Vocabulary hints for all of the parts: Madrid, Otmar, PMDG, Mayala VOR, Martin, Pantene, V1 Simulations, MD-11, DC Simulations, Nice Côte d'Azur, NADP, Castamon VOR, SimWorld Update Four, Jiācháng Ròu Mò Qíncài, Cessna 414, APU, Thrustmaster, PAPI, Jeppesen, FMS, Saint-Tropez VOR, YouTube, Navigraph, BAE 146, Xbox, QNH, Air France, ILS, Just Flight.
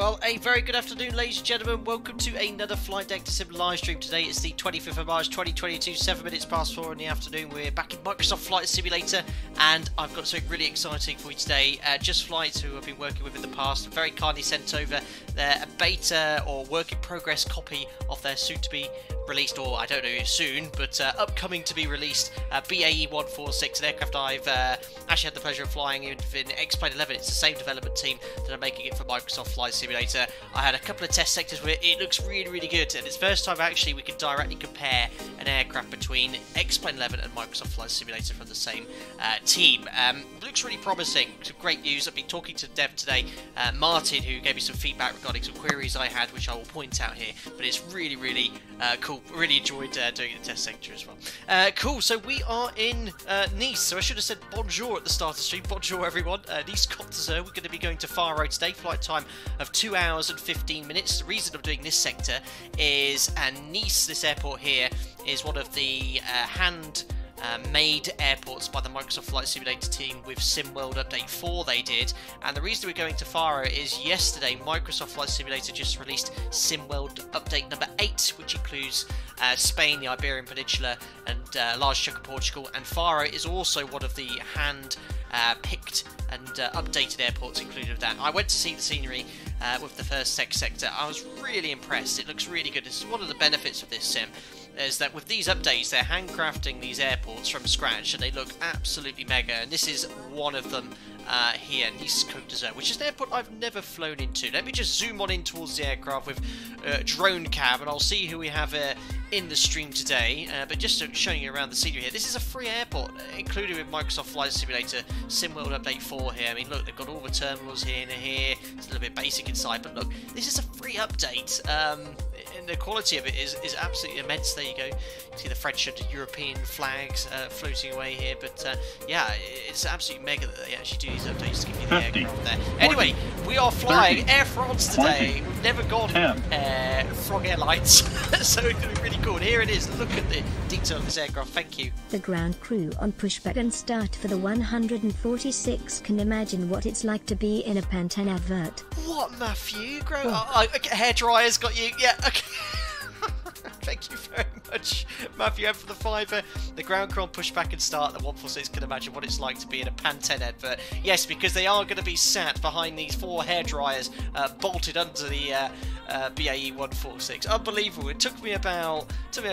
Well, a very good afternoon, ladies and gentlemen. Welcome to another Flight Deck Sim live stream. Today it's the 25th of March, 2022, 4:07 in the afternoon. We're back in Microsoft Flight Simulator, and I've got something really exciting for you today. Just Flight, who I've been working with in the past, very kindly sent over their beta or work in progress copy of their soon-to-be released, or I don't know, soon, but upcoming to be released BAE 146, an aircraft I've actually had the pleasure of flying in X-Plane 11. It's the same development team that are making it for Microsoft Flight Simulator. I had a couple of test sectors where it looks really good, and it's first time actually we can directly compare an aircraft between X-Plane 11 and Microsoft Flight Simulator from the same team. Looks really promising, some great news. I've been talking to the dev today, Martin, who gave me some feedback regarding some queries I had, which I will point out here, but it's really cool. Really enjoyed doing the test sector as well. Cool, so we are in Nice, so I should have said bonjour at the start of the stream. Bonjour everyone, Nice Côte d'Azur. We're going to be going to Faro today, flight time of 2 hours and 15 minutes. The reason I'm doing this sector is, and Nice, this airport here, is one of the made airports by the Microsoft Flight Simulator team with SimWorld Update 4 they did. And the reason we're going to Faro is yesterday Microsoft Flight Simulator just released SimWorld Update Number 8, which includes Spain, the Iberian Peninsula, and a large chunk of Portugal. And Faro is also one of the hand-picked and updated airports included with that. I went to see the scenery with the first tech sector. I was really impressed. It looks really good. It's one of the benefits of this sim is that with these updates they're handcrafting these airports from scratch and they look absolutely mega, and this is one of them here, Nice Côte d'Azur, which is an airport I've never flown into. Let me just zoom on in towards the aircraft with drone cab, and I'll see who we have in the stream today, but just showing you around the scenery here. This is a free airport included with Microsoft Flight Simulator SimWorld Update 4 here. I mean, look, they've got all the terminals here and here. It's a little bit basic inside, but look, this is a free update, and the quality of it is absolutely immense. There you go. You see the French and European flags floating away here, but yeah, it's absolutely mega that they actually do these updates to give you the aircraft there. Anyway, we are flying Air France today. We've never got Frog Airlines, so it's going to be really cool. And here it is. Look at the detail of this aircraft. Thank you. The ground crew on pushback and start for the 146 can imagine what it's like to be in a Pantene advert. What, Matthew? Hairdryer's got you. Yeah, okay. Thank you very much, Matthew M, for the fiver. The ground crew on pushback and start. The 146 can imagine what it's like to be in a Pantene advert. Yes, because they are going to be sat behind these four hairdryers bolted under the BAE 146. Unbelievable. It took me about 4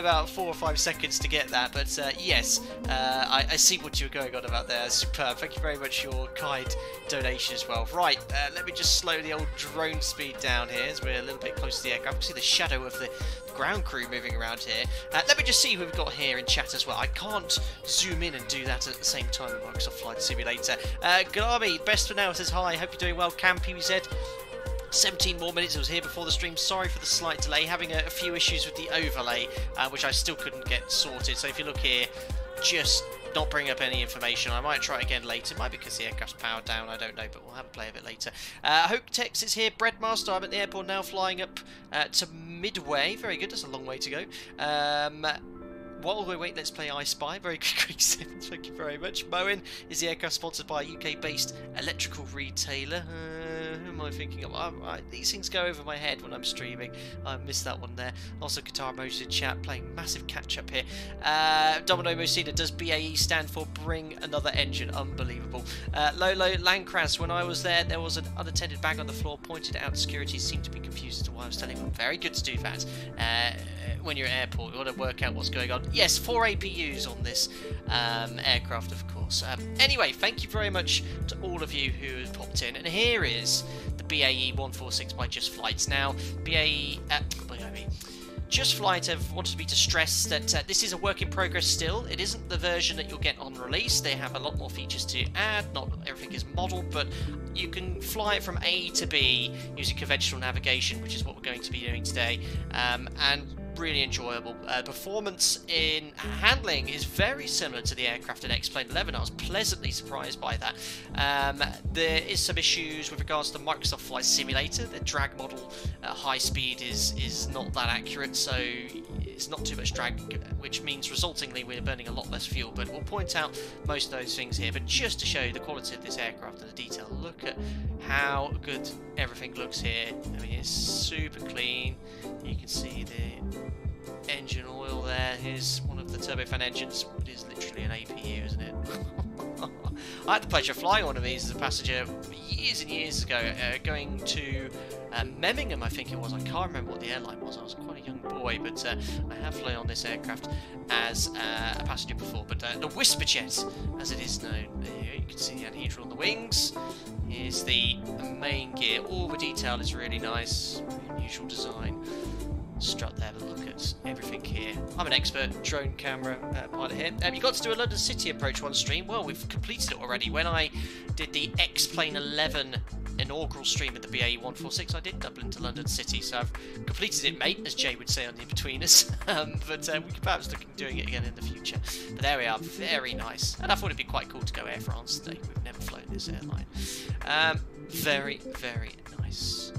or 5 seconds to get that, but yes, I see what you were going on about there. Superb. Thank you very much for your kind donation as well. Right, let me just slow the old drone speed down here as we're a little bit close to the aircraft. I can see the shadow of the ground crew moving around here. Let me just see who we've got here in chat as well. I can't zoom in and do that at the same time in Microsoft Flight Simulator. Garmi, best for now, says hi. Hope you're doing well. Cam PBZ. 17 more minutes. It was here before the stream. Sorry for the slight delay. Having a few issues with the overlay, which I still couldn't get sorted. So if you look here, just not bring up any information. I might try again later. It might be because the aircraft's powered down. I don't know, but we'll have a play of it later. Hope Tex is here. Breadmaster, I'm at the airport now, flying up to Midway. Very good. That's a long way to go. While we wait, let's play I Spy. Very good, Greek 7. Thank you very much. Moen is the aircraft sponsored by a UK-based electrical retailer. Who am I thinking of? These things go over my head when I'm streaming. I missed that one there. Also, Qatar Moses in chat playing massive catch-up here. Domino Mosina, does BAE stand for Bring Another Engine? Unbelievable. Lolo Lancras, when I was there, there was an unattended bag on the floor, pointed out security, seemed to be confused as to why I was telling them. Very good to do that. When you're at an airport, you want to work out what's going on. Yes, 4 APUs on this aircraft, of course. Anyway, thank you very much to all of you who have popped in. And here is the BAE 146 by Just Flight. Now, Just Flight have wanted me to stress that this is a work in progress still. It isn't the version that you'll get on release. They have a lot more features to add. Not everything is modelled, but you can fly it from A to B using conventional navigation, which is what we're going to be doing today. And really enjoyable. Performance in handling is very similar to the aircraft in X-Plane 11. I was pleasantly surprised by that. There is some issues with regards to Microsoft Flight Simulator. The drag model at high speed is not that accurate, so it's not too much drag, which means resultingly we're burning a lot less fuel. But we'll point out most of those things here, but just to show you the quality of this aircraft and the detail, look at how good everything looks here. I mean, it's super clean. You can see the engine oil there. Here's one of the turbofan engines. It is literally an APU, isn't it? I had the pleasure of flying one of these as a passenger years and years ago, going to Memmingham, I think it was. I can't remember what the airline was. I was quite a young boy, but I have flown on this aircraft as a passenger before. But the Whisper Jet, as it is known, here you can see the anhedral on the wings. Here's the main gear. All the detail is really nice. Unusual design. Strut there, but look at everything here. I'm an expert drone camera pilot here. You got to do a London City approach one stream. Well, we've completed it already. When I did the X-Plane 11 inaugural stream at the BAE 146, I did Dublin to London City, so I've completed it, mate, as Jay would say on the In Between Us. But we could perhaps look at doing it again in the future. But there we are, very nice. And I thought it'd be quite cool to go Air France today. We've never flown this airline. Very, very nice.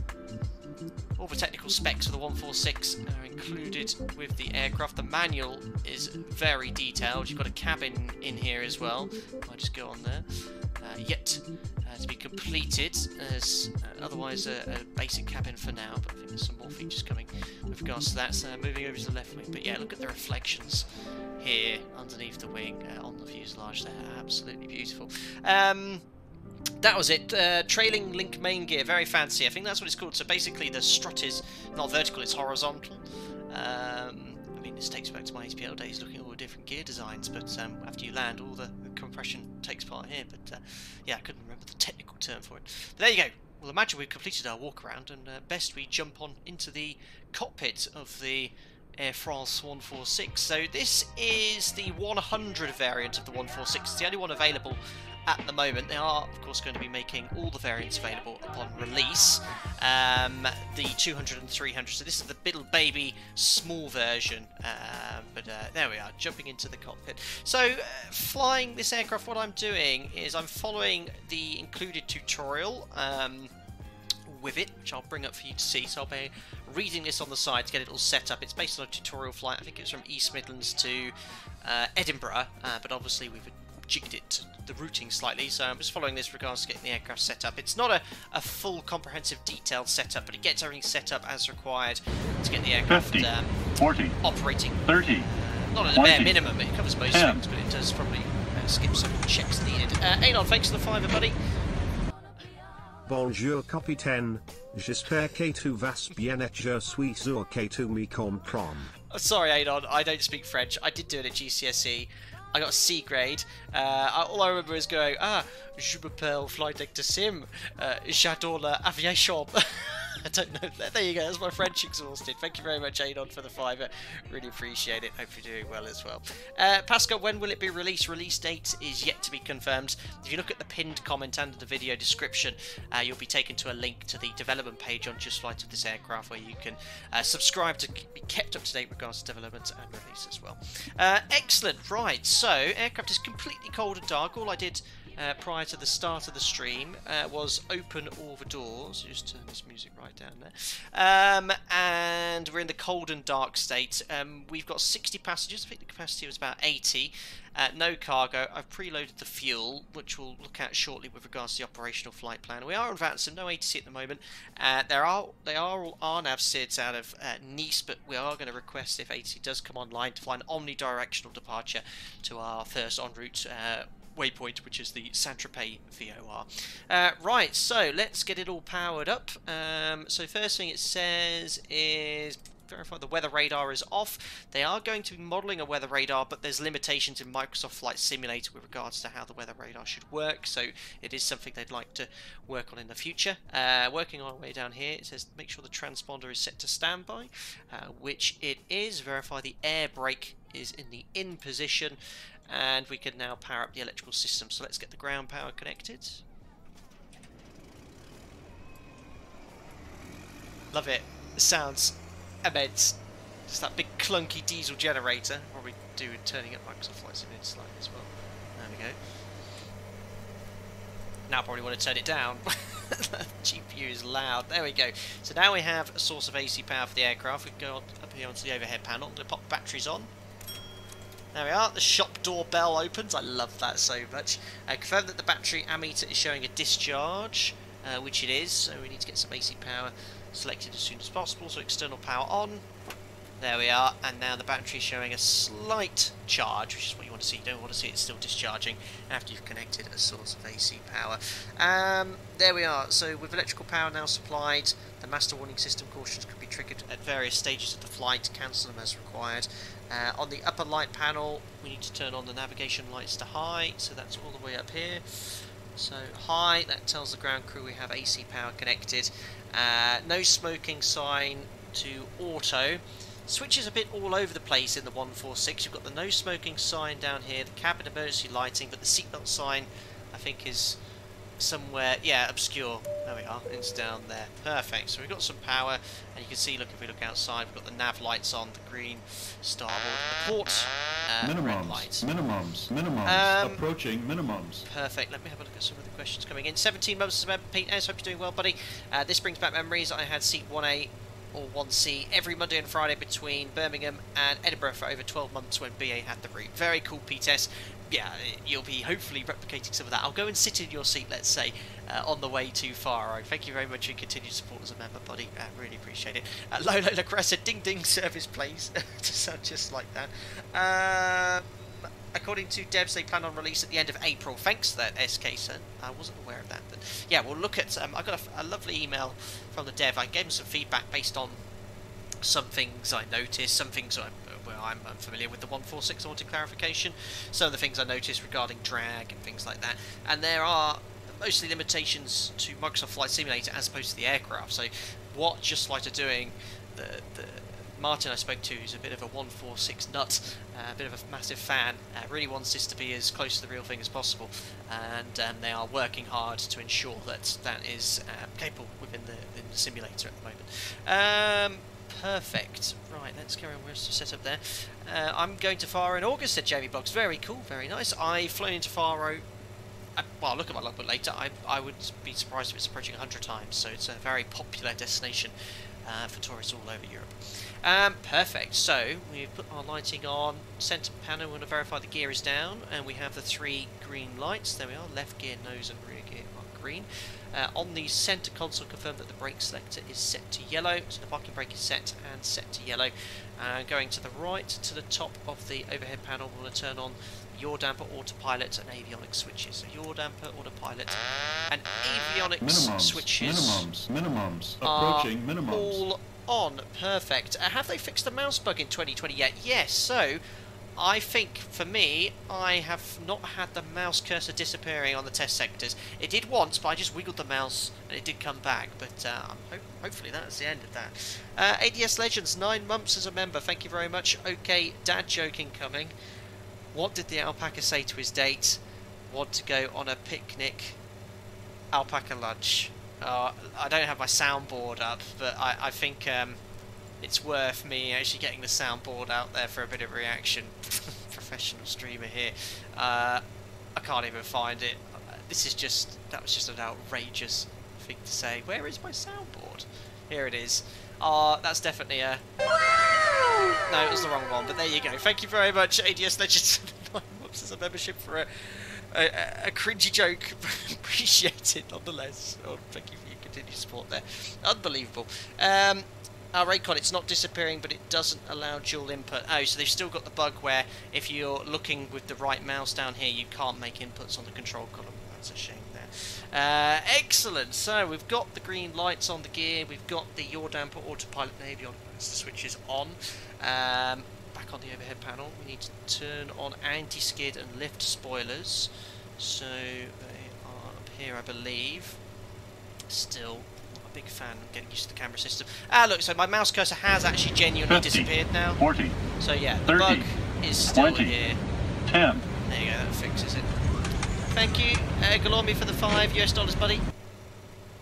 All the technical specs for the 146 are included with the aircraft. The manual is very detailed. You've got a cabin in here as well. I'll just go on there. Yet to be completed, as otherwise a basic cabin for now, but I think there's some more features coming with regards to that. So moving over to the left wing, but yeah, look at the reflections here underneath the wing on the fuselage. They're absolutely beautiful. That was it. Trailing link main gear, very fancy. I think that's what it's called. So basically the strut is not vertical, it's horizontal. I mean, this takes back to my HPL days, looking at all the different gear designs, but after you land, all the compression takes part here. But yeah, I couldn't remember the technical term for it. But there you go. Well, imagine we've completed our walk around, and best we jump on into the cockpit of the Air France 146. So this is the 100 variant of the 146. It's the only one available at the moment. They are, of course, going to be making all the variants available upon release. The 200 and 300. So this is the little baby small version. But there we are, jumping into the cockpit. So flying this aircraft, what I'm doing is I'm following the included tutorial with it, which I'll bring up for you to see. So I'll be reading this on the side to get it all set up. It's based on a tutorial flight. I think it's from East Midlands to Edinburgh, but obviously we've jigged it, the routing slightly, so I'm just following this regards to getting the aircraft set up. It's not a full comprehensive detailed setup, but it gets everything set up as required to get the aircraft 50, 40, operating. 30, not at 20, the bare minimum, it covers most 10. Things, but it does probably skip some checks needed. Anon, thanks for the fiver, buddy. Bonjour capitaine, j'espère que tu vas bien et je suis sûr que tu me comprends. Sorry Anon, I don't speak French. I did do it at GCSE. I got a C grade. All I remember is going, je m'appelle Flight Deck to Sim, j'adore l'aviation. I don't know. There you go. That's my French exhausted. Thank you very much, Anon, for the fiver. Really appreciate it. Hope you're doing well as well. Pascal, when will it be released? Release date is yet to be confirmed. If you look at the pinned comment under the video description, you'll be taken to a link to the development page on Just Flight of this aircraft, where you can subscribe to be kept up to date with regards to development and release as well. Excellent. Right. So, aircraft is completely cold and dark. All I did prior to the start of the stream was open all the doors. Just turn this music right down there. And we're in the cold and dark state. We've got 60 passengers. I think the capacity was about 80. No cargo. I've preloaded the fuel, which we'll look at shortly with regards to the operational flight plan. We are on VATSIM, no ATC at the moment. They are all RNAV SIDs out of Nice, but we are going to request, if ATC does come online, to fly an omnidirectional departure to our first en route waypoint, which is the Saint-Tropez VOR. Right, so let's get it all powered up. So first thing it says is verify the weather radar is off. They are going to be modeling a weather radar, but there's limitations in Microsoft Flight Simulator with regards to how the weather radar should work, so it is something they'd like to work on in the future. Working our way down here, it says make sure the transponder is set to standby, which it is. Verify the air brake is in the in position, and we can now power up the electrical system. So let's get the ground power connected. Love it. The sounds immense. Just that big clunky diesel generator. Probably do with turning up Microsoft Flight Simulator slightly as well. There we go. Now I probably want to turn it down. GPU who's loud. There we go. So now we have a source of AC power for the aircraft. We can go up here onto the overhead panel. I'm going to pop batteries on. There we are. The shop door bell opens. I love that so much. Confirm that the battery ammeter is showing a discharge, which it is. So we need to get some AC power selected as soon as possible. So external power on. There we are, and now the battery is showing a slight charge, which is what you want to see. You don't want to see it still discharging after you've connected a source of AC power. There we are, so with electrical power now supplied, the master warning system cautions can be triggered at various stages of the flight, cancel them as required. On the upper light panel, we need to turn on the navigation lights to high, so that's all the way up here. So high, that tells the ground crew we have AC power connected. No smoking sign to auto. Switches a bit all over the place in the 146. You've got the no smoking sign down here, the cabin emergency lighting, but the seatbelt sign I think is somewhere, yeah, obscure. There we are, it's down there. Perfect. So we've got some power, and you can see, look, if we look outside, we've got the nav lights on, the green, starboard, the port, red lights. Minimums, approaching minimums. Perfect. Let me have a look at some of the questions coming in. 17 months to Pete S. Hope you're doing well, buddy. This brings back memories. I had seat 1A or 1C every Monday and Friday between Birmingham and Edinburgh for over 12 months when BA had the route. Very cool, Pete S. Yeah, you'll be hopefully replicating some of that. I'll go and sit in your seat, let's say, on the way to Faro. Thank you very much for your continued support as a member, buddy. I really appreciate it. Lolo Lacressa, ding ding service, please. To sound just like that. According to devs, they plan on release at the end of April. Thanks for that, SK, son. I wasn't aware of that. But yeah, we'll look at... I got a lovely email from the dev. I gave him some feedback based on some things I noticed, some things I'm unfamiliar with the 146. I wanted clarification. Some of the things I noticed regarding drag and things like that. And there are mostly limitations to Microsoft Flight Simulator as opposed to the aircraft. So what Just Flight are doing... the Martin I spoke to, who's a bit of a 146 nut, a bit of a massive fan, really wants this to be as close to the real thing as possible, and they are working hard to ensure that that is capable within the simulator at the moment. Perfect. Right, let's carry on. Where's the setup there? I'm going to Faro in August, said Jamie Bloggs. Very cool, very nice. I've flown into Faro. Well, I'll look at my logbook later. I would be surprised if it's approaching 100 times, so it's a very popular destination for tourists all over Europe. Perfect, so we've put our lighting on, centre panel, we want to verify the gear is down, and we have the three green lights. There we are, left gear, nose and rear gear are green. On the centre console, confirm that the brake selector is set to yellow, so the parking brake is set to yellow. Going to the right, to the top of the overhead panel, we're going to turn on yaw damper, autopilot and avionics switches. So yaw damper, autopilot and avionics switches. Minimums, approaching minimums. All on. Perfect. Have they fixed the mouse bug in 2020 yet? Yes, so I think for me, I have not had the mouse cursor disappearing on the test sectors. It did once, but I just wiggled the mouse and it did come back, but hopefully that's the end of that. ADS Legends, 9 months as a member, thank you very much. Okay, dad joke incoming. What did the alpaca say to his date? Want to go on a picnic? Alpaca lunch. I don't have my soundboard up, but I think it's worth me actually getting the soundboard out there for a bit of reaction. Professional streamer here. I can't even find it. That was just an outrageous thing to say. Where is my soundboard? Here it is. That's definitely a... No, it was the wrong one, but there you go. Thank you very much, ADS Legends. 9 months as a membership for a cringy joke. Appreciated, nonetheless. Oh, thank you for your continued support there. Unbelievable. Our Raycon, it's not disappearing, but it doesn't allow dual input. Oh, so they've still got the bug where if you're looking with the right mouse down here, you can't make inputs on the control column. That's a shame there. Excellent. So we've got the green lights on the gear. We've got the yaw damper, autopilot, and avionics switches on. Back on the overhead panel, we need to turn on anti-skid and lift spoilers. So they are up here, I believe. Still not a big fan of getting used to the camera system. Look, so my mouse cursor has actually genuinely 50, disappeared now. 40. So yeah, the 30, bug is still 20, here. 10. There you go, that fixes it. Thank you, Galormi, for the $5 US, buddy.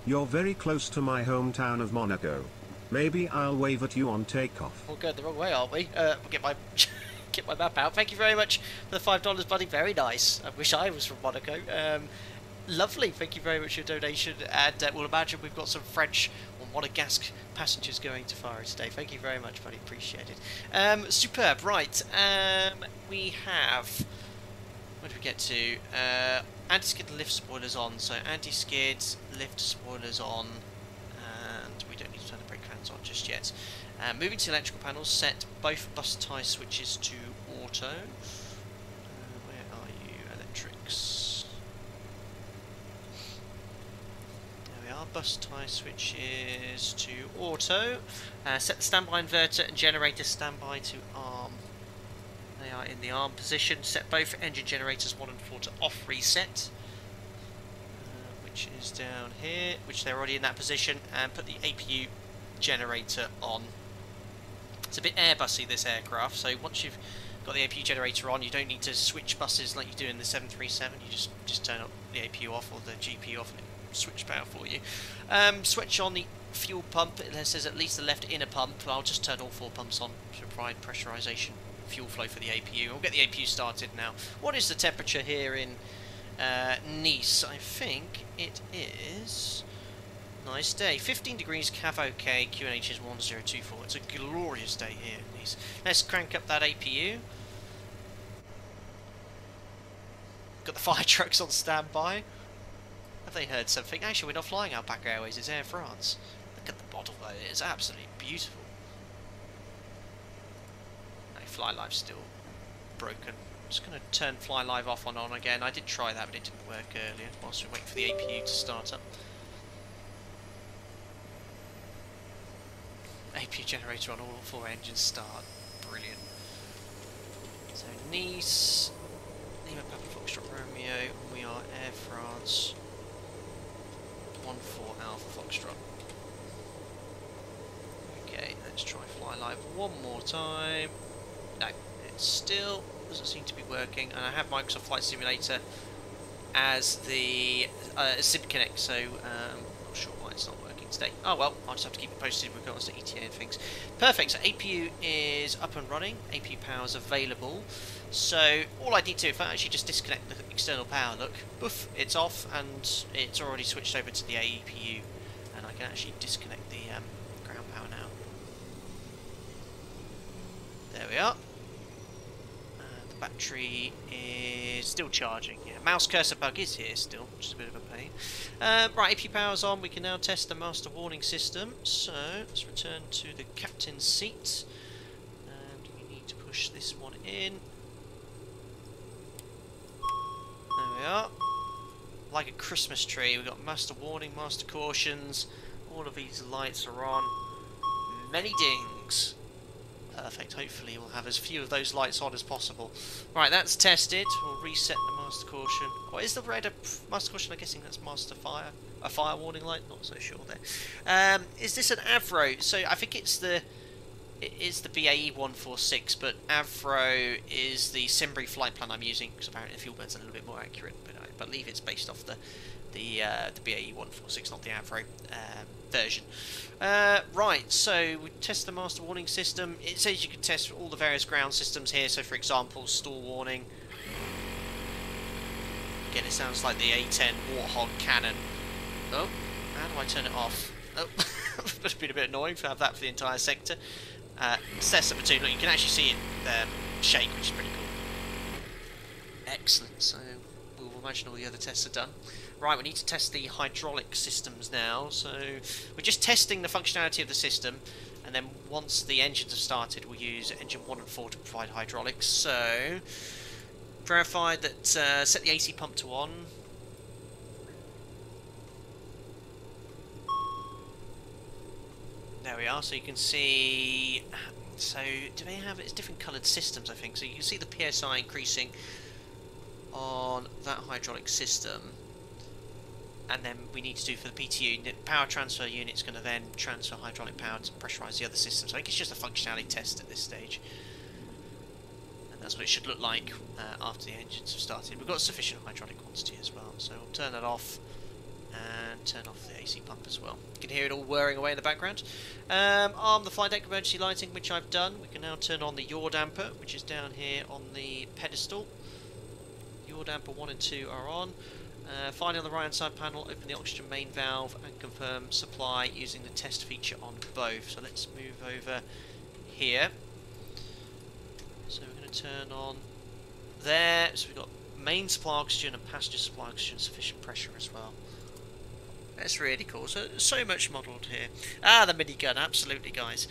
You're very close to my hometown of Monaco. Maybe I'll wave at you on takeoff. We'll go the wrong way, aren't we? We'll get my get my map out. Thank you very much for the $5, buddy. Very nice. I wish I was from Monaco. Lovely, thank you very much for your donation, and we'll imagine we've got some French or Monégasque passengers going to Faro today. Thank you very much, buddy, appreciate it. Superb, right, we have, where did we get to? Anti-skid lift spoilers on, so anti-skid lift spoilers on, and we don't need to turn the brake fans on just yet. Moving to electrical panels, set both bus tie switches to auto. Where are you, electrics? Our bus tie switch is to auto. Set the standby inverter and generator standby to arm. They are in the arm position. Set both engine generators 1 and 4 to off reset, which is down here, which they're already in that position, and put the APU generator on. It's a bit Airbusy, this aircraft, so once you've got the APU generator on, you don't need to switch buses like you do in the 737. You just turn up the APU off or the GPU off and it switch power for you. Switch on the fuel pump. It says at least the left inner pump. I'll just turn all 4 pumps on to provide pressurization, fuel flow for the APU. We'll get the APU started now. What is the temperature here in Nice? I think it is nice day. 15 degrees, CAV OK, QNH is 1024. It's a glorious day here in Nice. Let's crank up that APU. Got the fire trucks on standby. Have they heard something? Actually, we're not flying Outback Airways, it's Air France. Look at the model though, it's absolutely beautiful. No, FlyLive's still broken. I'm just going to turn FlyLive off and on again. I did try that, but it didn't work earlier, whilst we wait for the APU to start up. APU generator on, all 4 engines start. Brilliant. So, Nice, Lima Papa Foxtrot Romeo, we are Air France. 14 Alpha Foxtrot. Okay, let's try fly live one more time. No, it still doesn't seem to be working, and I have Microsoft Flight Simulator as the SimConnect, so I'm not sure why it's not working today. Oh well, I'll just have to keep it posted with regards to ETA and things. Perfect, so APU is up and running, APU power is available. So all I need to do, if I actually just disconnect the external power, look, poof, it's off and it's already switched over to the AEPU, and I can actually disconnect the ground power now. There we are. The battery is still charging. Yeah, mouse cursor bug is here still, which is a bit of a pain. Right, APU power's on. We can now test the master warning system. So let's return to the captain's seat, and we need to push this one in. There we are. Like a Christmas tree, we've got master warning, master cautions, all of these lights are on. Many dings. Perfect, hopefully we'll have as few of those lights on as possible. Right, that's tested. We'll reset the master caution. Oh, is the red a master caution? I'm guessing that's master fire. A fire warning light? Not so sure there. Is this an Avro? So I think it's the... It is the BAE 146, but Avro is the SimBrief flight plan I'm using, because apparently the fuel burn's a little bit more accurate, but I believe it's based off the BAE 146, not the Avro version. Right, so we test the master warning system. It says you can test all the various ground systems here, so for example, stall warning. Again, it sounds like the A-10 Warthog cannon. Oh, how do I turn it off? Oh, must have been a bit annoying to have that for the entire sector. Cess up a 2, look, you can actually see it shake, which is pretty cool. Excellent, so we'll imagine all the other tests are done. Right, we need to test the hydraulic systems now, so we're just testing the functionality of the system, and then once the engines have started, we'll use engine 1 and 4 to provide hydraulics. So, verified that, set the AC pump to on. There we are, so you can see, so do they have, it's different coloured systems I think, so you can see the PSI increasing on that hydraulic system, and then we need to do for the PTU, the power transfer unit's going to then transfer hydraulic power to pressurise the other systems. I think it's just a functionality test at this stage, and that's what it should look like after the engines have started. We've got sufficient hydraulic quantity as well, so we'll turn that off. And turn off the AC pump as well. You can hear it all whirring away in the background. Arm the flight deck emergency lighting, which I've done. We can now turn on the yaw damper, which is down here on the pedestal. Yaw damper 1 and 2 are on. Finally, on the right hand side panel, open the oxygen main valve and confirm supply using the test feature on both. So let's move over here. So we're going to turn on there. So we've got main supply oxygen and passenger supply oxygen, sufficient pressure as well. That's really cool. So much modelled here. Ah, the minigun, absolutely, guys.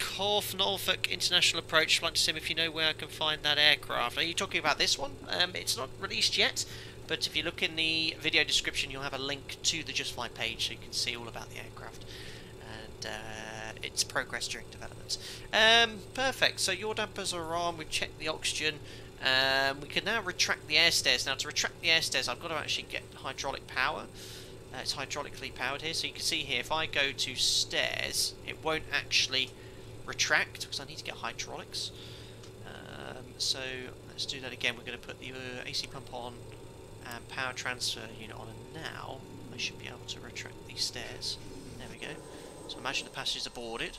Corfe Norfolk International Approach. I'd like to see if you know where I can find that aircraft. Are you talking about this one? It's not released yet, but if you look in the video description, you'll have a link to the Just Fly page, so you can see all about the aircraft and its progress during development. Perfect. So your dampers are on. We've checked the oxygen. We can now retract the air stairs. Now, to retract the air stairs, I've got to actually get hydraulic power. It's hydraulically powered here, so you can see here, if I go to stairs, it won't actually retract, because I need to get hydraulics. So, let's do that again. We're going to put the AC pump on and power transfer unit on, and now I should be able to retract these stairs. There we go. So, imagine the passengers are boarded.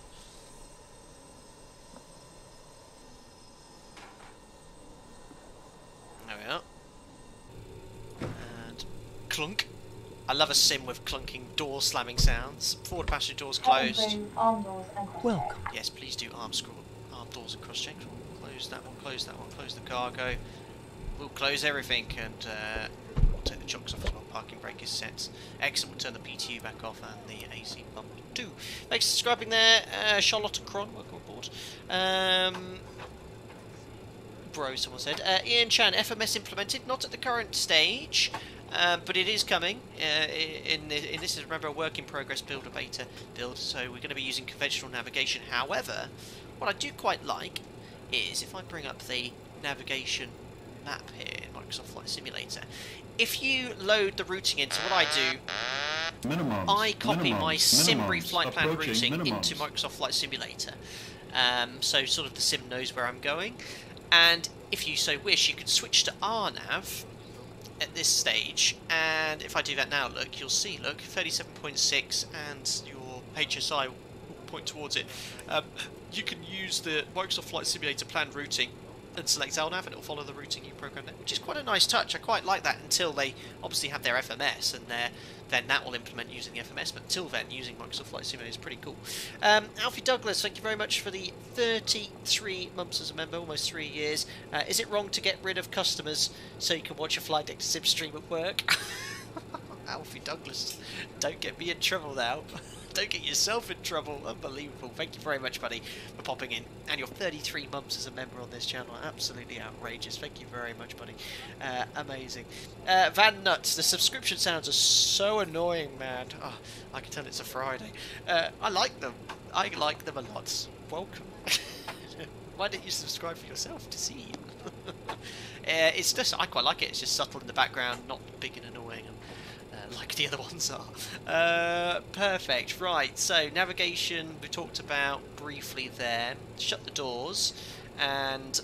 There we are. And clunk. I love a sim with clunking door slamming sounds. Forward passenger doors closed. Welcome. Yes, please do arm doors and cross check. We'll close that one, close that one, close the cargo. We'll close everything, and we'll take the chocks off as well. Parking brake is set. Excellent. We'll turn the PTU back off and the AC pump too. Thanks for subscribing there, Charlotte and Cron. Welcome aboard. Bro, someone said. Ian Chan, FMS implemented, not at the current stage, but it is coming. This is, remember, a work in progress build, a beta build, so we're going to be using conventional navigation. However, what I do quite like is, if I bring up the navigation map here in Microsoft Flight Simulator, if you load the routing into what I do, I copy my SimBrief flight plan routing into Microsoft Flight Simulator, so sort of the sim knows where I'm going. And if you so wish, you can switch to RNAV at this stage. And if I do that now, look, you'll see, look, 37.6, and your HSI will point towards it. You can use the Microsoft Flight Simulator planned routing and select RNAV, and it'll follow the routing you programmed there, which is quite a nice touch. I quite like that until they obviously have their FMS, and then that will implement using the FMS. But until then, using Microsoft Flight Simulator is pretty cool. Alfie Douglas, thank you very much for the 33 months as a member, almost 3 years. Is it wrong to get rid of customers so you can watch a flight deck sim stream at work? Alfie Douglas, don't get me in trouble now. Don't get yourself in trouble. Unbelievable. Thank you very much, buddy, for popping in. And your 33 months as a member on this channel. Absolutely outrageous. Thank you very much, buddy. Amazing. Van Nuts, the subscription sounds are so annoying, man. Oh, I can tell it's a Friday. I like them. I like them a lot. Welcome. Why don't you subscribe for yourself to see? It's just, I quite like it. It's just subtle in the background, not big and annoying. Like the other ones are. Perfect. Right, so navigation we talked about briefly there. Shut the doors, and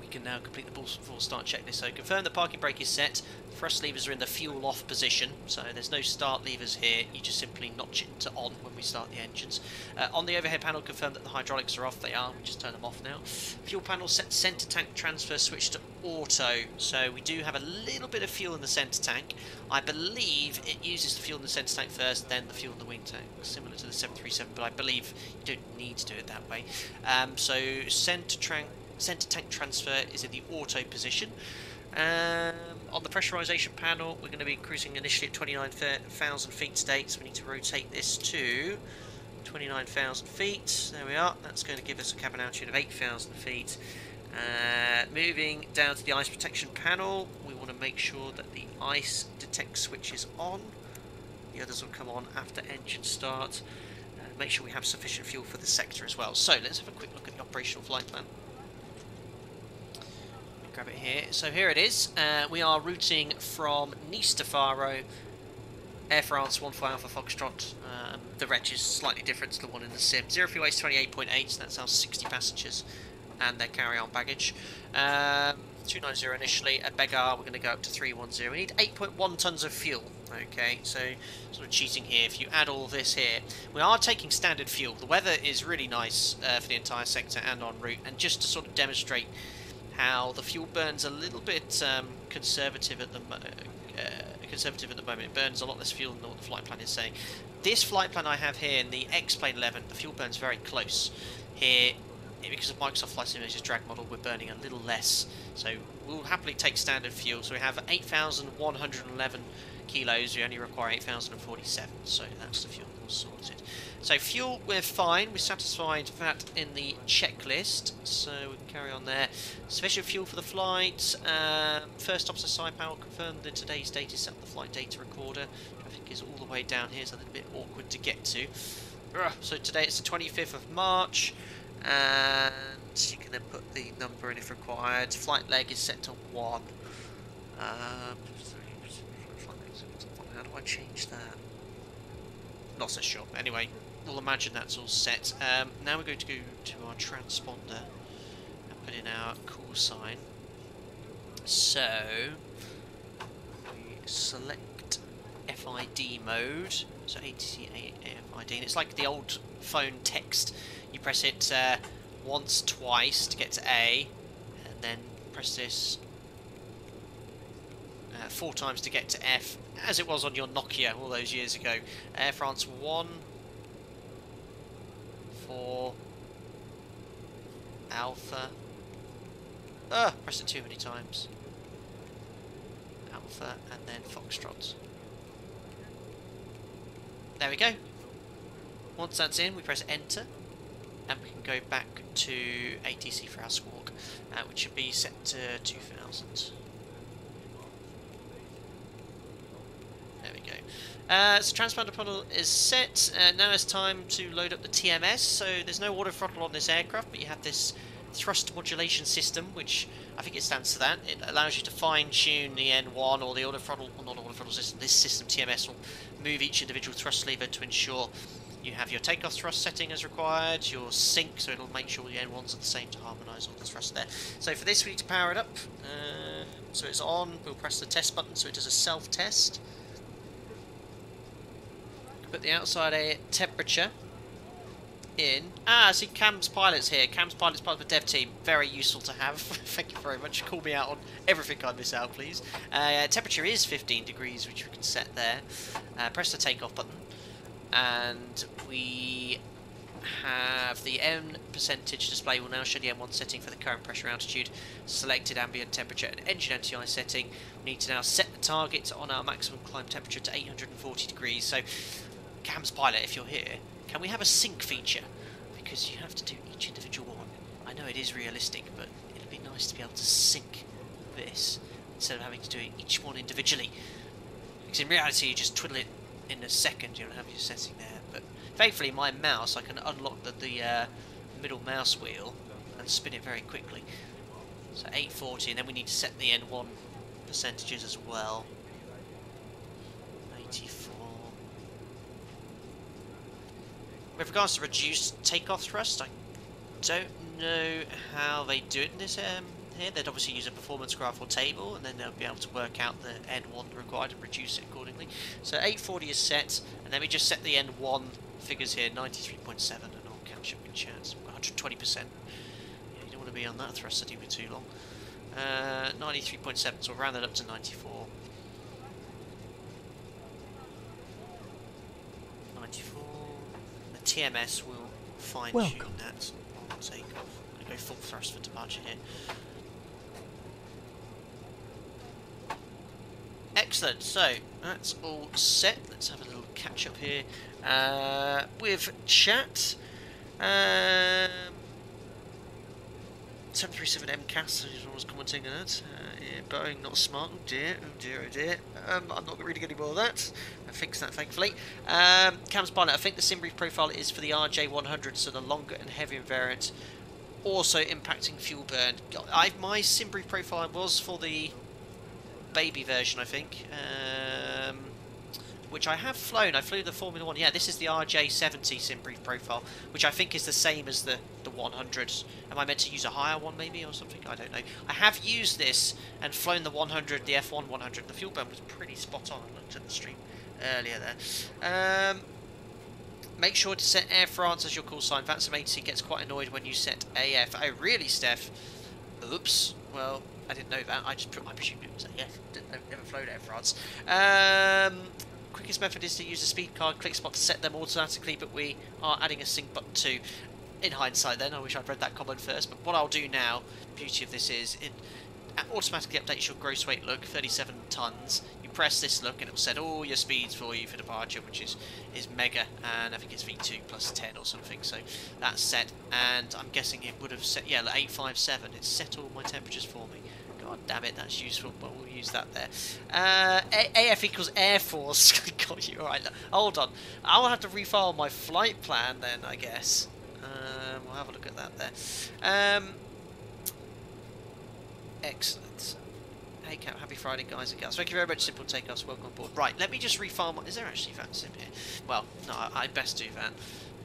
we can now complete the full start checklist. So confirm the parking brake is set. Thrust levers are in the fuel off position, so there's no start levers here. You just simply notch it to on when we start the engines. On the overhead panel, confirm that the hydraulics are off. They are. We just turn them off now. Fuel panel, set centre tank transfer switch to auto. So we do have a little bit of fuel in the centre tank. I believe it uses the fuel in the centre tank first, then the fuel in the wing tank, similar to the 737, but I believe you don't need to do it that way. So centre tank transfer is in the auto position. On the pressurization panel, we're going to be cruising initially at 29,000 feet today, so we need to rotate this to 29,000 feet. There we are. That's going to give us a cabin altitude of 8,000 feet. Moving down to the ice protection panel, we want to make sure that the ice detect switch is on. The others will come on after engine start. Make sure we have sufficient fuel for the sector as well. So let's have a quick look at the operational flight plan. Grab it here. So here it is. We are routing from Nice to Faro, Air France 14 Alpha Foxtrot. The wretch is slightly different to the one in the sim. Zero fuel weight 28.8, so that's our 60 passengers and their carry-on baggage. 290 initially. At Bagar, we're going to go up to 310. We need 8.1 tons of fuel. Okay, so sort of cheating here. If you add all this here, we are taking standard fuel. The weather is really nice for the entire sector and en route, and just to sort of demonstrate how the fuel burns a little bit conservative at the moment. It burns a lot less fuel than what the flight plan is saying. This flight plan I have here in the X-Plane 11, the fuel burns very close. Here, because of Microsoft Flight Simulator's drag model, we're burning a little less. So we'll happily take standard fuel. So we have 8,111 kilos. We only require 8,047. So that's the fuel all sorted. So fuel, we're fine. We satisfied that in the checklist. So we can carry on there. Sufficient fuel for the flight. First officer Saipal confirmed that today's date is set on the flight data recorder. Traffic is all the way down here, so a little bit awkward to get to. So today it's the 25th of March. And you can then put the number in if required. Flight leg is set to 1. How do I change that? Not so sure. Anyway, we'll imagine that's all set. Now we're going to go to our transponder and put in our call sign. So we select FID mode. So ATC AFID, and it's like the old phone text. You press it once, twice to get to A, and then press this 4 times to get to F, as it was on your Nokia all those years ago. Air France 1, 4, Alpha. Press it too many times. Alpha and then Foxtrot. There we go. Once that's in, we press Enter. And we can go back to ATC for our squawk, which should be set to 2000. There we go. So transponder panel is set. Now it's time to load up the TMS. So there's no auto throttle on this aircraft, but you have this thrust modulation system, which I think it stands for that. It allows you to fine-tune the N1 or the auto throttle, or not auto throttle system. This system TMS will move each individual thrust lever to ensure you have your takeoff thrust setting as required, your sync, so it'll make sure your N1's are the same to harmonise all the thrust there. So for this we need to power it up, so it's on, we'll press the test button so it does a self-test. Put the outside air temperature in. I see CamsPilot's here. CamsPilot's part of the dev team, very useful to have. Thank you very much, call me out on everything I miss out please. Temperature is 15 degrees which we can set there. Press the takeoff button. And we have the M percentage display will now show the M1 setting for the current pressure altitude, selected ambient temperature and engine anti-ice setting. We need to now set the target on our maximum climb temperature to 840 degrees. So, CamsPilot, if you're here, can we have a sync feature? Because you have to do each individual one. I know it is realistic, but it'd be nice to be able to sync this instead of having to do each one individually. Because in reality, you just twiddle it in a second, you don't have your setting there, but thankfully my mouse, I can unlock the middle mouse wheel and spin it very quickly. So 840, and then we need to set the N1 percentages as well. 84. With regards to reduced takeoff thrust, I don't know how they do it in this here. They'd obviously use a performance graph or table, and then they'll be able to work out the N1 required and reduce it accordingly. So 840 is set, and then we just set the N1 figures here, 93.7 and all capture chance, 120%. You don't want to be on that thrust setting for too long. 93.7, so we'll round that up to 94. 94. The TMS will fine-tune that on takeoff. I'm going to go full thrust for departure here. Excellent, so that's all set. Let's have a little catch up here with chat. 737 MCAS, I was commenting on that. Yeah, Boeing not smart, oh dear, oh dear, oh dear. I'm not reading any more of that. I fixed that thankfully. CamsPilot, I think the SimBrief profile is for the RJ100, so the longer and heavier variant, also impacting fuel burn. My SimBrief profile was for the baby version, I think, which I have flown. I flew the Formula 1. Yeah, this is the RJ70 SimBrief profile, which I think is the same as the 100. Am I meant to use a higher one maybe or something? I don't know. I have used this and flown the 100, the F1 100. The fuel burn was pretty spot on. I looked at the stream earlier there. Make sure to set Air France as your call sign. VATSIM agency gets quite annoyed when you set AF. Oh really, Steph? Oops. Well, I didn't know that. I presumed it was a yes. I've never flown Air France. Quickest method is to use a speed card click spot to set them automatically, but we are adding a sync button too. In hindsight then, I wish I'd read that comment first, but what I'll do now, the beauty of this is, it automatically updates your gross weight look, 37 tonnes. You press this look and it'll set all your speeds for you for departure, which is mega, and I think it's V2 plus 10 or something, so that's set, and I'm guessing it would have set, yeah, like 857, it's set all my temperatures for me. God damn it, that's useful, but we'll use that there. AF equals Air Force. Got you, alright, hold on. I'll have to refile my flight plan then, I guess. We'll have a look at that there. Excellent. Hey, Cap, happy Friday, guys and girls. Thank you very much, Simple Takeoffs, welcome aboard. Right, let me just refile my... Is there actually VATSIM here? Well, no, I'd best do that.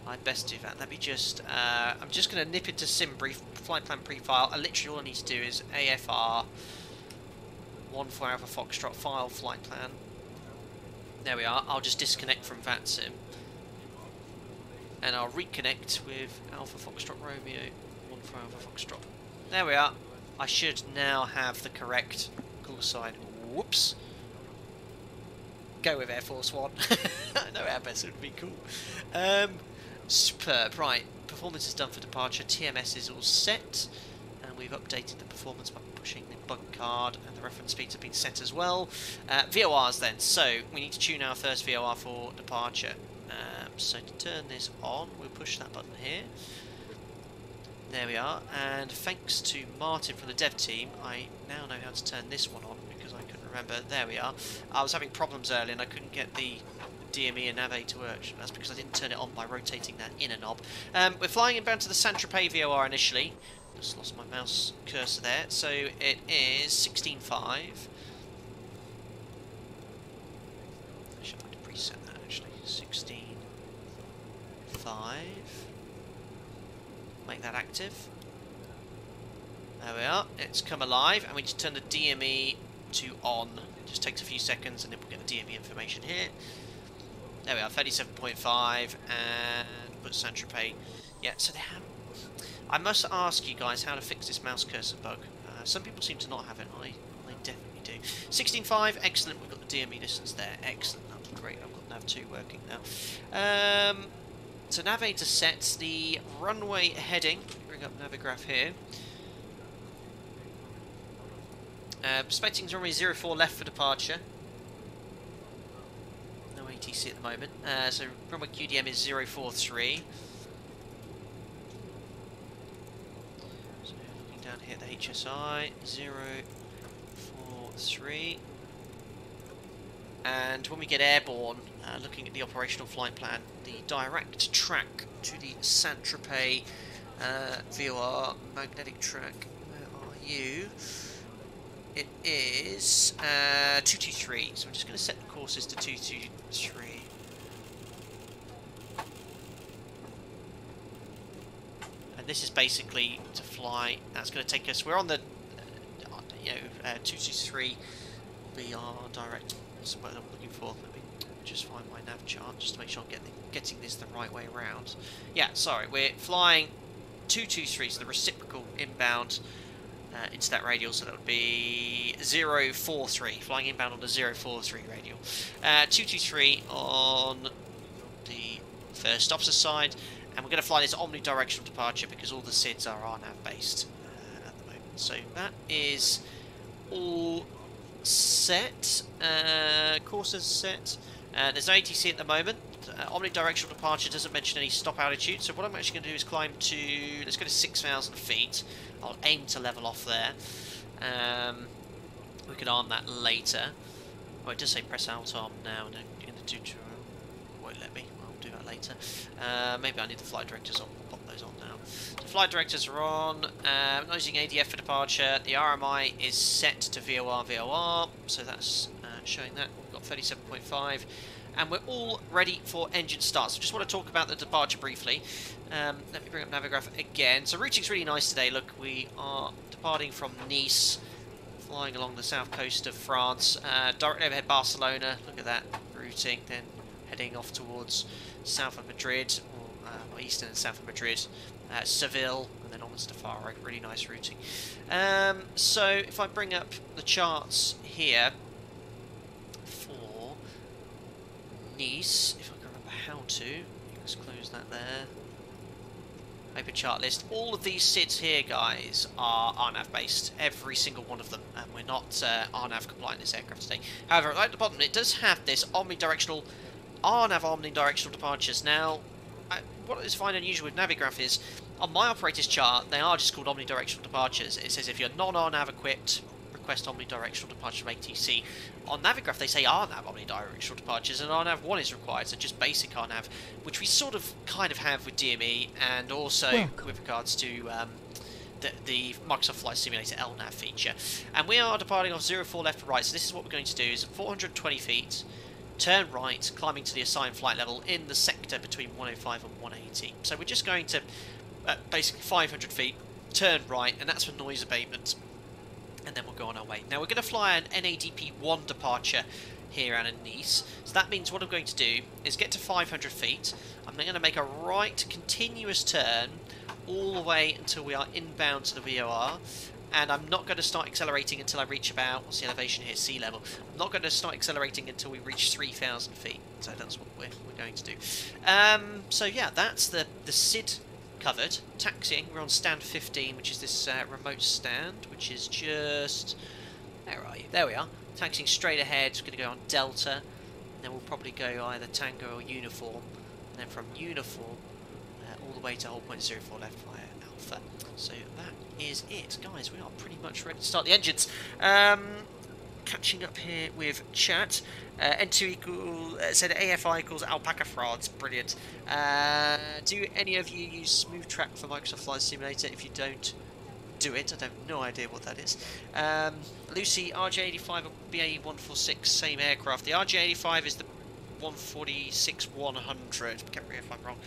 I'd best do that. Let me just... I'm just going to nip into SimBrief, flight plan prefile. Literally all I need to do is AFR 14 Alpha Foxtrot file flight plan. There we are. I'll just disconnect from VATSIM. And I'll reconnect with Alpha Foxtrot Romeo 14 Alpha Foxtrot. There we are. I should now have the correct call sign. Whoops. Go with Air Force One. I know Airbus would be cool. Superb. Right. Performance is done for departure. TMS is all set. And we've updated the performance by pushing the bug card. And the reference speeds have been set as well. VORs then. So we need to tune our first VOR for departure. So to turn this on, we'll push that button here. There we are. And thanks to Martin from the dev team, I now know how to turn this one on because I couldn't remember. There we are. I was having problems earlier and I couldn't get the DME and NAVA to work. That's because I didn't turn it on by rotating that inner knob. We're flying inbound to the Saint-Tropez VOR initially. Just lost my mouse cursor there. So it is 16.5. Should I preset that actually? 16.5. Make that active. There we are. It's come alive, and we just turn the DME to on. It just takes a few seconds, and then we'll get the DME information here. There we are, 37.5, and put Saint-Tropez. Yeah, so they have. I must ask you guys how to fix this mouse cursor bug. Some people seem to not have it. I definitely do. 16.5, excellent. We've got the DME distance there. Excellent. That's great. I've got Nav 2 working now. So Nav 8 to set the runway heading. Bring up Navigraph here. Prospecting runway 04 left for departure. No ATC at the moment. So runway QDM is 043. So looking down here at the HSI 043. And when we get airborne, looking at the operational flight plan, the direct track to the Saint-Tropez VOR magnetic track, where are you? It is 223, so I'm just going to set the courses to 223. And this is basically to fly, that's going to take us, we're on the 223, we are direct. That's what I'm looking for. Let me just find my nav chart just to make sure I'm getting this the right way around. Yeah, sorry, we're flying 223, so the reciprocal inbound into that radial, so that would be 043, flying inbound on the 043 radial. 223 on the first officer side, and we're going to fly this omnidirectional departure because all the SIDs are RNAV based at the moment. So that is all set. Courses set. There's no ATC at the moment. Omnidirectional departure doesn't mention any stop altitude, so what I'm actually going to do is climb to, let's go to 6,000 feet. I'll aim to level off there. We can arm that later. Oh, it does say press out arm now. No, I'm going to do, won't let me. I'll do that later. Maybe I need the flight directors on. We'll pop those on now. The flight directors are on. I'm not using ADF for departure. The RMI is set to VOR, VOR, so that's showing that. We've got 37.5, and we're all ready for engine start. So just want to talk about the departure briefly. Let me bring up Navigraph again. So routing's really nice today. Look, we are departing from Nice, flying along the south coast of France, directly overhead Barcelona. Look at that routing, then heading off towards south of Madrid. or eastern and south of Madrid, Seville, and then onwards to Faro. Really nice routing. So if I bring up the charts here for Nice, if I can remember how to, let's close that there. Open chart list. All of these SIDs here, guys, are RNAV based. Every single one of them, and we're not RNAV compliant in this aircraft today. However, right at the bottom, it does have this omnidirectional RNAV omnidirectional departures. Now, what is fine and unusual with Navigraph is on my operator's chart, they are just called omnidirectional departures. It says if you're non-RNAV equipped, request omnidirectional departure from ATC. On Navigraph, they say RNAV omnidirectional departures, and RNAV 1 is required, so just basic RNAV, which we sort of kind of have with DME, and also with regards to the Microsoft Flight Simulator LNAV feature. And we are departing off 04 left to right, so this is what we're going to do, is 420 feet, turn right, climbing to the assigned flight level in the sector between 105 and 180. So we're just going to basically 500 feet, turn right, and that's for noise abatement. And then we'll go on our way. Now we're going to fly an NADP-1 departure here out of Nice. So that means what I'm going to do is get to 500 feet. I'm going to make a right continuous turn all the way until we are inbound to the VOR. And I'm not going to start accelerating until I reach about, what's the elevation here, sea level. I'm not going to start accelerating until we reach 3,000 feet. So that's what we're going to do. So yeah, that's the SID covered. Taxiing, we're on stand 15, which is this remote stand, which is just... where are you? There we are. Taxiing straight ahead, we're going to go on Delta, and then we'll probably go either Tango or Uniform, and then from Uniform all the way to hold point 04 left via Alpha. So that is it. Guys, we are pretty much ready to start the engines. Catching up here with chat. N2 said AFI equals Alpaca France. Brilliant. Do any of you use Smooth Track for Microsoft Flight Simulator? If you don't, do it. I have no idea what that is. Lucy, RJ85 or BAE 146, same aircraft. The RJ85 is the 146-100. Get me if I'm wrong.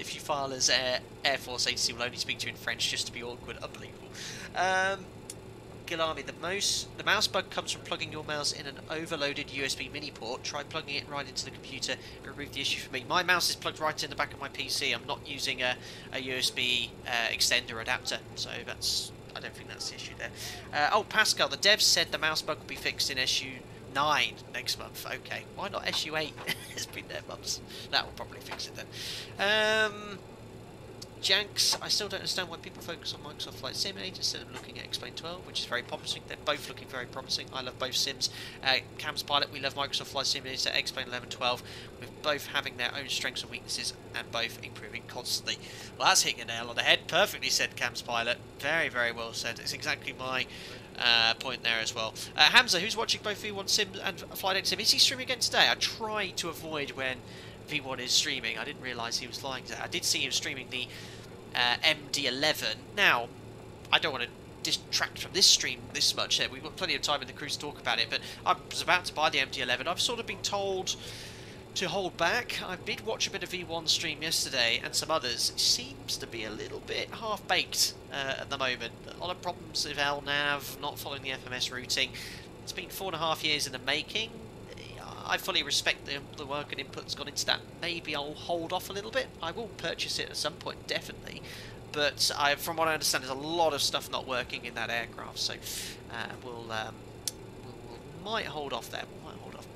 If you file as Air Force, agency will only speak to you in French just to be awkward. Unbelievable. Gilami, the mouse bug comes from plugging your mouse in an overloaded USB mini port. Try plugging it right into the computer and remove the issue for me. My mouse is plugged right in the back of my PC. I'm not using a USB extender adapter, so that's, I don't think that's the issue there. Oh, Pascal, the dev said the mouse bug will be fixed in SU9 next month. Okay, why not SU8? It's been there months. That will probably fix it then. Janks, I still don't understand why people focus on Microsoft Flight Simulator instead of looking at X-Plane 12, which is very promising. They're both looking very promising. I love both sims. CamsPilot, we love Microsoft Flight Simulator, X-Plane 11, 12, with both having their own strengths and weaknesses and both improving constantly. Well, that's hitting a nail on the head. Perfectly said, CamsPilot. Very, very well said. It's exactly my point there as well. Hamza, who's watching both V1 Sim and Flight 8 Sim, is he streaming again today? I try to avoid when V1 is streaming. I didn't realise he was flying today. I did see him streaming the MD-11. Now, I don't want to distract from this stream this much. We've got plenty of time in the crew to talk about it, but I was about to buy the MD-11. I've sort of been told to hold back. I did watch a bit of V1 stream yesterday and some others. It seems to be a little bit half-baked at the moment. A lot of problems with LNAV, not following the FMS routing. It's been 4.5 years in the making. I fully respect the work and input that's gone into that. Maybe I'll hold off a little bit. I will purchase it at some point, definitely. But from what I understand, there's a lot of stuff not working in that aircraft. So we'll might hold off there. We might hold off.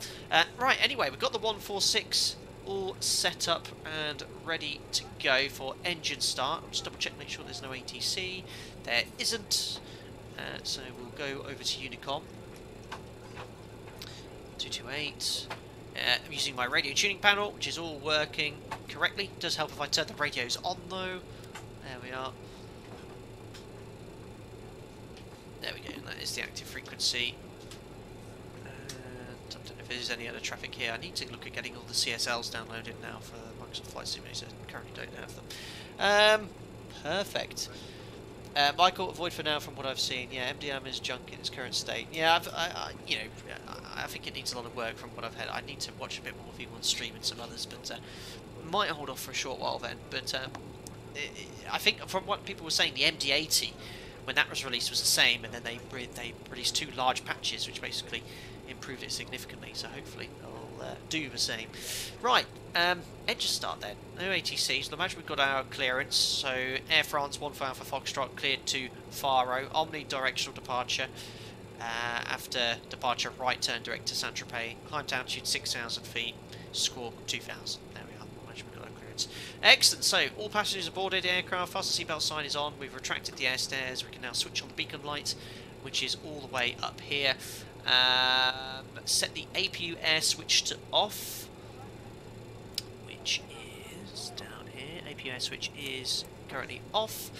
Right, anyway, we've got the 146 all set up and ready to go for engine start. I'll just double check, make sure there's no ATC. There isn't. So we'll go over to Unicom. 228. I'm using my radio tuning panel, which is all working correctly. It does help if I turn the radios on, though. There we are. There we go. And that is the active frequency. And I don't know if there's any other traffic here. I need to look at getting all the CSLs downloaded now for Microsoft Flight Simulator. I currently don't have them. Perfect. Michael, avoid for now from what I've seen. Yeah, MDM is junk in its current state. Yeah, I think it needs a lot of work from what I've had. I need to watch a bit more V1 stream and some others, but might hold off for a short while then. But I think from what people were saying, the MD-80, when that was released, was the same, and then they released two large patches, which basically improved it significantly, so hopefully I'll do the same. Right, engine start then. No ATCs, so imagine we've got our clearance, so Air France 1-4 Alpha Foxtrot cleared to Faro, omnidirectional departure, after departure right turn direct to Saint-Tropez, climbed altitude 6,000 feet, squawk 2,000. There we are, imagine we've got our clearance. Excellent, so all passengers aboarded aircraft, fasten seatbelt sign is on, we've retracted the air stairs, we can now switch on the beacon lights, which is all the way up here. Set the APU air switch to off, which is down here. APU air switch is currently off.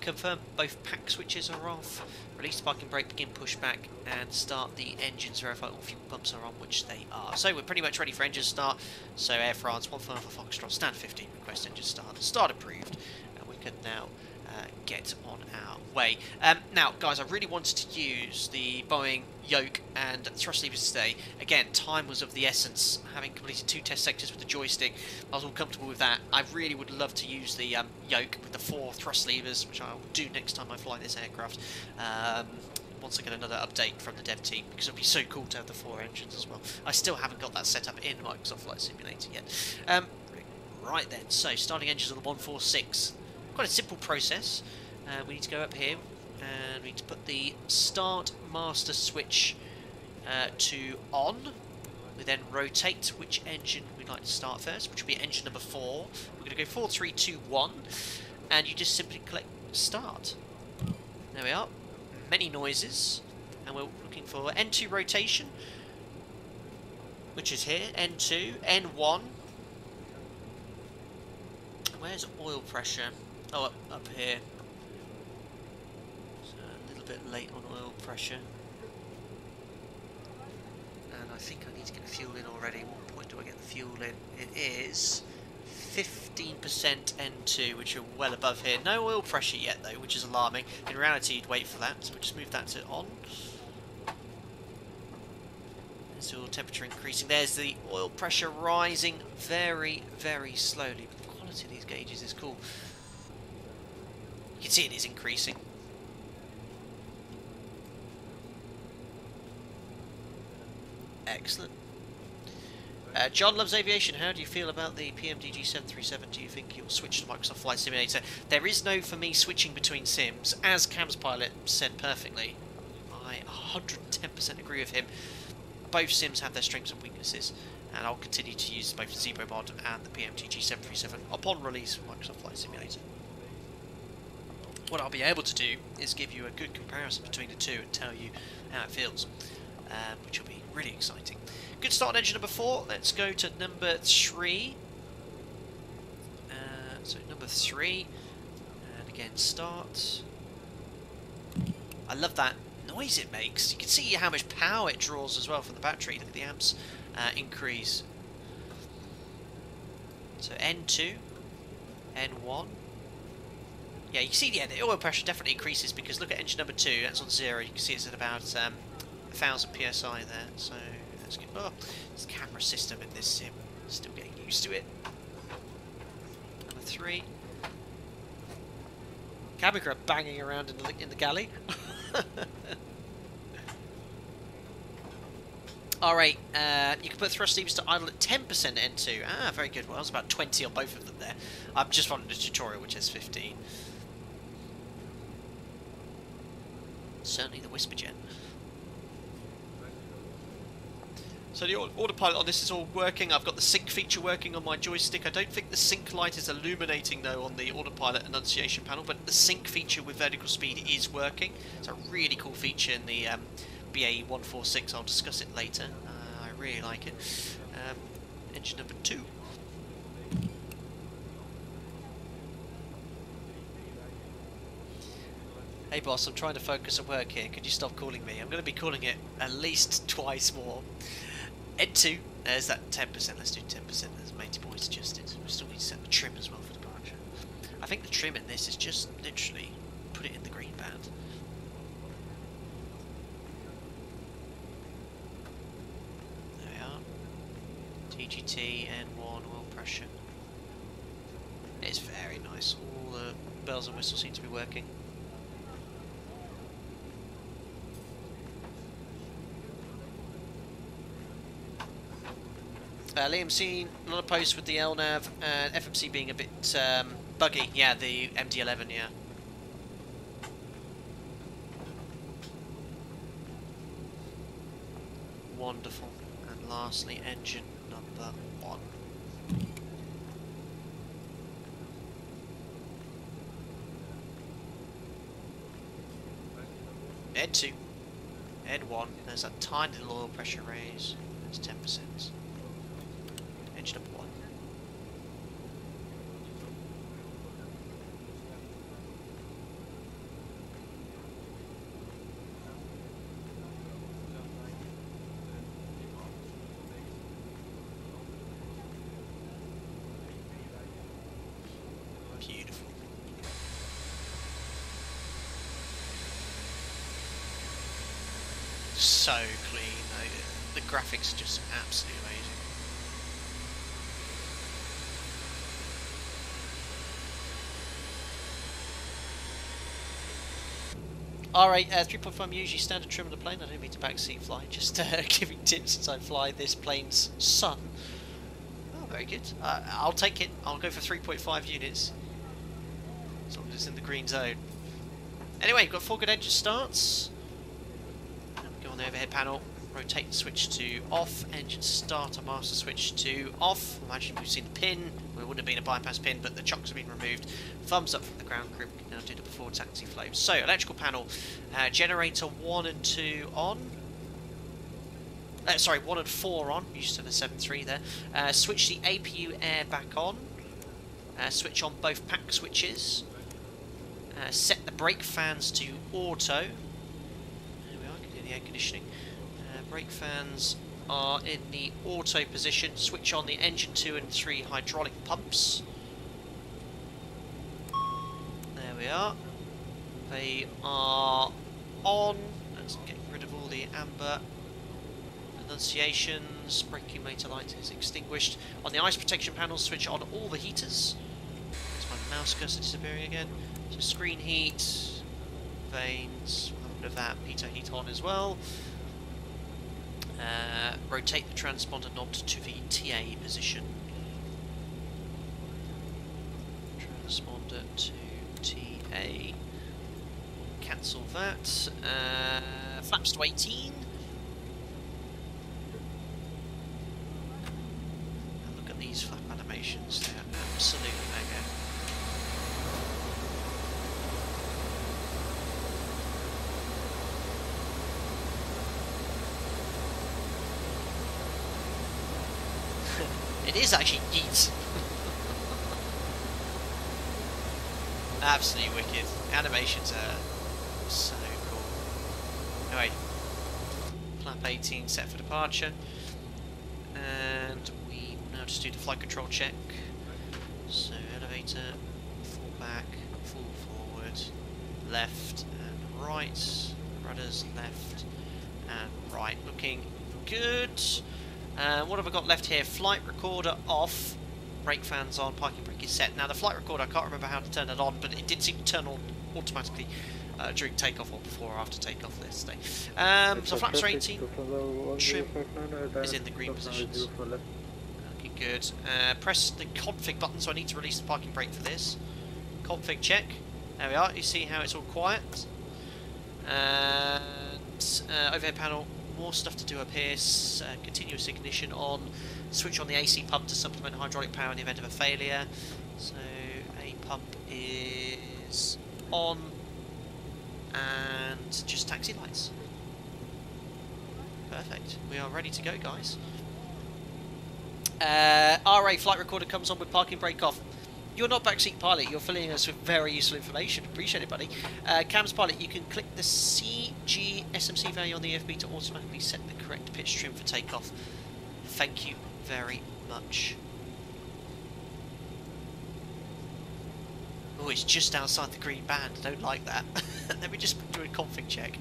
Confirm both pack switches are off. Release the parking brake, begin pushback, and start the engines. Verify all fuel pumps are on, which they are. So we're pretty much ready for engine start. So Air France 1-4 for Foxtrot, stand 15, request engine start. Start approved, and we can now get on our way. Now guys, I really wanted to use the Boeing yoke and thrust levers today. Again, time was of the essence. Having completed 2 test sectors with the joystick, I was all comfortable with that. I really would love to use the yoke with the 4 thrust levers, which I'll do next time I fly this aircraft, once I get another update from the dev team, because it would be so cool to have the 4 engines as well. I still haven't got that set up in Microsoft Flight Simulator yet. Right then, so starting engines on the 146. Quite a simple process. We need to go up here and we need to put the start master switch to on. We then rotate which engine we'd like to start first, which will be engine number 4. We're going to go 4, 3, 2, 1, and you just simply click start. There we are. Many noises, and we're looking for N2 rotation, which is here. N2, N1. Where's oil pressure? Oh, up here. So a little bit late on oil pressure. And I think I need to get the fuel in already. What point do I get the fuel in? It is 15% N2, which are well above here. No oil pressure yet, though, which is alarming. In reality, you'd wait for that. So we'll just move that to on. There's oil temperature increasing. There's the oil pressure rising very, very slowly. But the quality of these gauges is cool. You can see it is increasing. Excellent. John loves aviation. How do you feel about the PMDG 737? Do you think you'll switch to Microsoft Flight Simulator? There is no, for me, switching between sims. As CamsPilot said perfectly, I 110% agree with him. Both sims have their strengths and weaknesses, and I'll continue to use both the Zibo Mod and the PMDG 737 upon release of Microsoft Flight Simulator. What I'll be able to do is give you a good comparison between the two and tell you how it feels, which will be really exciting. Good start on engine number 4. Let's go to number 3. So number 3, and again start. I love that noise it makes. You can see how much power it draws as well from the battery. Look at the amps increase. So N2, N1. Yeah, you can see, yeah, the oil pressure definitely increases, because look at engine number 2, that's on 0, you can see it's at about 1,000 psi there, so let's get, oh, this camera system in this sim, still getting used to it. Number 3. Cabin crew banging around in the galley. Alright, you can put thrust levers to idle at 10% N2. Ah, very good. Well, I was about 20 on both of them there. I've just followed the tutorial, which has 15. Certainly the Whisperjet. So the autopilot on this is all working. I've got the sync feature working on my joystick. I don't think the sync light is illuminating though on the autopilot enunciation panel, but the sync feature with vertical speed is working. It's a really cool feature in the BAE 146. I'll discuss it later. I really like it. Engine number 2. Hey boss, I'm trying to focus on work here. Could you stop calling me? I'm going to be calling it at least twice more. N2. There's that 10%. Let's do 10%. As Matey Boy suggested. We still need to set the trim as well for departure. I think the trim in this is just literally put it in the green band. TGT, N1, oil pressure. It's very nice. All the bells and whistles seem to be working. Liam seen not a post with the LNAV and FMC being a bit buggy. Yeah, the MD-11, yeah. Wonderful. And lastly, engine number 1. Ed 2. Ed 1. There's that tiny little oil pressure raise. That's 10%. Engine number 1. So clean, the graphics are just absolutely amazing. Alright, 3.5 usually standard trim of the plane. I don't mean to backseat fly, just giving tips as I fly this plane's sun. Oh, very good. I'll take it, I'll go for 3.5 units. As long as it's in the green zone. Anyway, we've got 4 good engine starts. The overhead panel, rotate the switch to off, engine starter master switch to off. Imagine we've seen the pin, well, it wouldn't have been a bypass pin, but the chocks have been removed. Thumbs up from the ground crew, we can now do the before taxi flow. So, electrical panel, generator 1 and 2 on. Sorry, 1 and 4 on, used to the 7.3 there. Switch the APU air back on. Switch on both pack switches. Set the brake fans to auto. Air conditioning. Brake fans are in the auto position. Switch on the engine 2 and 3 hydraulic pumps. There we are. They are on. Let's get rid of all the amber enunciations. Braking motor light is extinguished. On the ice protection panel, switch on all the heaters. There's my mouse cursor disappearing again. So screen heat, vanes. Of that pitot heat on as well. Rotate the transponder knob to the TA position. Transponder to TA. Cancel that. Flaps to 18. And look at these flap animations, they're absolutely mega. It is actually neat. Absolutely wicked. Animations are so cool. Anyway, flap 18 set for departure. And we now just do the flight control check. So elevator, full back, full forward, left and right. Rudders left and right. Looking good. What have I got left here? Flight recorder off, brake fans on, parking brake is set. Now the flight recorder, I can't remember how to turn it on, but it did seem to turn on automatically during takeoff or before or after takeoff this day. So flaps are 18, trim is in the green positions. Looking good. Press the config button, so I need to release the parking brake for this. Config check. There we are, you see how it's all quiet. And overhead panel. More stuff to do up here, continuous ignition on, switch on the AC pump to supplement hydraulic power in the event of a failure. So a pump is on, and just taxi lights. Perfect, we are ready to go, guys. RA flight recorder comes on with parking brake off. You're not backseat pilot, you're filling us with very useful information. Appreciate it, buddy. CamsPilot, you can click the CG SMC value on the FB to automatically set the correct pitch trim for takeoff. Thank you very much. Oh, it's just outside the green band. I don't like that. Let me just do a config check.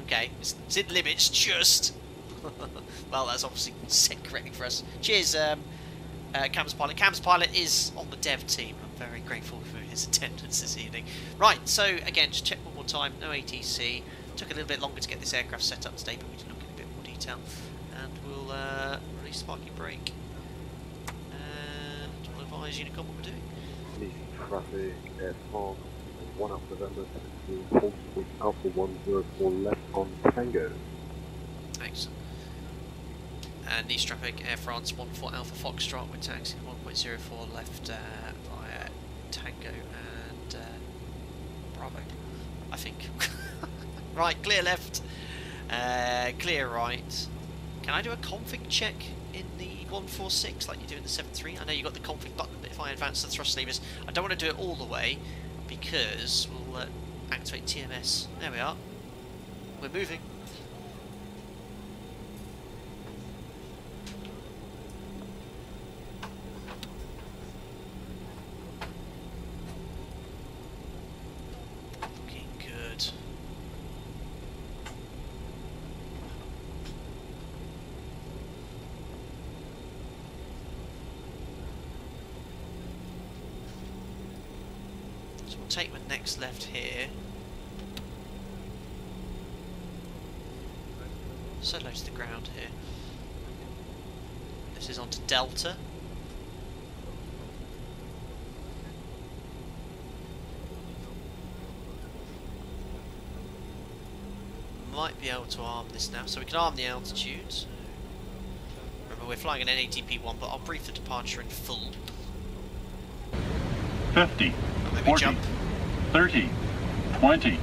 Okay, it's in limits, just. Well, that's obviously set correctly for us. Cheers, CamsPilot. CamsPilot is on the dev team. I'm very grateful for his attendance this evening. Right, so again, just check one more time. No ATC. Took a little bit longer to get this aircraft set up today, but we did look in a bit more detail. And we'll release the parking brake. organising a couple today. Easy traffic, Air France, 1 out November, 17, Pulse with Alpha 104 left on Tango. Excellent. And East traffic, Air France, 14 Alpha Foxtrot with taxi 1.04 left via Tango and Bravo, I think. Right, clear left, clear right. Can I do a config check in the 146 like you do in the 73? I know you got the config button, but if I advance the thrust levers, I don't want to do it all the way because we'll activate TMS. There we are. We're moving. Take my next left here. So low to the ground here. This is onto Delta. Might be able to arm this now, so we can arm the altitude. Remember, we're flying an NATP 1, but I'll brief the departure in full. 50. Maybe 40. Jump. 30, 20,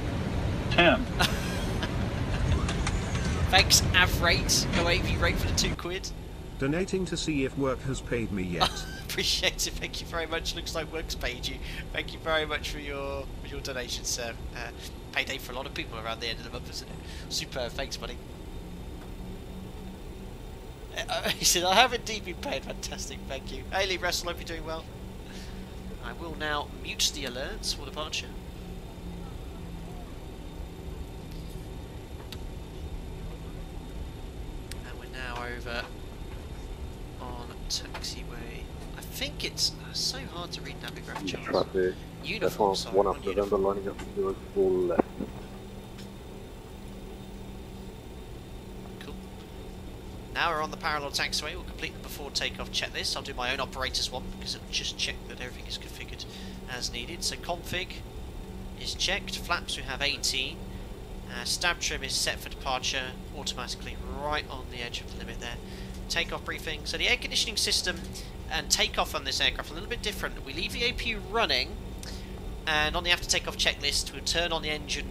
10. Thanks, Av Rate. Go AV Rate for the £2. Donating to see if work has paid me yet. Appreciate it. Thank you very much. Looks like work's paid you. Thank you very much for your donation, sir. Payday for a lot of people around the end of the month, isn't it? Super. Thanks, buddy. He said, I have indeed been paid. Fantastic. Thank you. Haley Russell, hope you're doing well. I will now mute the alerts for departure. And we're now over on taxiway. I think it's so hard to read Navigraph charts. Uniform, sorry, 1 up November, lining up to 04 left. Cool. Now we're on the parallel taxiway. We'll complete the before takeoff checklist. I'll do my own operator's one because it'll just check that everything is configured as needed. So config is checked, flaps we have 18, stab trim is set for departure automatically right on the edge of the limit there. Takeoff briefing, so the air conditioning system and takeoff on this aircraft are a little bit different. We leave the AP running and on the after takeoff checklist we'll turn on the engine,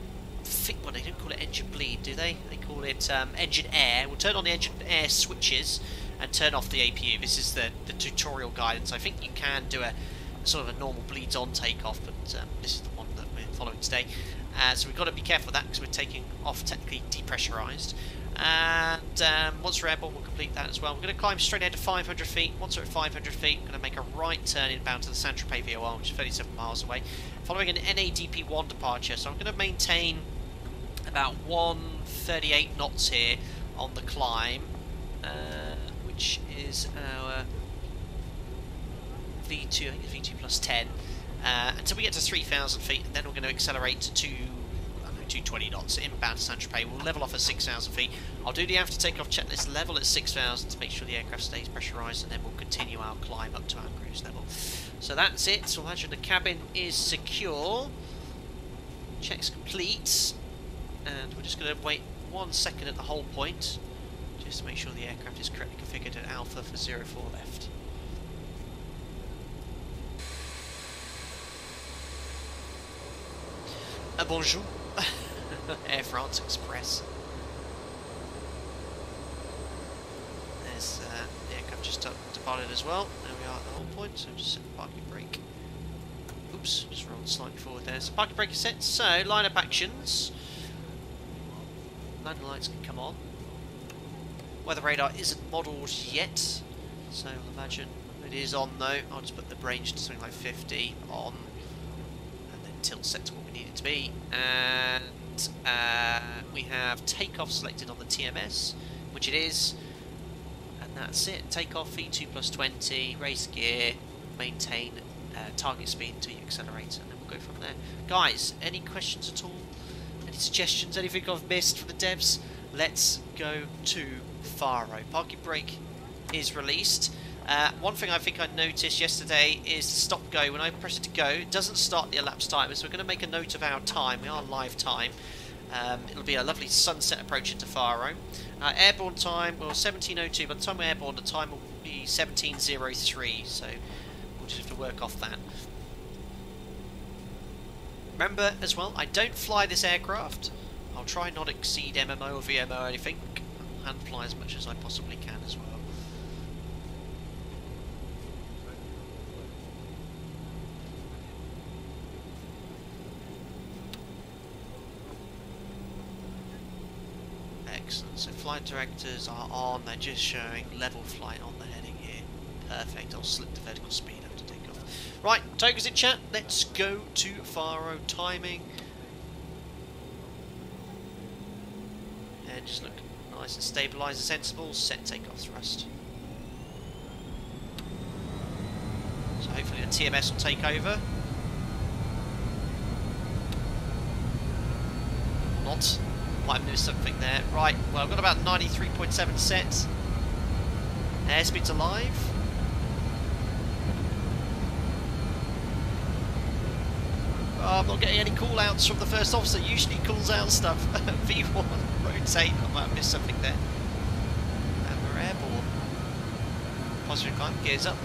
well they don't call it engine bleed do they? They call it engine air. We'll turn on the engine air switches and turn off the APU. This is the tutorial guidance. I think you can do a sort of a normal bleeds on takeoff, but this is the one that we're following today. So we've got to be careful with that because we're taking off technically depressurized. And once we're airborne, we'll complete that as well. We're going to climb straight ahead to 500 feet. Once we're at 500 feet, we're going to make a right turn inbound to the Saint-Tropez VOR, which is 37 miles away, following an NADP 1 departure. So I'm going to maintain about 138 knots here on the climb, which is our V2, I think it's V2 plus 10, until we get to 3,000 feet, and then we're going to accelerate to 220 knots inbound to Saint-Tropez. We'll level off at 6,000 feet. I'll do the after takeoff checklist level at 6,000 to make sure the aircraft stays pressurised, and then we'll continue our climb up to our cruise level. So that's it. So I'll imagine the cabin is secure. Checks complete, and we're just going to wait 1 second at the hold point just to make sure the aircraft is correctly configured at Alpha for 04 left. Bonjour, Air France Express. There's the aircraft just departed as well. There we are at the hold point, so just set the parking brake. Oops, just rolled slightly forward there. So parking brake is set, so line up actions. Landing lights can come on. Weather radar isn't modelled yet, so I'll imagine it is on though. I'll just put the range to something like 50 on, and then tilt set to what we need it to be. And we have takeoff selected on the TMS, which it is, and that's it. Takeoff V2 plus 20, race gear, maintain target speed until you accelerate, and then we'll go from there. Guys, any questions at all? Any suggestions? Anything I've missed from the devs? Let's go to Faro. Parking brake is released. One thing I think I noticed yesterday is stop go. When I press it to go, it doesn't start the elapsed time, so we're going to make a note of our time. We are live time. It'll be a lovely sunset approach into Faro. Airborne time, well, 17:02. By the time we're airborne, the time will be 17:03, so we'll just have to work off that. Remember as well, I don't fly this aircraft. I'll try not exceed MMO or VMO or anything. I'll hand fly as much as I possibly can as well. Excellent, so flight directors are on, they're just showing level flight on the heading here. Perfect, I'll slip the vertical speed up to take off. Right, tokens in chat, let's go to Faro timing. And just look nice and stabiliser, sensible, set takeoff thrust. So hopefully the TMS will take over. Not. Might have missed something there. Right, well, I've got about 93.7 sets. Airspeed's alive. Oh, I'm not getting any call outs from the first officer. Usually calls out stuff. V1, rotate. I might have missed something there. And we're airborne. Positive climb, gears up.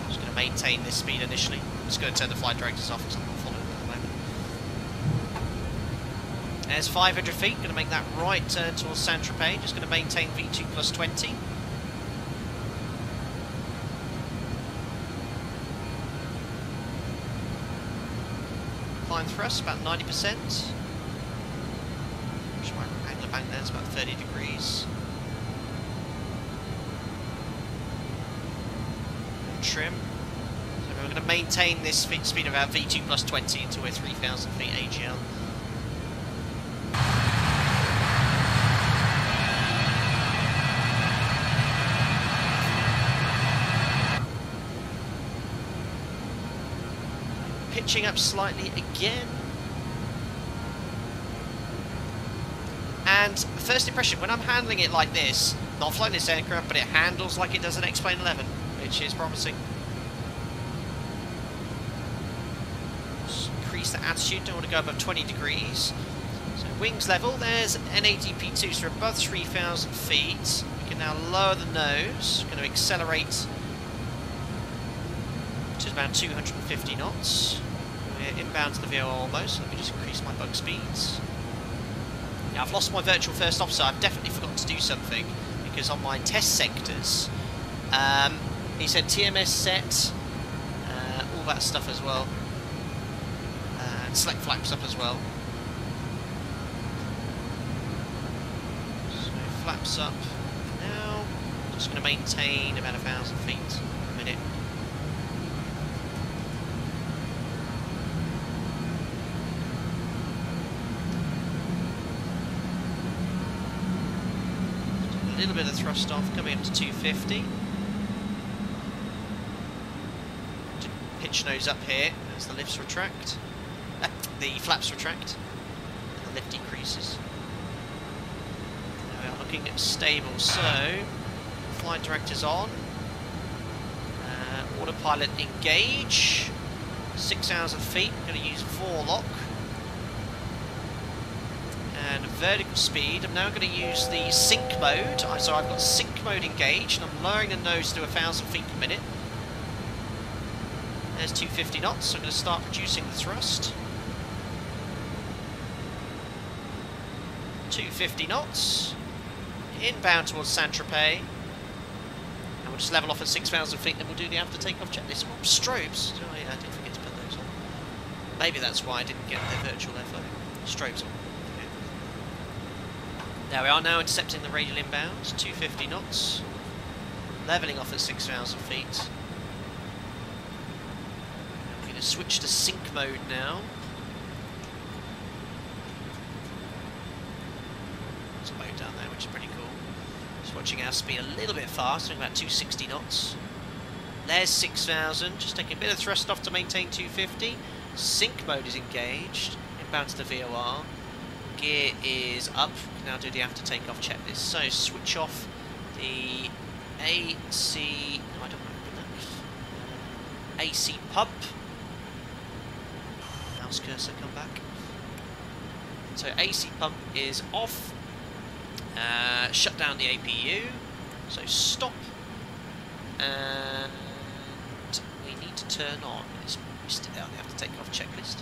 I'm just going to maintain this speed initially. I'm just going to turn the flight directors off because I'm not following. There's 500 feet, going to make that right turn towards Saint-Tropez, just going to maintain V2 plus 20. Climb thrust, about 90%. Which my angular bank there is about 30 degrees. And trim. So we're going to maintain this speed of our V2 plus 20 until we're 3,000 feet AGL. Pitching up slightly again, and first impression when I'm handling it like this, not flying this aircraft, but it handles like it does an X-Plane 11, which is promising. Just increase the attitude, don't want to go above 20 degrees. So wings level, there's NADP2, so above 3,000 feet. We can now lower the nose, going to accelerate to about 250 knots. We're inbound to the VOR almost, so let me just increase my bug speeds. Now I've lost my virtual first officer, I've definitely forgotten to do something, because on my test sectors, he said TMS set, all that stuff as well, and select flaps up as well. So flaps up for now, just going to maintain about 1,000 feet a minute. A little bit of thrust off, coming up to 250. Pitch nose up here as the lifts retract, the flaps retract, and the lift decreases. Now we are looking at stable, so flight directors on, autopilot engage, 6,000 feet, I'm going to use forelock. And vertical speed, I'm now going to use the sync mode, so I've got sync mode engaged, and I'm lowering the nose to 1,000 feet per minute. There's 250 knots, so I'm going to start reducing the thrust. 250 knots, inbound towards Saint-Tropez, and we'll just level off at 6,000 feet, then we'll do the after takeoff checklist. Oh, strobes! Oh yeah, I did forget to put those on. Maybe that's why I didn't get the virtual airflow. Strobes on. There we are now, intercepting the radial inbound, 250 knots, levelling off at 6,000 feet. I'm going to switch to sync mode now. There's a boat down there, which is pretty cool. Just watching our speed a little bit fast, doing about 260 knots. There's 6,000, just taking a bit of thrust off to maintain 250. Sync mode is engaged, inbound to the VOR. Gear is up, now do the after takeoff checklist. So switch off the AC, no, I don't want to put that, AC pub, mouse cursor come back, so AC pub is off, shut down the APU, so stop, and we need to turn on, I only have to take off checklist,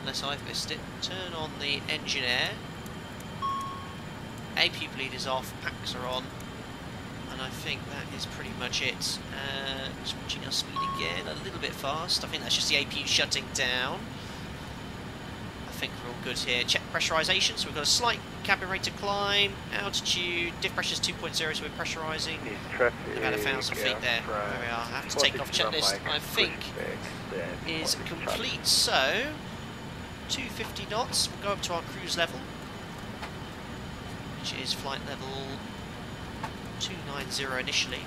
unless I've missed it, turn on the engine air, APU bleed is off, packs are on, and I think that is pretty much it. Just watching our speed again, a little bit fast, I think that's just the APU shutting down. I think we're all good here. Check pressurisation, so we've got a slight cabin rate decline, altitude, diff pressure is 2.0, so we're pressurising about 1,000 feet there. There we are, I have to take off checklist, I think is complete, so 250 knots, we'll go up to our cruise level, which is flight level 290 initially.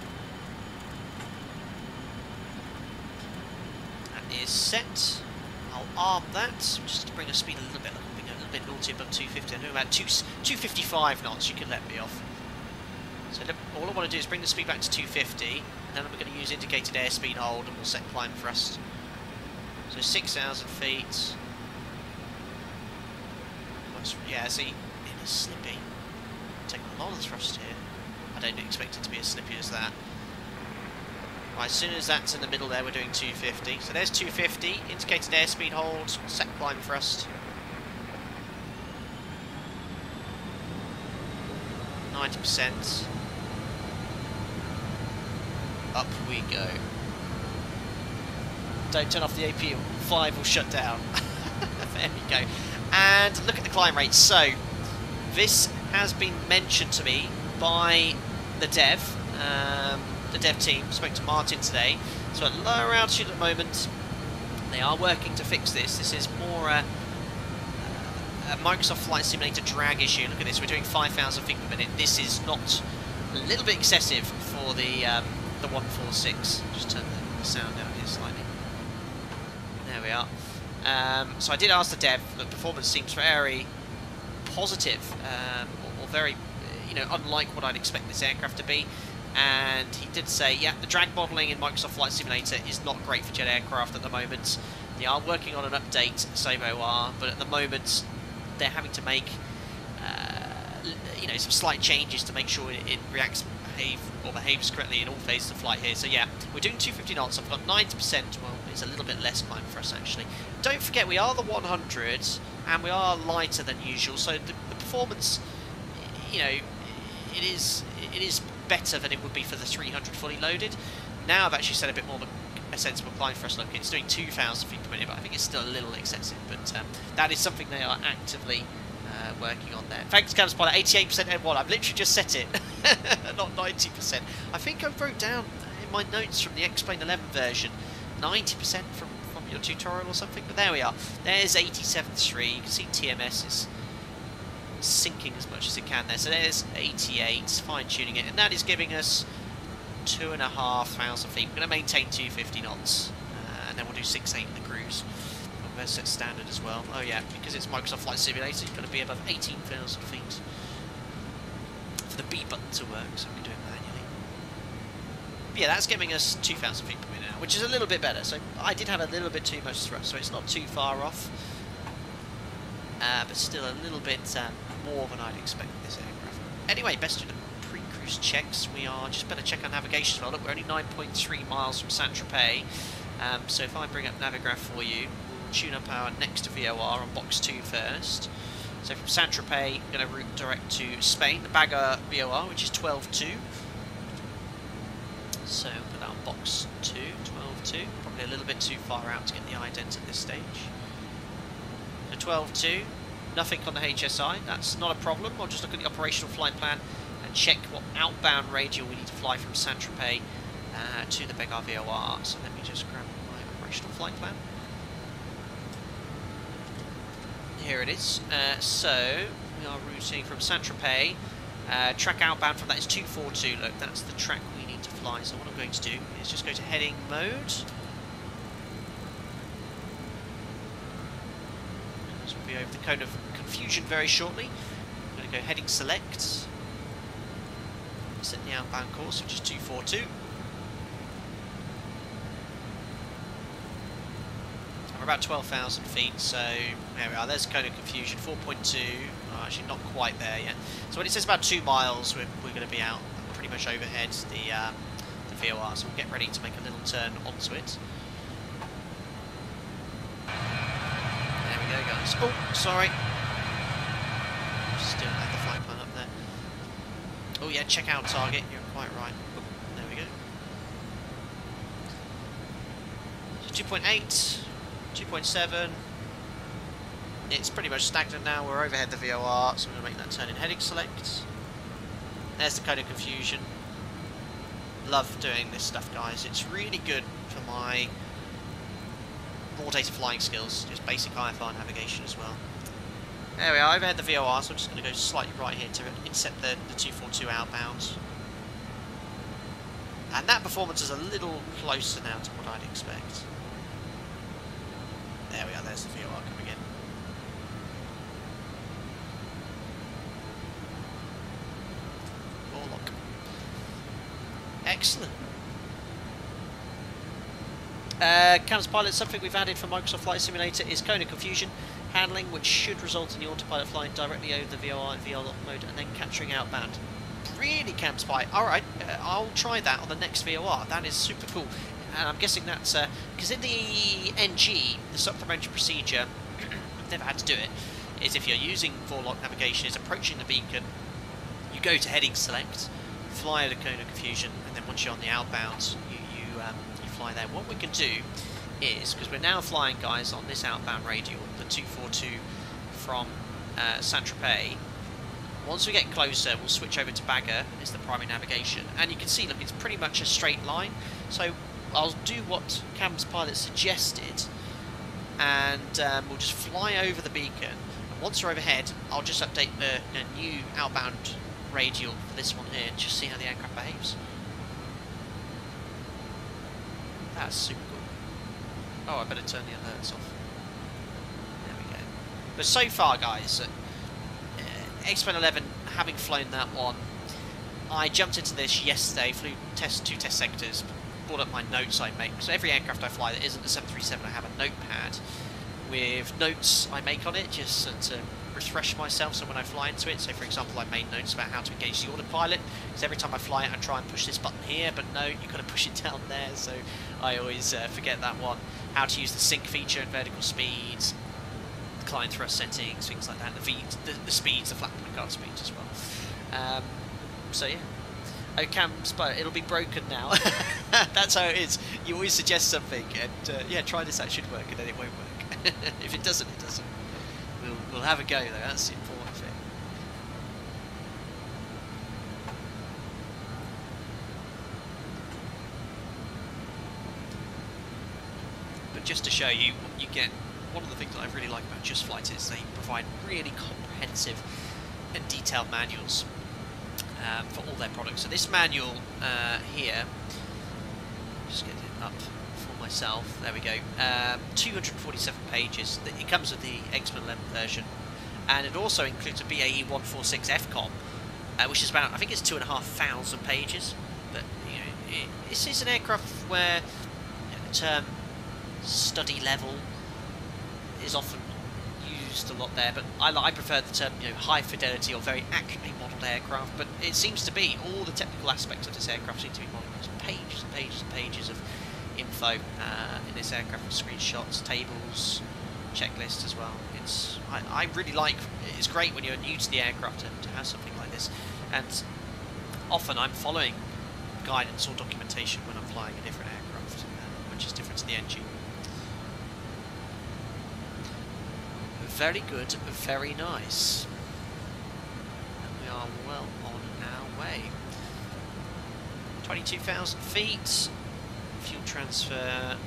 That is set. I'll arm that, just to bring the speed a little bit naughty above 250. I know about 255 knots you can let me off. So all I want to do is bring the speed back to 250, and then we're going to use indicated airspeed hold, and we'll set climb thrust. So 6,000 feet. Yeah, see, it is slippy. Taking a lot of thrust here. I don't expect it to be as slippy as that. Right, as soon as that's in the middle there, we're doing 250. So there's 250, indicated airspeed hold, set climb thrust. 90%. Up we go. Don't turn off the APU, 5 will shut down. There we go. And look at the climb rate. So this has been mentioned to me by the dev team. Spoke to Martin today. So at lower altitude at the moment, they are working to fix this. This is more a Microsoft Flight Simulator drag issue. Look at this. We're doing 5,000 feet per minute. This is not a little bit excessive for the 146. Just turn the sound down here slightly. There we are. So I did ask the dev, the performance seems very positive, or very, unlike what I'd expect this aircraft to be, and he did say, yeah, the drag modelling in Microsoft Flight Simulator is not great for jet aircraft at the moment. They are working on an update, SimWorld, but at the moment they're having to make, some slight changes to make sure it reacts or behaves correctly in all phases of flight here. So yeah, we're doing 250 knots, I've got 90%, well, it's a little bit less climb for us actually. Don't forget we are the 100s and we are lighter than usual, so the performance, it is better than it would be for the 300 fully loaded. Now I've actually set a bit more of a sensible climb for us. Look, it's doing 2,000 feet per minute, but I think it's still a little excessive, but that is something they are actively working on there. Thanks, CamsPilot. 88% N1. I've literally just set it, not 90%. I think I wrote down in my notes from the X-Plane 11 version 90% from your tutorial or something. But there we are. There's 87.3. You can see TMS is sinking as much as it can there. So there's 88. Fine-tuning it, and that is giving us 2,500 feet. We're going to maintain 250 knots, and then we'll do 6.8 in the cruise. Set standard as well. Oh yeah, because it's Microsoft Flight Simulator, you've got to be above 18,000 feet for the B button to work, so we do it manually. But yeah, that's giving us 2,000 feet per minute now, which is a little bit better. So I did have a little bit too much thrust, so it's not too far off, but still a little bit more than I'd expect this aircraft. Anyway, best of the pre-cruise checks. We are just better check our navigation as well. Look, we're only 9.3 miles from Saint-Tropez, so if I bring up Navigraph for you, tune up our next VOR on box 2 first. So from Saint-Tropez, I'm going to route direct to Spain, the Bagar VOR, which is 12.2. So put that on box 2, 12.2. Probably a little bit too far out to get the ident at this stage. So 12.2, nothing on the HSI, that's not a problem. I'll just look at the operational flight plan and check what outbound radial we need to fly from Saint-Tropez to the Bagar VOR. So let me just grab my operational flight plan. Here it is. So we are routing from Saint-Tropez. Track outbound from that is 242. Look, that's the track we need to fly. So what I'm going to do is just go to heading mode. This will be over the cone of confusion very shortly. I'm going to go heading select. set the outbound course, which is 242. We're about 12,000 feet, so there we are. There's a cone of confusion, 4.2. Oh, actually, not quite there yet. So when it says about 2 miles, we're going to be out pretty much overhead the VOR. So we'll get ready to make a little turn onto it. There we go, guys. Oh, sorry. Still have the flight plan up there. Oh yeah, check out target. You're quite right. Oh, there we go. So 2.8. 2.7, it's pretty much stagnant now, we're overhead the VOR, so we're going to make that turn in heading select. There's the code of confusion. Love doing this stuff, guys, it's really good for my raw data flying skills, just basic IFR navigation as well. There we are, overhead the VOR, so I'm just going to go slightly right here to intercept the 242 outbound. And that performance is a little closer now to what I'd expect. There we are, there's the VOR coming in. All lock. Excellent. CamsPilot, something we've added for Microsoft Flight Simulator is cone of confusion handling, which should result in the autopilot flying directly over the VOR and VOR lock mode and then capturing outbound. Really, CamsPilot? Alright, I'll try that on the next VOR. That is super cool. And I'm guessing that's because in the NG, the supplementary procedure, I've never had to do it, is if you're using VOR-lock navigation, is approaching the beacon, you go to heading select, fly over the cone of confusion, and then once you're on the outbound, you fly there. What we can do is, because we're now flying, guys, on this outbound radial, the 242 from Saint-Tropez. Once we get closer, we'll switch over to Bagar, is the primary navigation, and you can see, look, it's pretty much a straight line. So I'll do what CamsPilot suggested, and we'll just fly over the beacon. And once we're overhead, I'll just update the new outbound radial for this one here, and just see how the aircraft behaves. That's super cool. Oh, I better turn the alerts off. There we go. But so far, guys, X-Plane 11, having flown that one, I jumped into this yesterday, flew two test sectors, up my notes I make. So every aircraft I fly that isn't a 737, I have a notepad with notes I make on it just to refresh myself. So when I fly into it, so for example, I made notes about how to engage the autopilot, because every time I fly it, I try and push this button here, but no, you've got to push it down there. So I always forget that one. How to use the sync feature at vertical speeds, climb thrust settings, things like that. The speeds, the flap point guard speeds as well. So yeah. Oh, CamsPilot, it'll be broken now. That's how it is. You always suggest something, and yeah, try this, that should work, and then it won't work. If it doesn't, it doesn't. We'll have a go, though, that's the important thing. But just to show you what you get, one of the things that I really like about Just Flight is they provide really comprehensive and detailed manuals. For all their products. So this manual here, just get it up for myself, there we go, 247 pages, it comes with the X-Plane 11 version, and it also includes a BAE 146 FCOM, which is about, I think it's 2,500 pages, but you know, this is an aircraft where the term study level is often a lot there, but I prefer the term, you know, high fidelity or very accurately modelled aircraft. But it seems to be all the technical aspects of this aircraft seem to be modelled. There's pages and pages and pages of info in this aircraft, screenshots, tables, checklists as well. It's I really like. It's great when you're new to the aircraft to have something like this. And often I'm following guidance or documentation when I'm flying a different aircraft, which is different to the NG. Very good, very nice. And we are well on our way. 22,000 feet. Fuel transfer.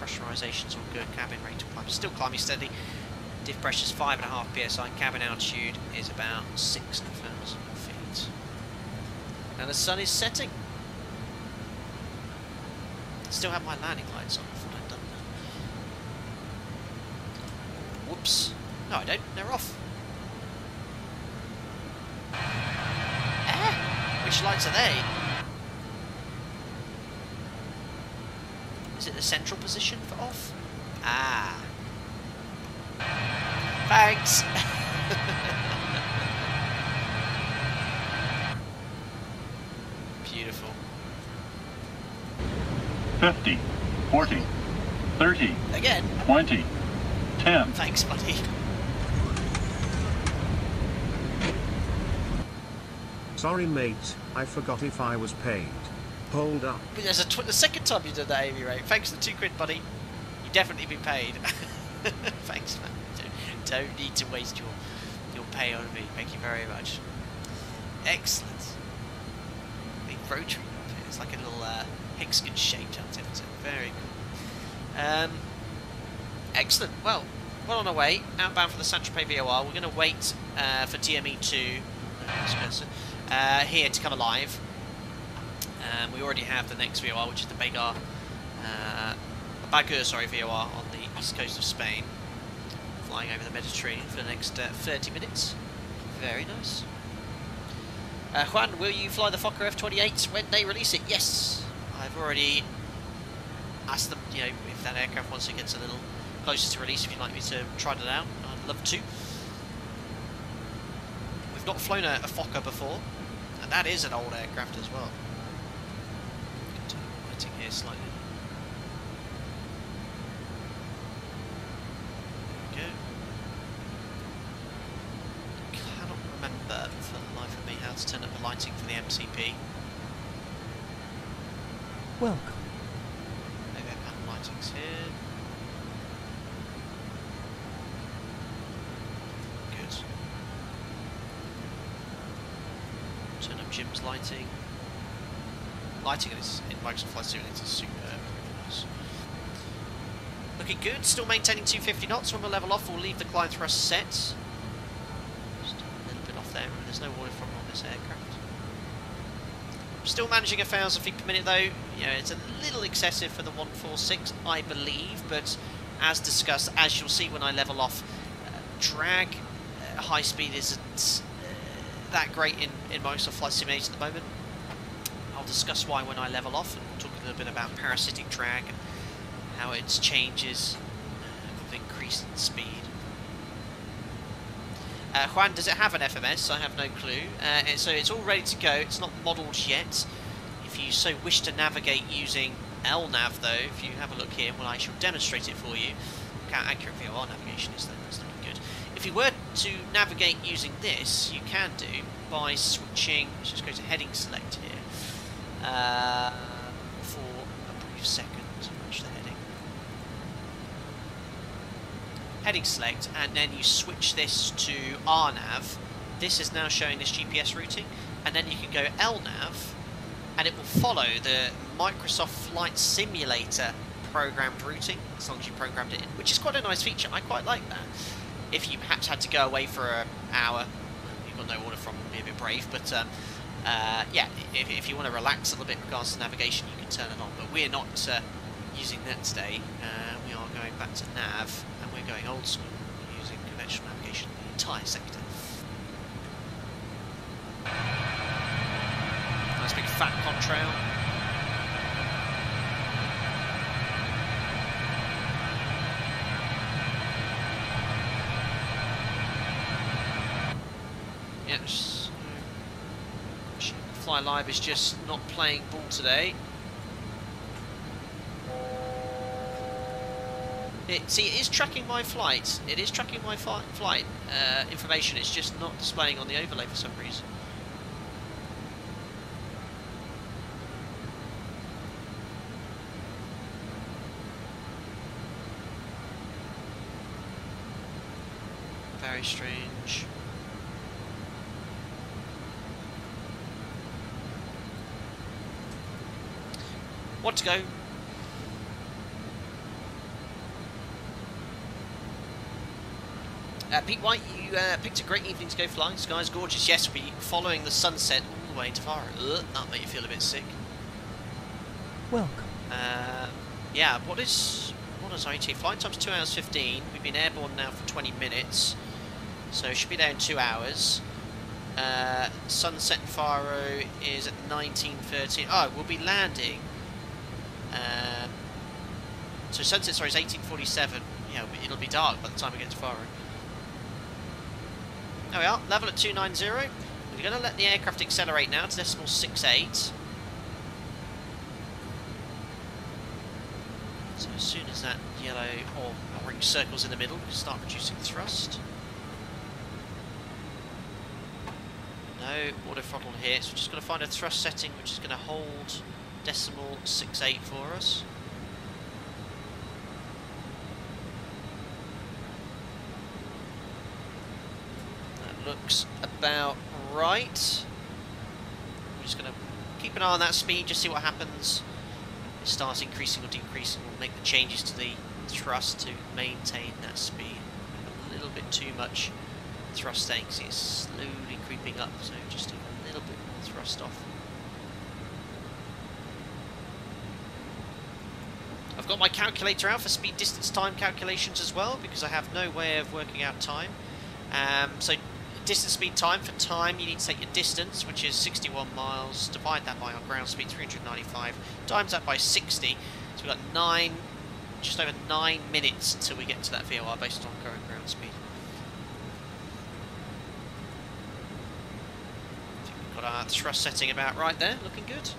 Pressurization's all good. Cabin rate to climb. Still climbing steady. Diff pressure's 5.5 psi. Cabin altitude is about 6,000 feet. And the sun is setting. Still have my landing lights on. Whoops. No, I don't. They're off. Which lights are they? Is it the central position for off? Ah. Thanks. Beautiful. 50, 40, 30. Again. 20, 10. Thanks, buddy. Sorry, mate. I forgot if I was paid. Hold up. But there's the second time you did that, Amy Ray. Thanks for the £2, buddy. You've definitely been paid. Thanks, man. Don't need to waste your pay on me. Thank you very much. Excellent. Big rotary up here. It's like a little hexagon shaped out, isn't it? Very cool. Excellent. Well, we're on our way. Outbound for the Saint-Tropez VOR. We're going to wait for TME2 here to come alive. We already have the next VOR, which is the Bagar VOR on the east coast of Spain. Flying over the Mediterranean for the next 30 minutes. Very nice. Juan, will you fly the Fokker F-28s when they release it? Yes. I've already asked them, you know, if that aircraft, once it gets a little closer to release, if you'd like me to try that out, I'd love to. We've not flown a Fokker before, and that is an old aircraft as well. Can turn the lighting here slightly. Turn up the lighting for the MCP. Welcome. Maybe I can have lightings here. Good. Turn up Jim's lighting. Lighting in Microsoft Flight Simulator is superb. Looking good. Still maintaining 250 knots. When we level off, we'll leave the climb thrust set. Just a little bit off there. There's no water from this aircraft. Still managing 1,000 feet per minute though. You know, it's a little excessive for the 146, I believe, but as discussed, as you'll see when I level off, drag high speed isn't that great in Microsoft Flight Simulator at the moment. I'll discuss why when I level off, and we'll talk a little bit about parasitic drag and how it changes with increased speed. Juan, does it have an FMS? I have no clue. So it's all ready to go. It's not modelled yet. If you so wish to navigate using LNAV, though, if you have a look here, well, I shall demonstrate it for you. Look how accurate VOR navigation is, though. That's looking good. If you were to navigate using this, you can do by switching. Let's just go to heading select here for a brief second. Watch the heading. Heading select, and then you switch this to RNAV. This is now showing this GPS routing, and then you can go LNAV and it will follow the Microsoft Flight Simulator programmed routing, as long as you programmed it in, which is quite a nice feature. I quite like that. If you perhaps had to go away for an hour, you've got no order from, be a bit brave, but yeah, if you want to relax a little bit in regards to navigation, you can turn it on, but we're not using that today. We are going back to nav. We're going old school, using conventional navigation in the entire sector. Nice big fat contrail. Yes. Fly Live is just not playing ball today. It is tracking my flight. It is tracking my flight information. It's just not displaying on the overlay for some reason. Very strange. What to go? Pete White, you picked a great evening to go flying. Sky's gorgeous. Yes, we'll be following the sunset all the way to Faro. That made you feel a bit sick. Welcome. Yeah, what is IT? Flight time's 2 hours 15. We've been airborne now for 20 minutes. So should be there in 2 hours. Sunset Faro is at 19:13. Oh, we'll be landing. So sunset, sorry, is 18:47. Yeah, it'll be dark by the time we get to Faro. There we are. Level at 290. We're going to let the aircraft accelerate now to decimal 68. So as soon as that yellow or orange circle's in the middle, we start reducing thrust. No auto throttle here, so we're just going to find a thrust setting which is going to hold decimal 68 for us. That looks about right. We're just going to keep an eye on that speed, just see what happens. It starts increasing or decreasing. We'll make the changes to the thrust to maintain that speed. A little bit too much thrust setting, because it's slowly creeping up, so just a little bit more thrust off. I've got my calculator out for speed, distance, time calculations as well, because I have no way of working out time. So distance, speed, time. For time, you need to take your distance, which is 61 miles, divide that by our ground speed, 395, times that by 60. So we've got just over 9 minutes until we get to that VOR based on current ground speed. I think we've got our thrust setting about right there, looking good.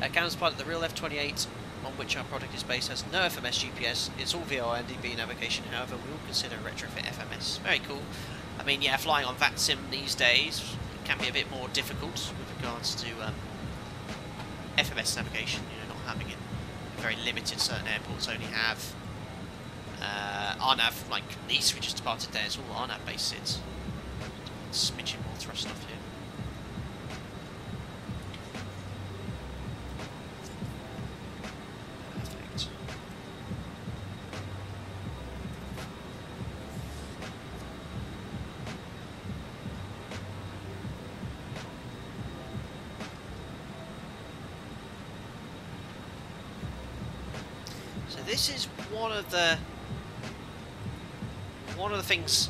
CamsPilot, the real F-28 on which our product is based, has no FMS GPS, it's all VR and DB navigation, however we will consider retrofit FMS. Very cool. I mean, yeah, flying on VATSIM these days can be a bit more difficult with regards to FMS navigation, you know, not having it. Very limited, certain airports only have RNAV, like Nice, we just departed there, it's all RNAV based SIDs. Smidgen more thrust off here. This is one of the things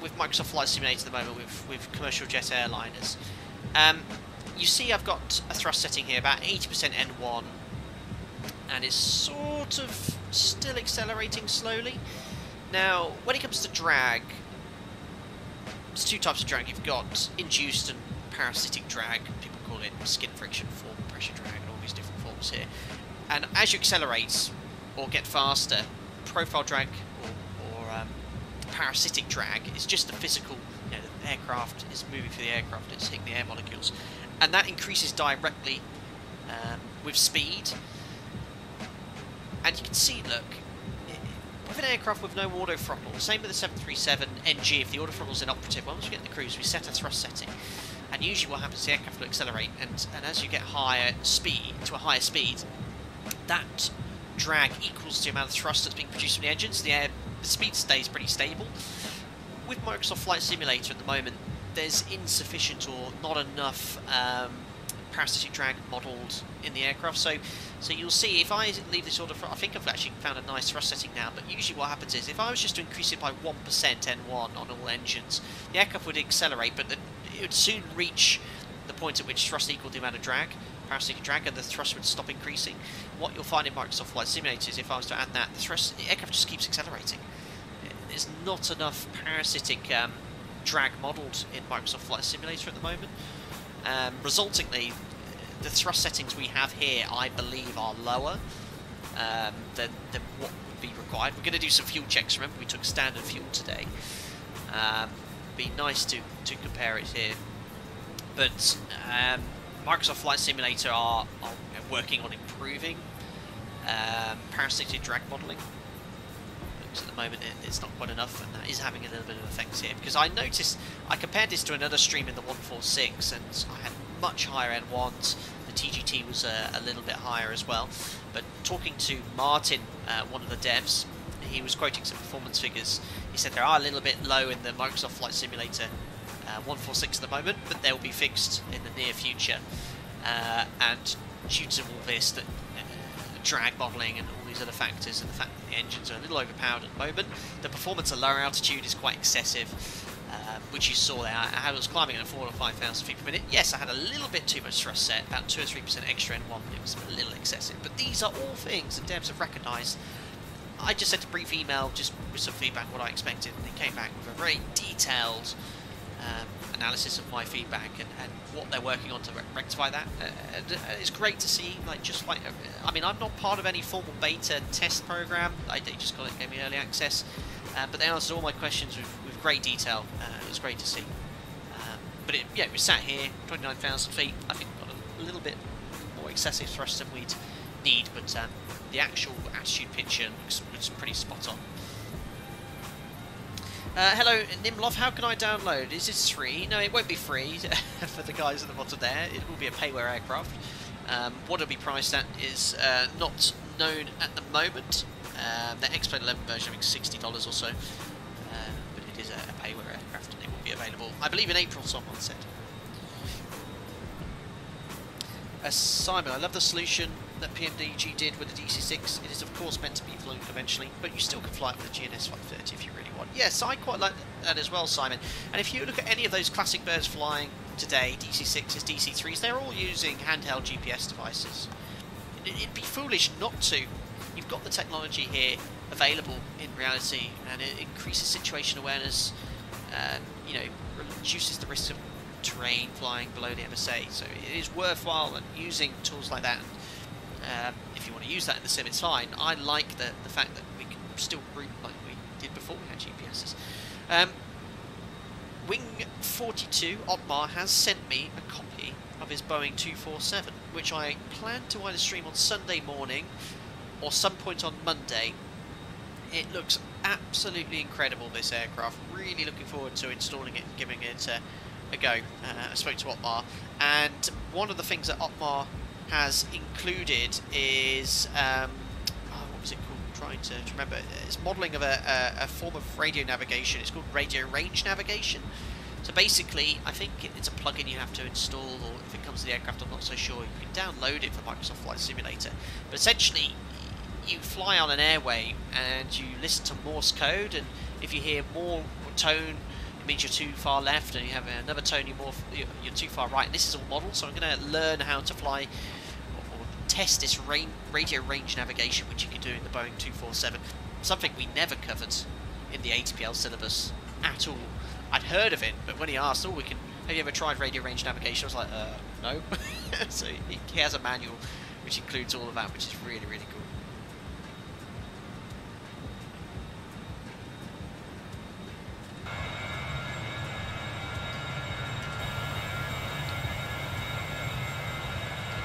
with Microsoft Flight Simulator at the moment with commercial jet airliners. You see, I've got a thrust setting here about 80% N1, and it's sort of still accelerating slowly. Now, when it comes to drag, there's two types of drag. You've got induced and parasitic drag. People call it skin friction, form pressure drag, and all these different forms here. And as you accelerate or get faster, profile drag or parasitic drag is just the physical, you know, the aircraft is moving through the aircraft, it's hitting the air molecules, and that increases directly with speed. And you can see, look, with an aircraft with no auto throttle, same with the 737 NG, if the auto throttle is inoperative, once we get in the cruise, we set a thrust setting. And usually what happens is the aircraft will accelerate, and as you get to a higher speed, that drag equals the amount of thrust that's being produced from the engine, so the speed stays pretty stable. With Microsoft Flight Simulator at the moment, there's insufficient or not enough parasitic drag modelled in the aircraft, so you'll see if I leave this order, I think I've actually found a nice thrust setting now, but usually what happens is if I was just to increase it by 1% N1 on all engines, the aircraft would accelerate, but it would soon reach the point at which thrust equaled the amount of drag, parasitic drag, and the thrust would stop increasing. What you'll find in Microsoft Flight Simulator is if I was to add that, the thrust, the aircraft just keeps accelerating. There's not enough parasitic drag modelled in Microsoft Flight Simulator at the moment. Resultingly, the thrust settings we have here, I believe, are lower than what would be required. We're going to do some fuel checks. Remember, we took standard fuel today. Be nice to compare it here. But Microsoft Flight Simulator are working on improving parasitic drag modelling. Because at the moment it's not quite enough, and that is having a little bit of effect here. Because I noticed, I compared this to another stream in the 146, and I had much higher N1s. The TGT was a little bit higher as well. But talking to Martin, one of the devs, he was quoting some performance figures. He said they are a little bit low in the Microsoft Flight Simulator 146 at the moment, but they'll be fixed in the near future, and due to all this, that drag modelling and all these are the factors, and the fact that the engines are a little overpowered at the moment. The performance at lower altitude is quite excessive, which you saw there. I was climbing at 4,000 or 5,000 feet per minute. Yes, I had a little bit too much thrust set, about 2 or 3% extra in one. It was a little excessive. But these are all things that devs have recognised. I just sent a brief email just with some feedback, what I expected, and they came back with a very detailed analysis of my feedback and what they're working on to rectify that. And it's great to see, like, just like, I mean, I'm not part of any formal beta test program. They just got it, gave me early access, but they answered all my questions with great detail. It was great to see. But it, yeah, we sat here, 29,000 feet. I think got a little bit more excessive thrust than we'd need, but the actual attitude picture was pretty spot on. Hello Nimlov, how can I download? Is this free? No, it won't be free for the guys at the bottom there. It will be a payware aircraft. What it'll be priced at is not known at the moment. The X-Plane 11 version is $60 or so, but it is a payware aircraft and it will be available, I believe, in April, someone said. Simon, I love the solution that PMDG did with the DC-6. It is of course meant to be flown conventionally, but you still can fly it with the GNS 530 if you really want. Yes, I quite like that as well, Simon. And if you look at any of those classic birds flying today, DC-6s, DC-3s, they're all using handheld GPS devices. It'd be foolish not to. You've got the technology here available in reality, and it increases situation awareness, you know, reduces the risk of terrain flying below the MSA, so it is worthwhile and using tools like that. If you want to use that in the sim, it's fine. I like the fact that we can still route like we did before we had GPSs. Wing 42, Otmar, has sent me a copy of his Boeing 247, which I plan to either stream on Sunday morning or some point on Monday. It looks absolutely incredible, this aircraft. Really looking forward to installing it and giving it a go. I spoke to Otmar, and one of the things that Otmar has included is what was it called? I'm trying to remember. It's modelling of a form of radio navigation. It's called radio range navigation. So basically, I think it's a plugin you have to install, or if it comes to the aircraft, I'm not so sure. You can download it for Microsoft Flight Simulator. But essentially, you fly on an airway and you listen to Morse code, and if you hear more tone, it means you're too far left, and you have another tone, you're too far right. And this is all modelled, so I'm going to learn how to fly. Test this radio range navigation, which you can do in the Boeing 247, something we never covered in the ATPL syllabus at all. I'd heard of it, but when he asked, have you ever tried radio range navigation? I was like, no. So he has a manual which includes all of that, which is really, really cool.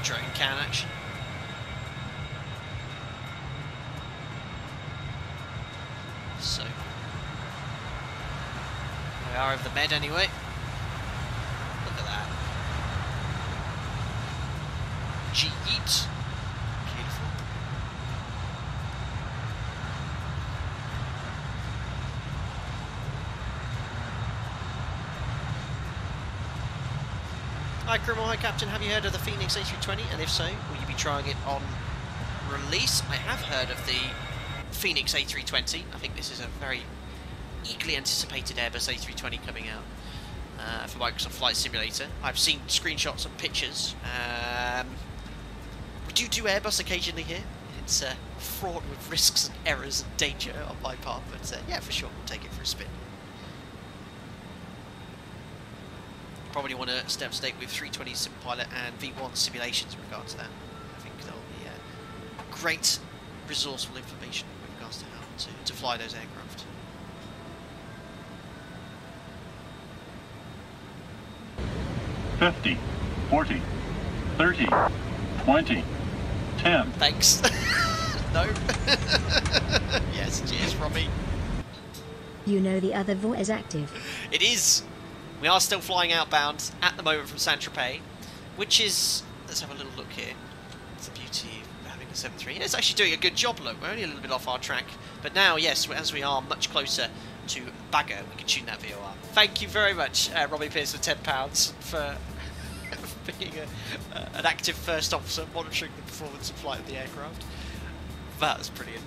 Drone can action. So we are over the med anyway. Look at that. G-yeet. Beautiful. Hi Criminal, hi Captain, have you heard of the Phoenix A320? And if so, will you be trying it on release? I have heard of the Phoenix A320. I think this is a very eagerly anticipated Airbus A320 coming out for Microsoft Flight Simulator. I've seen screenshots and pictures. We do Airbus occasionally here. It's fraught with risks and errors and danger on my part, but yeah, for sure, we'll take it for a spin. Probably want to step stake with 320 SimPilot and V1 simulations in regard to that. I think that'll be great resourceful information with regards to how to fly those aircraft. $50, $40, $30, $20, $10. Thanks. No. Yes, cheers, Robbie. You know the other VOR is active. It is. We are still flying outbound at the moment from Saint-Tropez, which is... Let's have a little look here. It's the beauty of having a 737. It's actually doing a good job, look. We're only a little bit off our track. But now, yes, as we are much closer to Bagar, we can tune that VOR. Thank you very much, Robbie Pierce, for £10 for being an active first officer, monitoring the performance of flight of the aircraft. That was brilliant.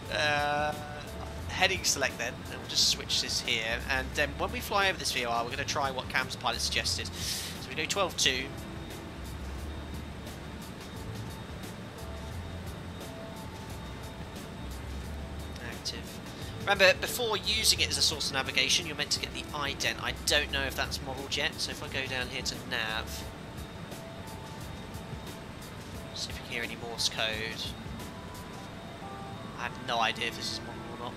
Heading select then, and we'll just switch this here. And then when we fly over this VOR, we're going to try what CamsPilot suggested. So we do 12.2. Active. Remember, before using it as a source of navigation, you're meant to get the ident. I don't know if that's modelled yet, so if I go down here to nav, see if you can hear any Morse code. I have no idea if this is modelled or not.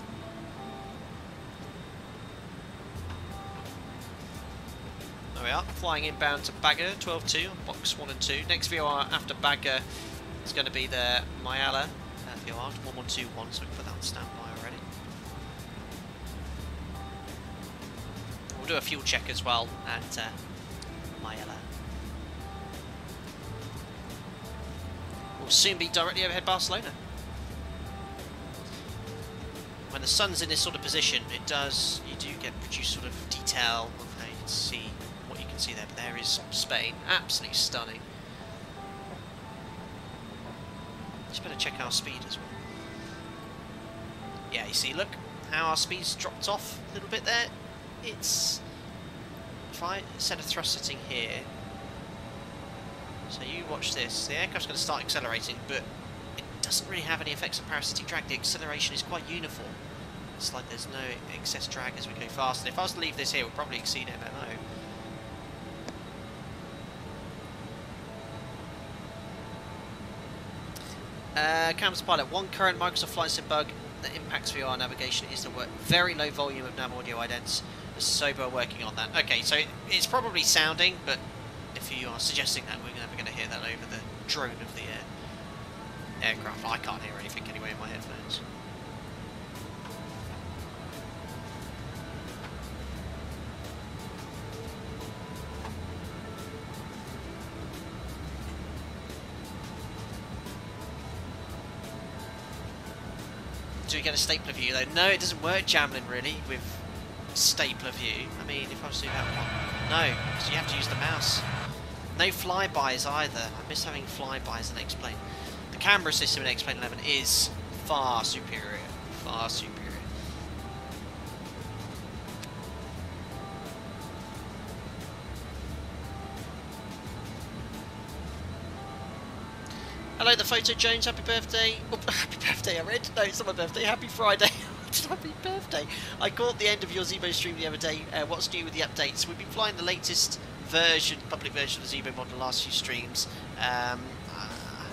There we are, flying inbound to Bagar, 12.2, box 1 and 2. Next VOR after Bagar is going to be the Mayala VOR, 1121, so we can put that on standby already. We'll do a fuel check as well at Mayala. We'll soon be directly overhead Barcelona. When the sun's in this sort of position, it does, you do get produced sort of detail of how you can see what you can see there. But there is Spain, absolutely stunning. Just better check our speed as well. Yeah, you see, look how our speed's dropped off a little bit there. It's, if I set a thrust setting here, so you watch this, the aircraft's going to start accelerating, but it doesn't really have any effects of parasitic drag. The acceleration is quite uniform. It's like there's no excess drag as we go fast. And if I was to leave this here, we'll probably exceed MMO. CamsPilot, one current Microsoft Flight Sim bug that impacts VR navigation is the very low volume of nav audio idents. Sobo working on that. Okay, so it's probably sounding, but if you are suggesting that, we're never going to hear that over the drone of the aircraft. I can't hear anything anyway in my headphones. Do we get a stapler view though? No, it doesn't work, Jamlin, really, with stapler view. I mean, if I was to do that one, no, because you have to use the mouse. No flybys either. I miss having flybys in X-Plane. The camera system in X-Plane 11 is far superior. Far superior. Hello, the photo Jones. Happy birthday. Oh, happy birthday, I read. No, it's not my birthday. Happy Friday. Happy birthday. I caught the end of your Zibo stream the other day. What's new with the updates? We've been flying the latest version, public version of the Zibo mod the last few streams. I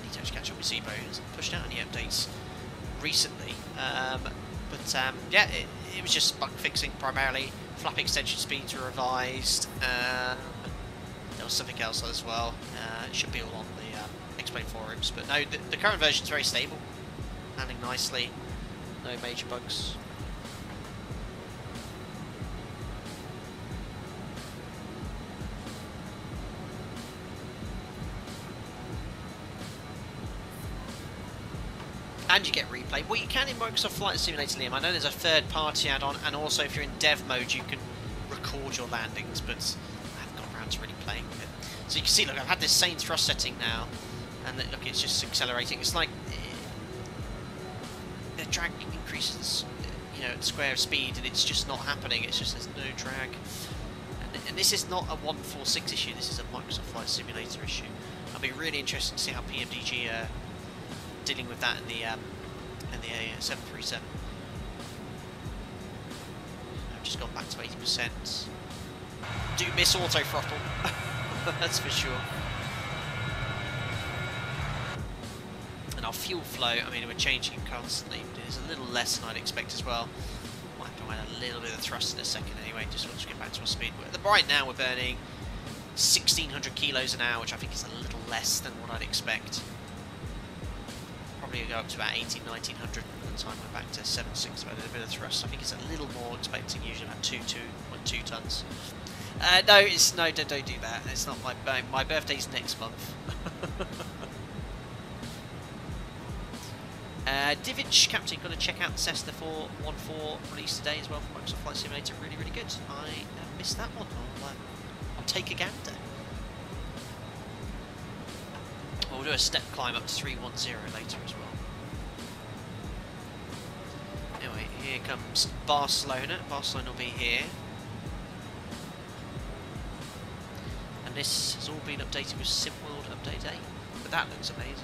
need to actually catch up with Zibo. It hasn't pushed out any updates recently. Yeah, it was just bug fixing primarily. Flap extension speeds were revised. There was something else as well. It should be all on the X-Plane forums. But no, the current version is very stable. Handling nicely. No major bugs. And you get replay. Well, you can in Microsoft Flight Simulator, Liam. I know there's a third-party add-on, and also if you're in dev mode, you can record your landings, but I haven't got around to really playing with it. So you can see, look, I've had this same thrust setting now, and look, it's just accelerating. It's like the drag increases, you know, at square speed, and it's just not happening. It's just there's no drag. And this is not a 146 issue. This is a Microsoft Flight Simulator issue. I'll be really interested to see how PMDG are dealing with that in the 737. I've just gone back to 80%. Do miss auto throttle. That's for sure. And our fuel flow, I mean, we're changing it constantly. It's a little less than I'd expect as well. Might have to add a little bit of thrust in a second anyway, just once we get back to our speed. Right now we're burning 1,600 kilos an hour, which I think is a little less than what I'd expect. Probably go up to about 1,800, 1,900 by the time we're back to 7.6, about a bit of thrust. I think it's a little more expecting, usually about 2.2 tonnes. No, it's no, don't do that. It's not my birthday's next month. Divich, Captain, got to check out the Cessna 414 release today as well for Microsoft Flight Simulator. Really, really good. I missed that one. I'll take a gander. Well, we'll do a step climb up to 310 later as well. Here comes Barcelona. Barcelona will be here. And this has all been updated with SimWorld Update 8. But that looks amazing.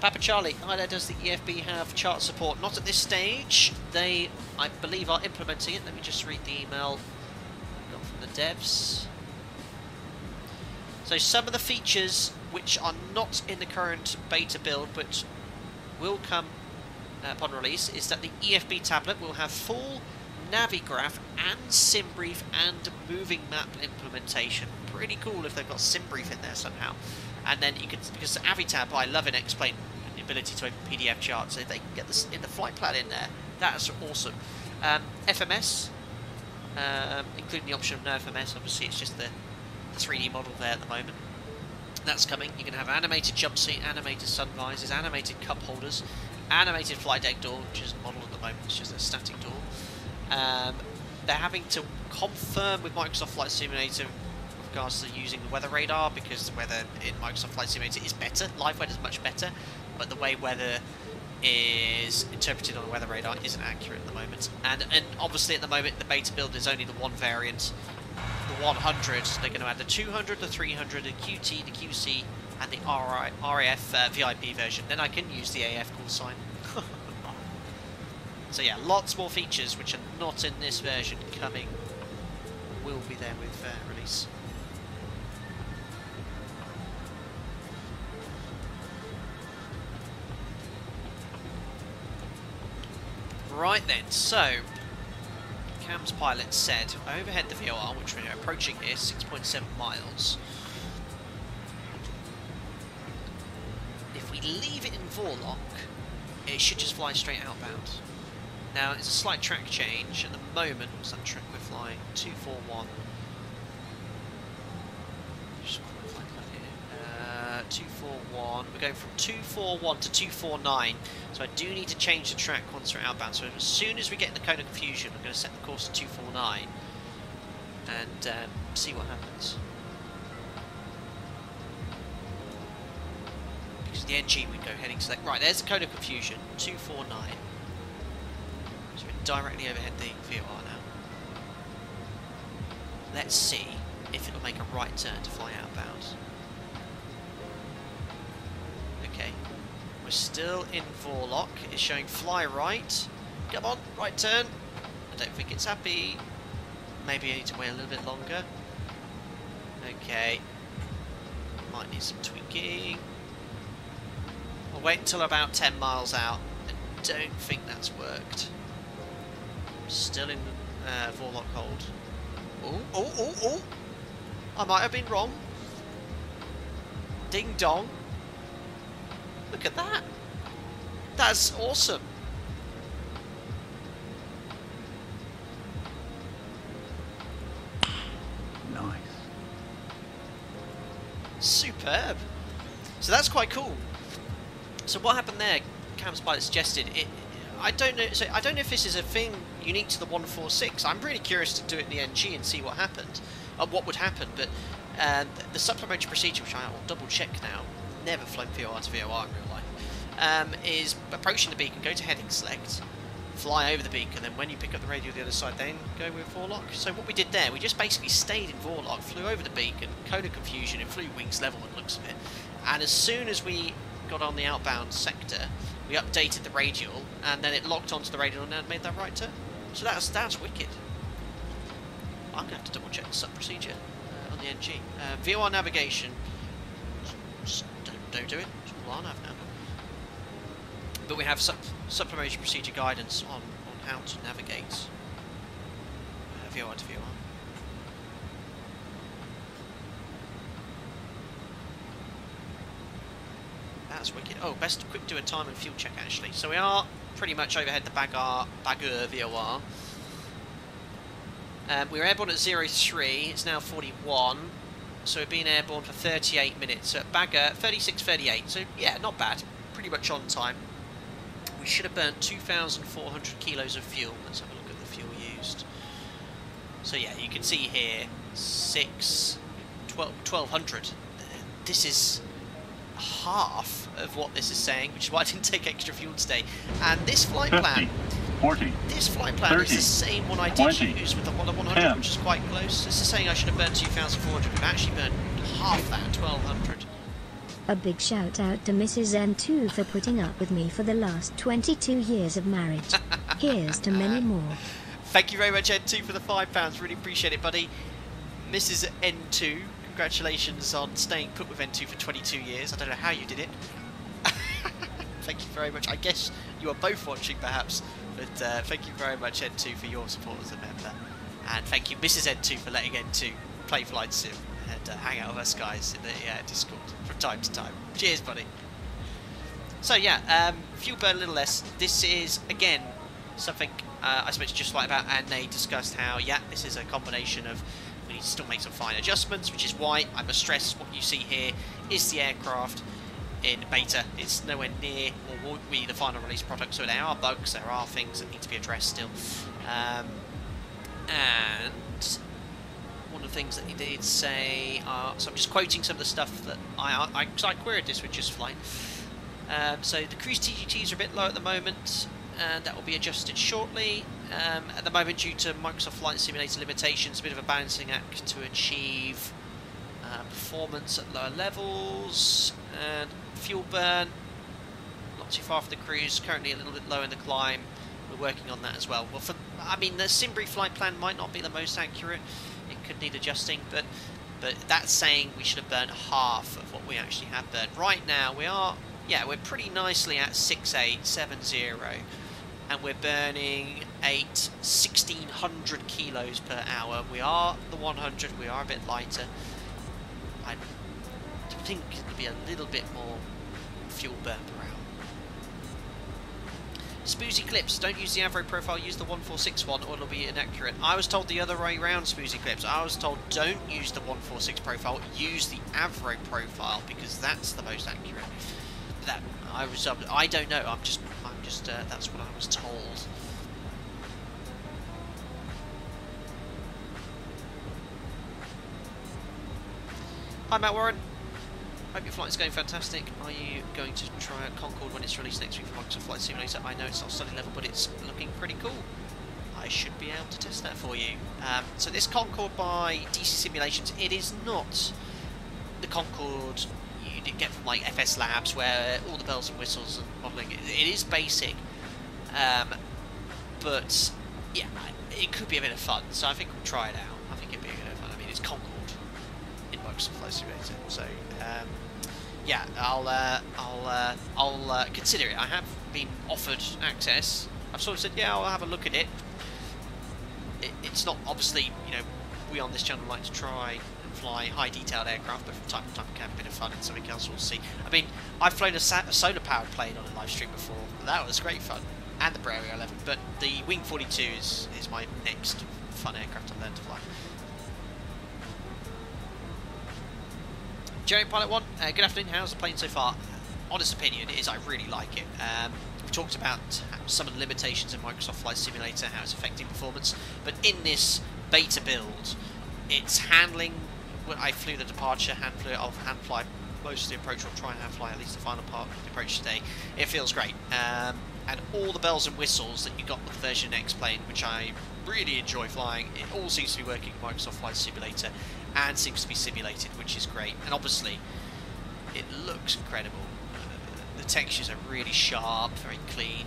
Papa Charlie, ILA, does the EFB have chart support? Not at this stage. They, I believe, are implementing it. Let me just read the email got from the devs. So some of the features which are not in the current beta build, but will come upon release, is that the EFB tablet will have full Navigraph and SimBrief and moving map implementation. Pretty cool if they've got SimBrief in there somehow. And then you can, because Avitab, I love in X-Plane, the ability to open PDF charts, so if they can get this in the flight plan in there, that's awesome. FMS, including the option of no FMS, obviously it's just the 3D model there at the moment. That's coming. You can have animated jumpseat, animated sun visors, animated cup holders, animated flight deck door, which is model at the moment, it's just a static door. They're having to confirm with Microsoft Flight Simulator with regards to using the weather radar, because the weather in Microsoft Flight Simulator is better, live weather is much better, but the way weather is interpreted on the weather radar isn't accurate at the moment. And obviously at the moment the beta build is only the one variant, the 100, so they're going to add the 200, the 300, the QT, the QC, and the RAF VIP version. Then I can use the AF call sign. So yeah, lots more features which are not in this version coming will be there with release. Right then, so CamsPilot said overhead the VOR, which we're approaching here, 6.7 miles. If we leave it in Vorlock, it should just fly straight outbound. Now it's a slight track change at the moment. What's that track we're flying? 241. Just want to fly that here. 241. We're going from 241 to 249. So I do need to change the track once we're outbound. So as soon as we get in the cone of confusion, I'm going to set the course to 249 and see what happens. Because the NG would go heading select. Right, there's the cone of confusion. 249. Directly overhead the VOR now. Let's see if it'll make a right turn to fly outbound. Okay, we're still in Vorlock. It's showing fly right. Come on, right turn. I don't think it's happy. Maybe I need to wait a little bit longer. Okay, might need some tweaking. I'll wait until about 10 miles out. I don't think that's worked. Still in Vorlock hold. Oh! I might have been wrong. Ding dong. Look at that. That's awesome. Nice. Superb. So that's quite cool. So what happened there? CamsPilot suggested it. I don't know. So I don't know if this is a thing unique to the 146. I'm really curious to do it in the NG and see what happened, what would happen. But the supplementary procedure, which I will double check now, never flown VOR to VOR in real life, is approaching the beacon, go to heading select, fly over the beacon, then when you pick up the radio on the other side, then go with Vorlock. So what we did there, we just basically stayed in Vorlock, flew over the beacon, cone of confusion, and flew wings level, it looks of it. And as soon as we got on the outbound sector, we updated the radial, and then it locked onto the radial and made that right turn. So that's wicked. I'm going to have to double check the sub procedure on the NG. VOR navigation. Just don't do it. It's all I have now. But we have supplementary procedure guidance on how to navigate VOR to VOR. That's wicked. Oh, best quick do a time and fuel check actually. So we are pretty much overhead the Bagar VOR. We were airborne at 03. It's now 41. So we've been airborne for 38 minutes. So at Bagar 36:38. So yeah, not bad. Pretty much on time. We should have burnt 2,400 kilos of fuel. Let's have a look at the fuel used. So yeah, you can see here 1200. This is half of what this is saying, which is why I didn't take extra fuel today. And this flight 50, plan, 40, this flight plan 30, is the same one I did 20, use with the Honda 100, 10, which is quite close. This is saying I should have burned 2,400, we've actually burned half that, 1,200. A big shout out to Mrs. M2 for putting up with me for the last 22 years of marriage. Here's to many more. Thank you very much, N2, for the £5. Really appreciate it, buddy. Mrs. N2, congratulations on staying put with N2 for 22 years. I don't know how you did it. Thank you very much. I guess you are both watching, perhaps. But thank you very much, N2, for your support as a member. And thank you, Mrs. N2, for letting N2 play Flight Sim and hang out with us guys in the Discord from time to time. Cheers, buddy. So, yeah, fuel burn a little less. This is, again, something... I spoke to Just Flight about, and they discussed how, yeah, this is a combination of we need to still make some fine adjustments, which is why I must stress what you see here is the aircraft in beta. It's nowhere near or won't be the final release product, so there are bugs, there are things that need to be addressed still. And one of the things that he did say are, so I'm just quoting some of the stuff that I queried this with Just Flight. So the cruise TGTs are a bit low at the moment. And that will be adjusted shortly. At the moment, due to Microsoft Flight Simulator limitations, a bit of a balancing act to achieve performance at lower levels. And fuel burn, not too far for the cruise, currently a little bit low in the climb. We're working on that as well. Well, I mean, the SimBrief flight plan might not be the most accurate. It could need adjusting, but that's saying we should have burned half of what we actually have burned. Right now, we are, yeah, we're pretty nicely at 6870. And we're burning 1,600 kilos per hour. We are the 100, we are a bit lighter. I think it'll be a little bit more fuel burn per hour. Spoozy clips, don't use the Avro profile, use the 146 one or it'll be inaccurate. I was told the other way round, Spoozy clips. I was told don't use the 146 profile, use the Avro profile because that's the most accurate. That I don't know, I'm just that's what I was told. Hi Matt Warren, hope your flight's going fantastic. Are you going to try a Concorde when it's released next week for Microsoft Flight Simulator? I know it's not study level, but it's looking pretty cool. I should be able to test that for you. So this Concorde by DC Simulations, it is not the Concorde you did get from like FS Labs where all the bells and whistles and modelling, it is basic, but yeah, it could be a bit of fun, so I think we'll try it out. I think it'd be a bit of fun. I mean, it's Concorde in Microsoft Flight Simulator, so yeah, I'll consider it. I have been offered access. I've sort of said yeah, I'll have a look at it. It's not obviously, you know, we on this channel like to try fly high detailed aircraft, but from time to time it can have a bit of fun and something else we'll see. I mean, I've flown a solar powered plane on a live stream before, that was great fun, and the Bravia 11, but the Wing 42 is my next fun aircraft I've learned to fly. Jerry Pilot 1, good afternoon, how's the plane so far? Honest opinion is I really like it. We talked about some of the limitations in Microsoft Flight Simulator, how it's affecting performance, but in this beta build, it's handling. I flew the departure, hand fly most of the approach, or try and hand fly at least the final part of the approach today. It feels great, and all the bells and whistles that you got with version X-Plane, which I really enjoy flying, it all seems to be working in Microsoft Flight Simulator and seems to be simulated, which is great. And obviously it looks incredible, the textures are really sharp, very clean.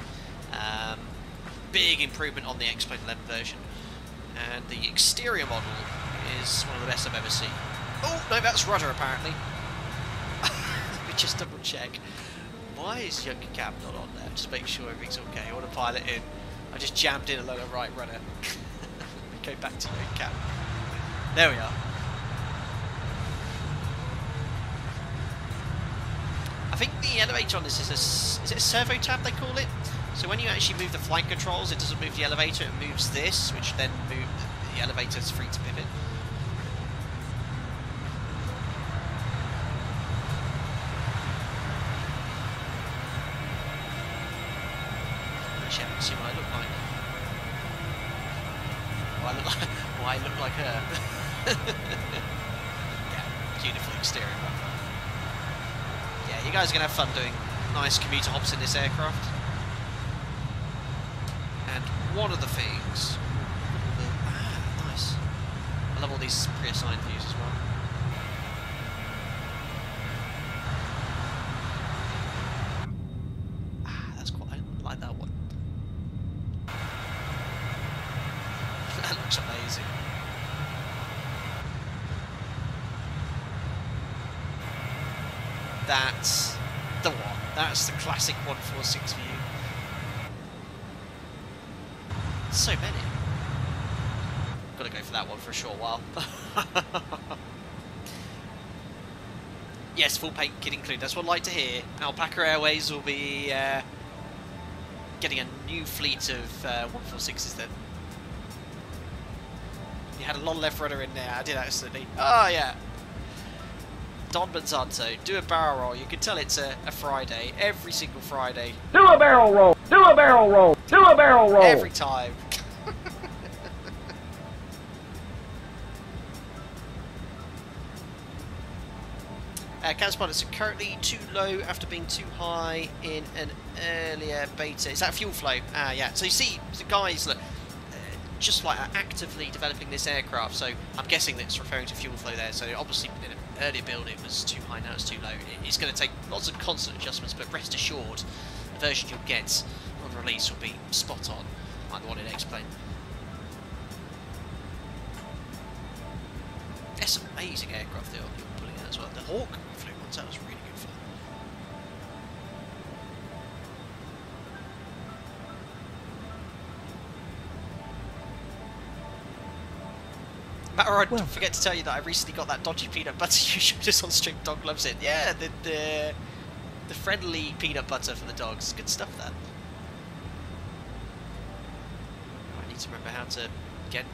Big improvement on the X-Plane 11 version, and the exterior model is one of the best I've ever seen. Oh, no, that's rudder, apparently. Let me just double check. Why is Younger Cab not on there? Just make sure everything's okay. I want to pilot in. I just jammed in a lower right rudder. Let me go back to Younger Cab. There we are. I think the elevator on this is a... Is it a servo tab, they call it? So when you actually move the flight controls, it doesn't move the elevator, it moves this, which then moves... The elevator's free to pivot. See what I look like. Well, I look like her. Yeah, beautiful exterior. Yeah, You guys are going to have fun doing nice commuter hops in this aircraft. And one of the things... Ah, nice. I love all these pre-assigned views as well. That's the one. That's the classic 146 view. So many. Gotta go for that one for a short while. Yes, full paint kit included. That's what I'd like to hear. Alpaca Airways will be getting a new fleet of 146s then. You had a lot of left rudder in there. I did accidentally. Oh, yeah. Don Manzanto, do a barrel roll. You can tell it's a Friday, every single Friday. Do a barrel roll! Do a barrel roll! Do a barrel roll! Every time. CamsPilot, currently too low after being too high in an earlier beta. Is that fuel flow? Ah, yeah. So you see, the guys that just like are actively developing this aircraft, so I'm guessing that's referring to fuel flow there, so obviously in an earlier build it was too high, now it's too low. It's going to take lots of constant adjustments, but rest assured the version you'll get on release will be spot on, like the one in X-Plane. That's an amazing aircraft that you're pulling out as well. The Hawk flew once, that was really good fun. Matter, I forget to tell you that I recently got that dodgy peanut butter you showed us on stream. Dog loves it. Yeah, the friendly peanut butter for the dogs. Good stuff, that. I need to remember how to get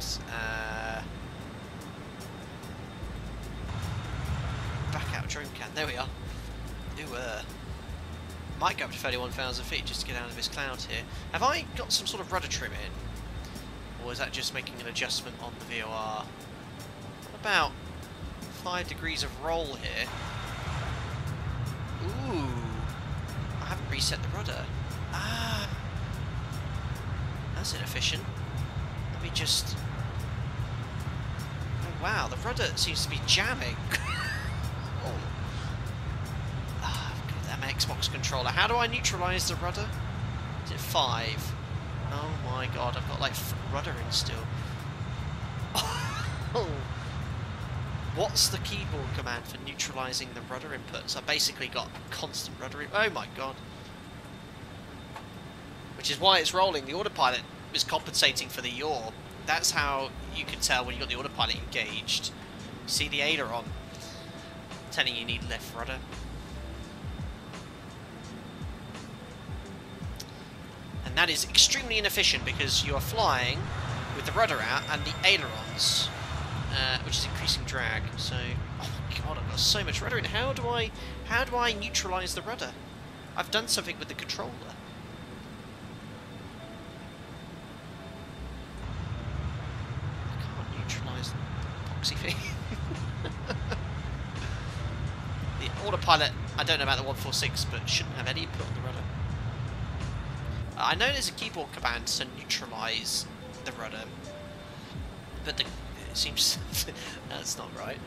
back out of drone cam. There we are. Ooh, might go up to 31,000 feet just to get out of this cloud here. Have I got some sort of rudder trim in? Or is that just making an adjustment on the VOR? About 5 degrees of roll here. Ooh, I haven't reset the rudder. Ah, that's inefficient. Let me just... Oh wow, the rudder seems to be jamming. Oh. Ah, that Xbox controller. How do I neutralise the rudder? Is it 5? Oh my god, I've got like rudder in still. Oh. What's the keyboard command for neutralising the rudder inputs? I basically got constant rudder input. Oh my god. Which is why it's rolling. The autopilot is compensating for the yaw. That's how you can tell when you've got the autopilot engaged. You see the aileron telling you need left rudder. And that is extremely inefficient because you are flying with the rudder out and the ailerons... which is increasing drag. So, oh my god, I've got so much rudder in. How do I neutralise the rudder? I've done something with the controller. I can't neutralise the boxy thing. The autopilot, I don't know about the 146, but shouldn't have any input on the rudder. I know there's a keyboard command to neutralise the rudder, but the it seems that's not right.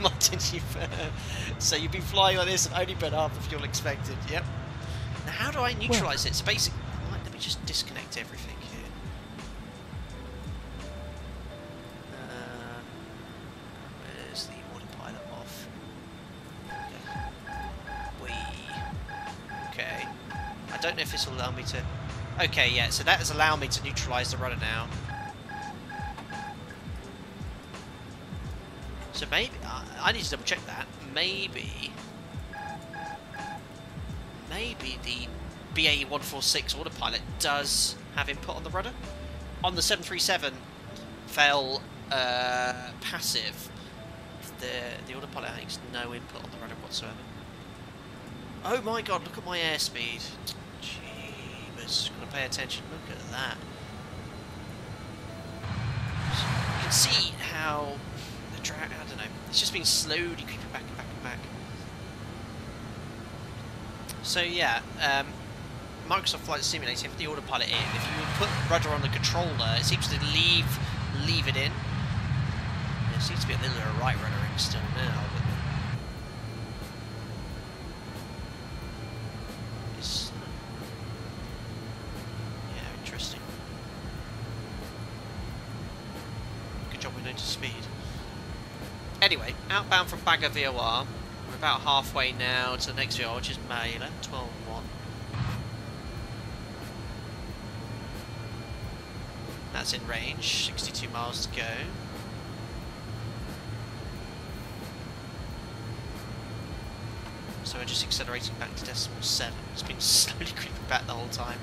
Martin, so you've been flying like this and only burnt half the fuel expected. Yep. Now, how do I neutralise it? So basically, let me just disconnect everything here. Where's the autopilot off? Okay, I don't know if this will allow me to... Okay, yeah, so that has allowed me to neutralise the rudder now. So maybe... I need to double check that. Maybe the BAE 146 autopilot does have input on the rudder. On the 737 fail passive, the autopilot has no input on the rudder whatsoever. Oh my god, look at my airspeed. Jeebus, gotta pay attention, look at that. can see how the drag, I don't know, it's just been slowly creeping back and back and back. So yeah, Microsoft Flight Simulator, if the autopilot in, if you put rudder on the controller, it seems to leave it in. There seems to be a little bit of right rudder in still now, but it's, yeah, interesting. Good job we noticed speed. Anyway, outbound from Bagar VOR, we're about halfway now to the next VOR, which is Mayala 12. That's in range, 62 miles to go. So we're just accelerating back to decimal 7. It's been slowly creeping back the whole time.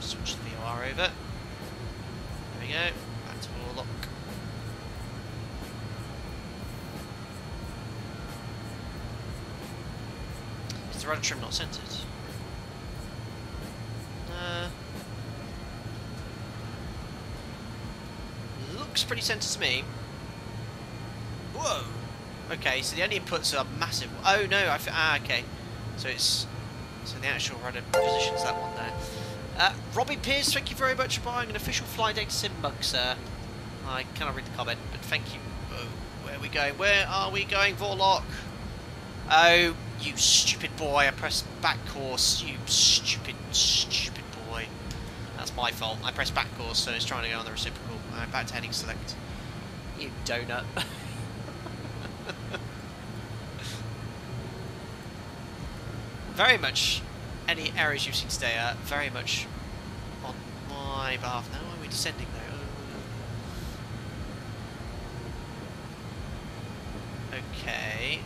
Switch the VOR over. There we go. Back to all lock. Rudder trim not centered. Looks pretty centered to me. Whoa. Okay, so the only inputs are massive. Oh no, okay. So it's the actual rudder positions that one there. Robbie Pierce, thank you very much for buying an official flight deck sim bug, sir. I cannot read the comment, but thank you. Oh, where are we going? Where are we going, Vorlock? Oh. You stupid boy, I pressed back course, you stupid boy. That's my fault. I pressed back course, so it's trying to go on the reciprocal. I'm back to heading select. You donut. Very much, any errors you've seen today are very much on my behalf. Now, why are we descending though? Okay.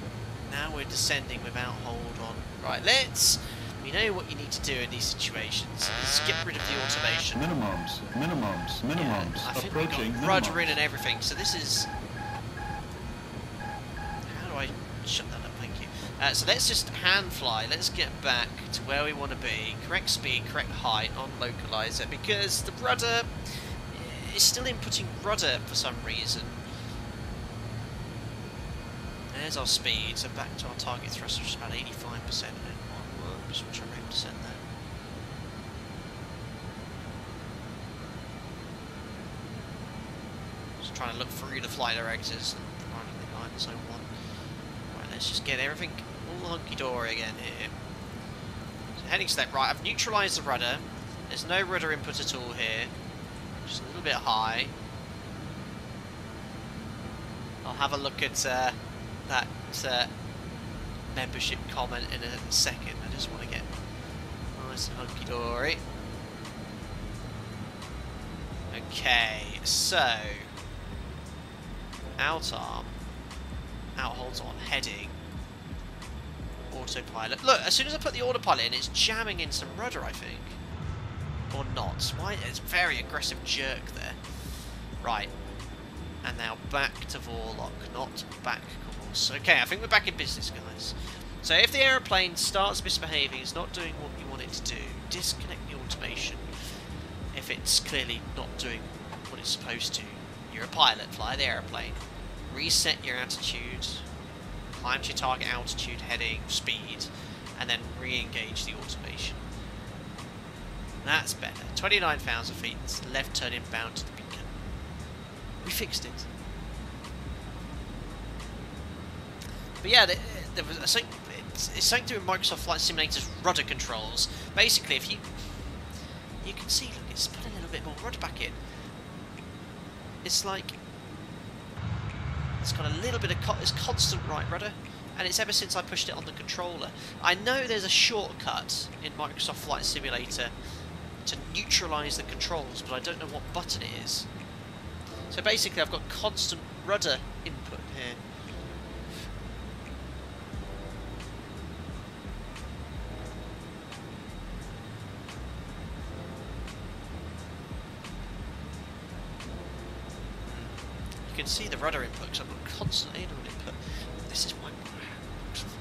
Now we're descending without hold on. Right, let's... We know what you need to do in these situations. Let's get rid of the automation. Minimums. Yeah, I think approaching we've got rudder in and everything. So this is... How do I shut that up? Thank you. So let's just hand fly. Let's get back to where we want to be. Correct speed, correct height on localizer. Because the rudder is still inputting rudder for some reason. There's our speed, so back to our target thrust, which is about 85% and then onwards, which I rate to set there. Just trying to look through the flight directors and finding the line as I want. Right, let's just get everything all hunky-dory again here. So heading step right, I've neutralised the rudder. There's no rudder input at all here. Just a little bit high. I'll have a look at... that membership comment in a second. I just want to get nice and hunky-dory. Okay, so out arm, out holds on heading, autopilot. Look, as soon as I put the autopilot in, it's jamming in some rudder, I think, or not. Why? It's very aggressive jerk there. Right, and now back to Vorlock, not back. Okay, I think we're back in business, guys. So if the aeroplane starts misbehaving, it's not doing what you want it to do, disconnect the automation. If it's clearly not doing what it's supposed to, you're a pilot, fly the aeroplane. Reset your attitude, climb to your target altitude, heading, speed, and then re-engage the automation. That's better. 29,000 feet, left turn inbound to the beacon. We fixed it. But yeah, there was something, it's something to do with Microsoft Flight Simulator's rudder controls. Basically, if you can see, look, it's put a little bit more rudder back in. It's like it's got a little bit of it's constant right rudder, and it's ever since I pushed it on the controller. I know there's a shortcut in Microsoft Flight Simulator to neutralise the controls, but I don't know what button it is. So basically, I've got constant rudder input here. You can see the rudder input because I've got constantly input. This is my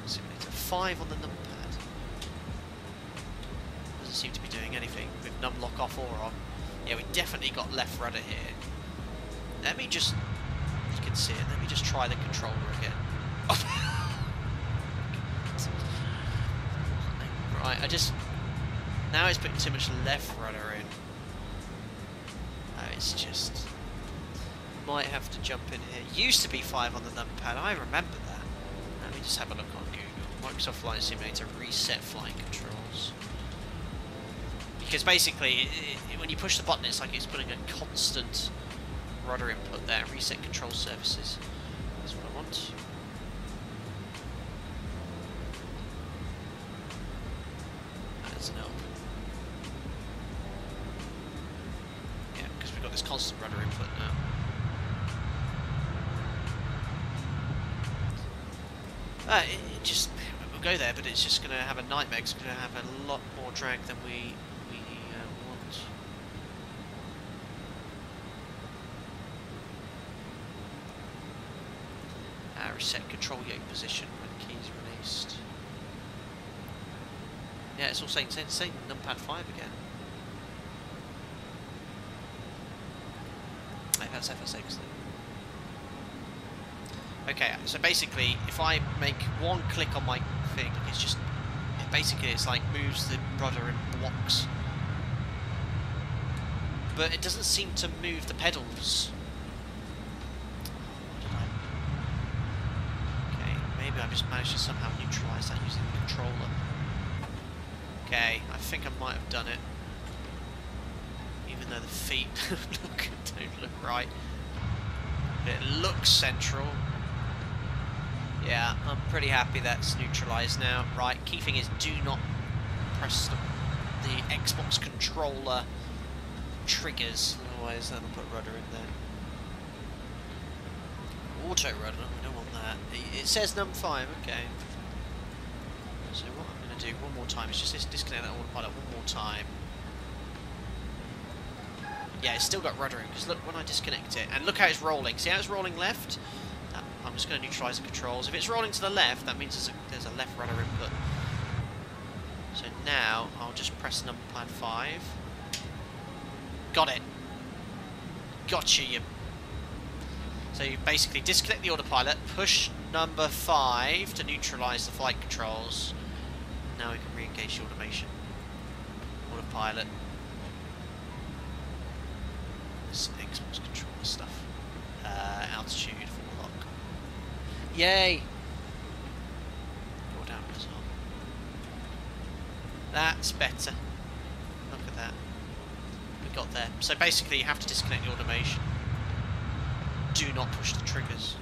5 on the numpad. seem to be doing anything with numlock off or on. Yeah, we definitely got left rudder here. Let me just, you can see it, let me just try the controller again. Right, I just, now it's putting too much left rudder in. No, it's just, might have to jump in here. It used to be 5 on the number pad, I remember that. Let me just have a look on Google. Microsoft Flight Simulator reset flight controls. Because basically, when you push the button, it's like it's putting a constant rudder input there. Reset control surfaces. That's what I want. That's an help. Yeah, because we've got this constant rudder input now. It just, we'll go there, but it's just going to have a nightmare. It's going to have a lot more drag than we. Reset control yoke position when keys released. Yeah, it's all saying numpad 5 again. Maybe that's FSX then. Okay, so basically, if I make one click on my thing, it's just basically it's like moves the rudder in blocks, but it doesn't seem to move the pedals. I've just managed to somehow neutralise that using the controller. Okay, I think I might have done it. Even though the feet don't look right. But it looks central. Yeah, I'm pretty happy that's neutralised now. Right, key thing is do not press the Xbox controller triggers. Otherwise that'll put rudder in there. Auto rudder, we don't want that. It says num 5, okay. So what I'm going to do one more time is just disconnect that autopilot one more time. Yeah, it's still got ruddering, because look, when I disconnect it, and look how it's rolling. See how it's rolling left? I'm just going to neutralise the controls. If it's rolling to the left, that means there's a left rudder input. So now, I'll just press numpad 5. Got it. Gotcha, you... So you basically disconnect the autopilot, push number 5 to neutralise the flight controls. Now we can re-engage the automation. Autopilot. This Xbox controller stuff. Altitude, full lock. Yay! Go down as well. That's better. Look at that. We got there. So basically you have to disconnect the automation. Do not push the triggers.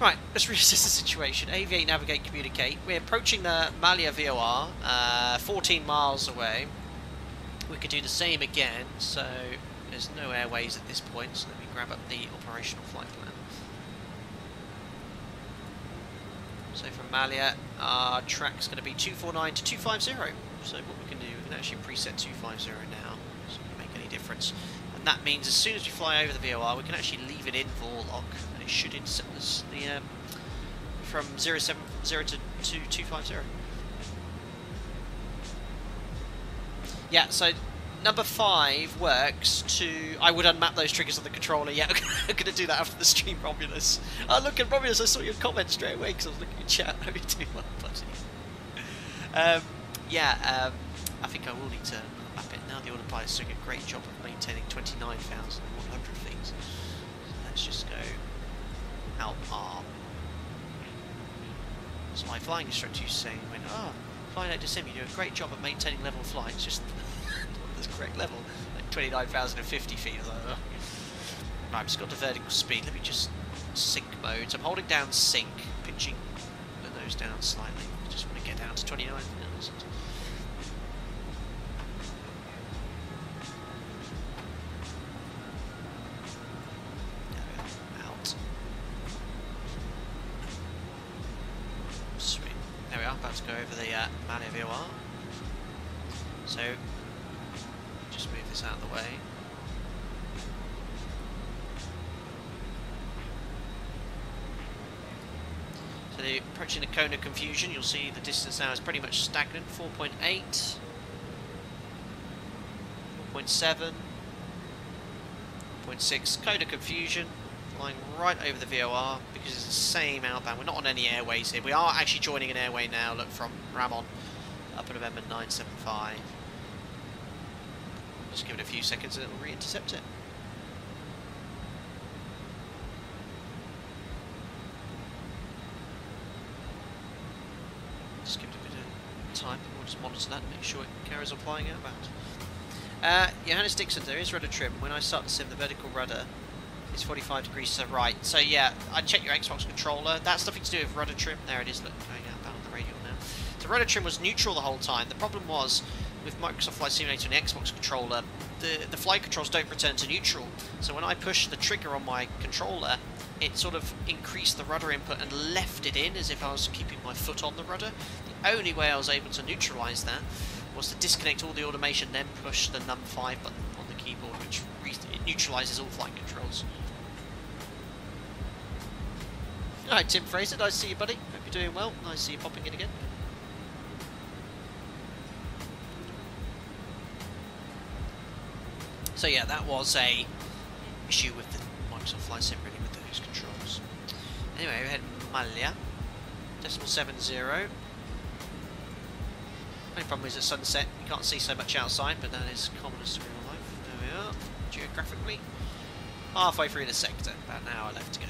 Right, let's reassess the situation. Aviate, navigate, communicate. We're approaching the Mayala VOR, 14 miles away. We could do the same again, so there's no airways at this point, so let me grab up the operational flight plan. So from Mayala, our track's going to be 249 to 250. So what we can do, we can actually preset 250 now, so it doesn't make any difference. And that means as soon as we fly over the VOR, we can actually leave it in VOR lock, and it should intercept us the, from 070 to 250. Yeah, so number 5 works to... I would unmap those triggers on the controller. Yeah, I'm going to do that after the stream, Romulus. Oh, look at Romulus, I saw your comment straight away because I was looking at your chat. How are you doing, well, buddy? Yeah, I think I will need to... Now the autopilot's doing a great job of maintaining 29,100 feet. So let's just go out arm. So my flying instructor used to say, "Oh, fly out to sim, you do a great job of maintaining level flight. It's just not the correct level, like 29,050 feet." I was like, oh. Right, I've just got the vertical speed. Let me just sync mode. So I'm holding down sync, pinching the nose down slightly. I just want to get down to 29. Approaching the cone of confusion, you'll see the distance now is pretty much stagnant, 4.8. 0.7, 0.6, code of confusion, flying right over the VOR because it's the same outbound. We're not on any airways here. We are actually joining an airway now, look, from Ramon up at November 975. Just give it a few seconds and it will re-intercept it. Just give it a bit of time, we'll just monitor that and make sure it carries on flying outbound. Johannes Dixon, there is rudder trim. When I start to sim, the vertical rudder is 45 degrees to the right. So yeah, I checked your Xbox controller. That's nothing to do with rudder trim. There it is, look, going outbound on the radial now. So rudder trim was neutral the whole time. The problem was, with Microsoft Flight Simulator and Xbox controller, the flight controls don't return to neutral. So when I pushed the trigger on my controller, it sort of increased the rudder input and left it in as if I was keeping my foot on the rudder. The only way I was able to neutralise that was to disconnect all the automation, then push the num5 button on the keyboard, which it neutralises all flight controls. Alright, Tim Fraser, nice to see you, buddy. Hope you're doing well. Nice to see you popping in again. So yeah, that was a issue with the Microsoft Flight Sim, really, with those controls. Anyway, we had Malia, decimal 70. Only problem is at sunset, you can't see so much outside, but that is common as to real life. There we are, geographically. Halfway through the sector, about an hour left to go.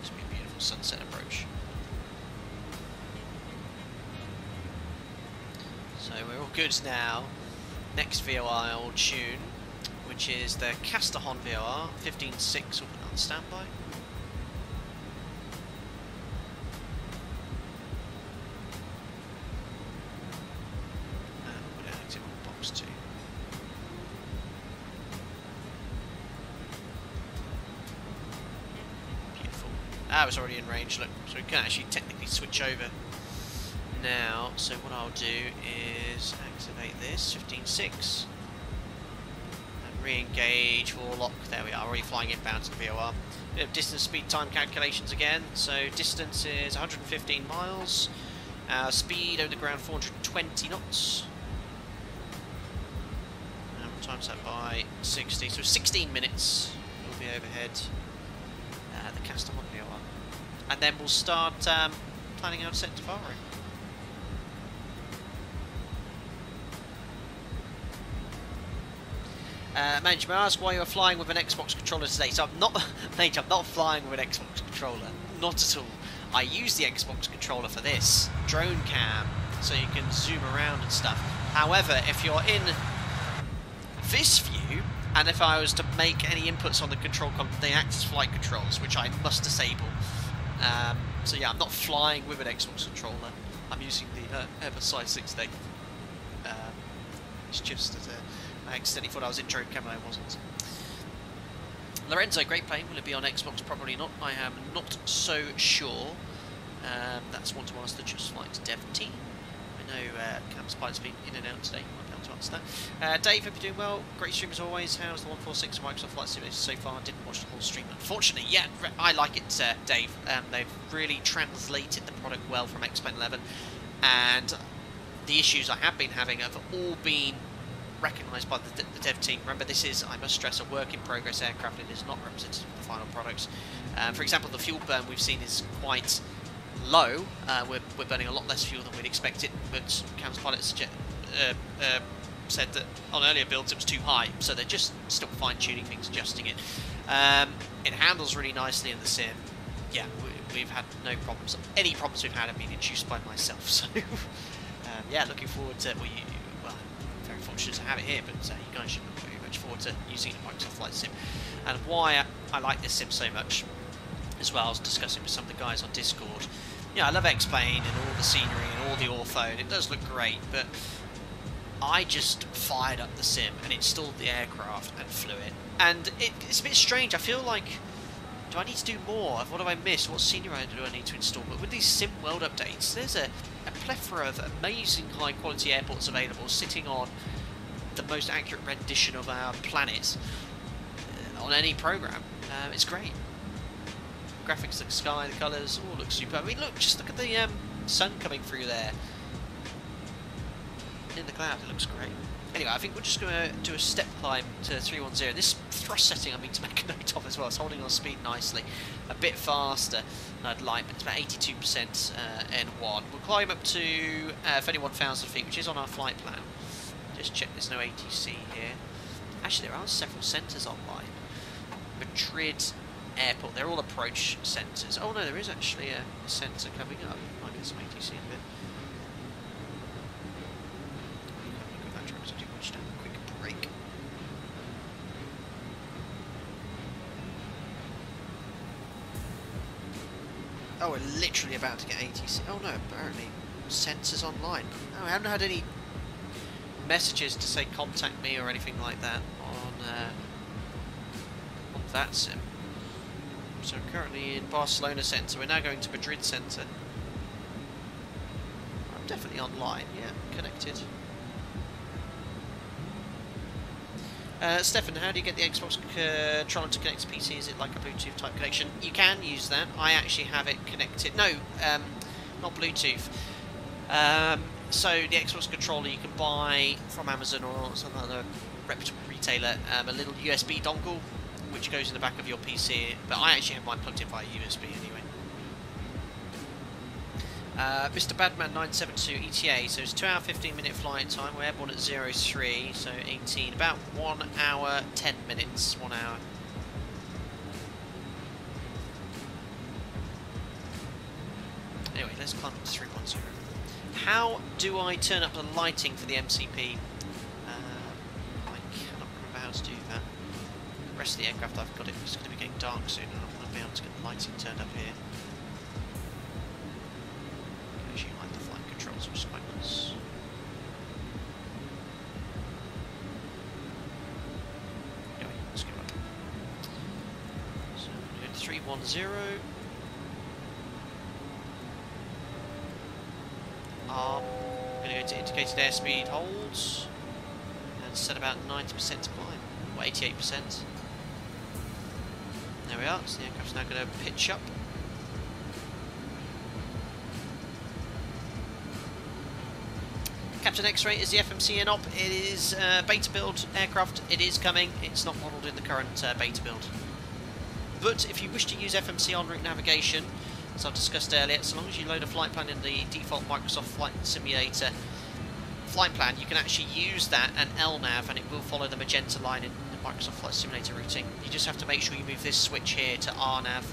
It's going to be a beautiful sunset approach. So we're all good now. Next VOR I'll tune, which is the Castamon VOR, 15.6 will be on standby. We're going to on box 2. Beautiful. Ah, it's already in range, look, so we can actually technically switch over now. So what I'll do is activate this 15.6 and re-engage warlock. There we are, already flying inbound to the VOR. Bit of distance speed time calculations again. So distance is 115 miles, speed over the ground 420 knots, and we'll times that by 60, so 16 minutes we'll be overhead the Castamon VOR, and then we'll start planning out set to Faro. Mage, may I ask why you're flying with an Xbox controller today? So I'm not, Mage, I'm not flying with an Xbox controller. Not at all. I use the Xbox controller for this drone cam, so you can zoom around and stuff. However, if you're in this view, and if I was to make any inputs on the control comp, they act as flight controls, which I must disable. So yeah, I'm not flying with an Xbox controller. I'm using the Airbus Size 6D. It's just as a I accidentally thought I was in drone camera, I wasn't. Lorenzo, great plane. Will it be on Xbox? Probably not. I am not so sure. That's one to ask the Just Flight dev team. I know CamsPilot's been in and out today. Might be able to answer that. Dave, hope you're doing well. Great stream as always. How's the 146 Microsoft Flight Simulator so far? Didn't watch the whole stream, unfortunately. Yeah, I like it, Dave. They've really translated the product well from X-Plane 11. And the issues I have been having have all been recognised by the dev team. Remember, this is, I must stress, a work in progress aircraft. It is not representative of the final products. For example, the fuel burn we've seen is quite low. We're burning a lot less fuel than we'd expected, but CamsPilot said that on earlier builds it was too high, so they're just still fine-tuning things, adjusting it. It handles really nicely in the sim. Yeah, we've had no problems. Any problems we've had have been induced by myself, so yeah, looking forward to to have it here, but you guys should look very much forward to using the Microsoft Flight Sim. And why I like this sim so much as well, I was discussing with some of the guys on Discord. Yeah, I love X-Plane and all the scenery and all the ortho, and it does look great, but I just fired up the sim and installed the aircraft and flew it. And it's a bit strange. I feel like, do I need to do more? What have I missed? What scenery do I need to install? But with these SimWorld updates, there's a plethora of amazing high quality airports available, sitting on the most accurate rendition of our planet on any program. It's great. Graphics, the sky, the colours, all looks super. I mean, look, just look at the sun coming through there. in the cloud. It looks great. Anyway, I think we're just going to do a step climb to 310. This thrust setting I mean to make a note of as well. It's holding on speed nicely. A bit faster than I'd like, but it's about 82% N1. We'll climb up to 31,000 feet, which is on our flight plan. Just check there's no ATC here. Actually, there are several centres online. Madrid Airport, they're all approach centres. Oh no, there is actually a centre coming up. Might get some ATC in a bit. Oh, we're literally about to get ATC. Oh no, apparently sensors online. Oh, I haven't had any messages to say contact me or anything like that on VATSIM. So currently in Barcelona Centre. We're now going to Madrid Centre. I'm definitely online. Yeah, connected. Stefan, how do you get the Xbox controller to connect to PC? Is it like a Bluetooth type connection? You can use that. I actually have it connected. No, not Bluetooth. So the Xbox controller you can buy from Amazon or some other reputable retailer, a little USB dongle which goes in the back of your PC. But I actually have mine plugged in via USB anyway. Mr. Badman 972 ETA, so it's 2 hour 15 minute flight time. We're airborne at 03, so 18, about 1 hour 10 minutes, 1 hour. Anyway, let's climb up to 310. How do I turn up the lighting for the MCP? I cannot remember how to do that. The rest of the aircraft I've got it. It's going to be getting dark soon, and I'm going to be able to get the lighting turned up here. Anyway, let's go up. So, 310. I'm going to go to indicated airspeed holds and set about 90% to climb, or 88%. There we are, so the aircraft's now going to pitch up. Captain X-Ray is the FMCN op. It is beta build aircraft. It is coming. It's not modelled in the current beta build. But if you wish to use FMC en route navigation, as I've discussed earlier, so long as you load a flight plan in the default Microsoft Flight Simulator flight plan, you can actually use that and LNAV, and it will follow the magenta line in the Microsoft Flight Simulator routing. You just have to make sure you move this switch here to RNAV.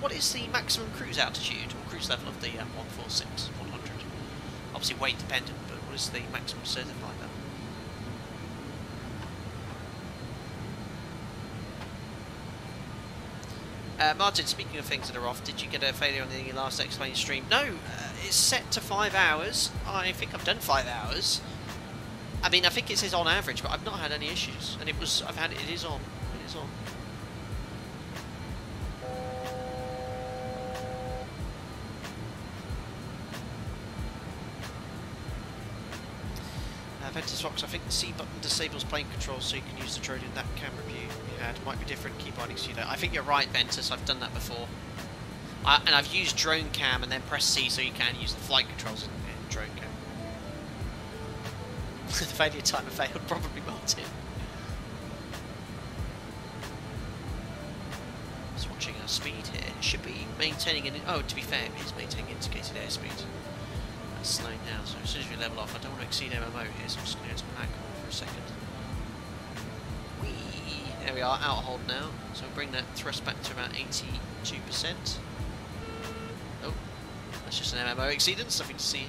What is the maximum cruise altitude or cruise level of the 146, 100? Obviously weight dependent, but what is the maximum certified level? Martin, speaking of things that are off, did you get a failure on the last X-Plane stream? No, it's set to 5 hours. I think I've done 5 hours. I mean, I think it says on average, but I've not had any issues. And it was, I've had, it is on, it is on. Sox, I think the C button disables plane control so you can use the drone in that camera view you had. Might be different keyboarding, so you know. I think you're right, Ventus, I've done that before. And I've used drone cam and then press C so you can use the flight controls in drone cam. The failure timer failed, probably Martin. Just watching our speed here. It should be maintaining an... Oh, to be fair, it is maintaining indicated airspeed. Slowing down, so as soon as we level off, I don't want to exceed MMO here, so I'm just going to go to black for a second. Whee! There we are, out of hold now, so we'll bring that thrust back to about 82%. Oh, that's just an MMO exceedance, nothing to see here.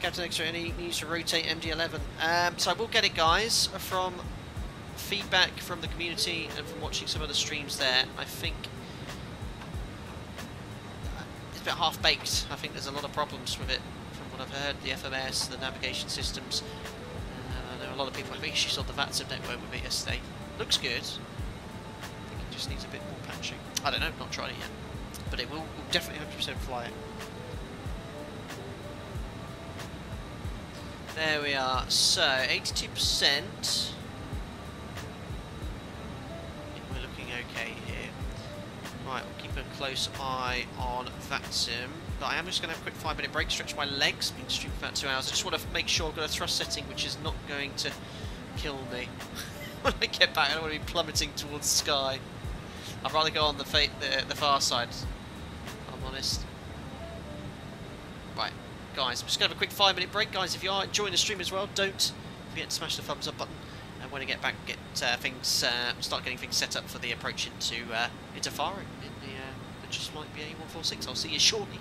Captain X-Ray, any news to rotate MD-11? So I will get it, guys, from... feedback from the community and from watching some of the streams there. I think it's a bit half-baked. I think there's a lot of problems with it from what I've heard. The FMS, the navigation systems. I know a lot of people have issues on the VATSIM network with it yesterday. Looks good. I think it just needs a bit more patching. I don't know, not tried it yet. But it will definitely 100% fly it. There we are. So, 82%. okay here. Right, we'll keep a close eye on VATSIM. But I am just going to have a quick 5-minute break, stretch my legs, been streaming for about 2 hours. I just want to make sure I've got a thrust setting which is not going to kill me. When I get back, I don't want to be plummeting towards the sky. I'd rather go on the far side, if I'm honest. Right, guys, I'm just going to have a quick 5-minute break. Guys, if you are enjoying the stream as well, don't forget to smash the thumbs up button. And when I get back, get things start getting things set up for the approach into Faro, the Just Flight BAE 146. I'll see you shortly.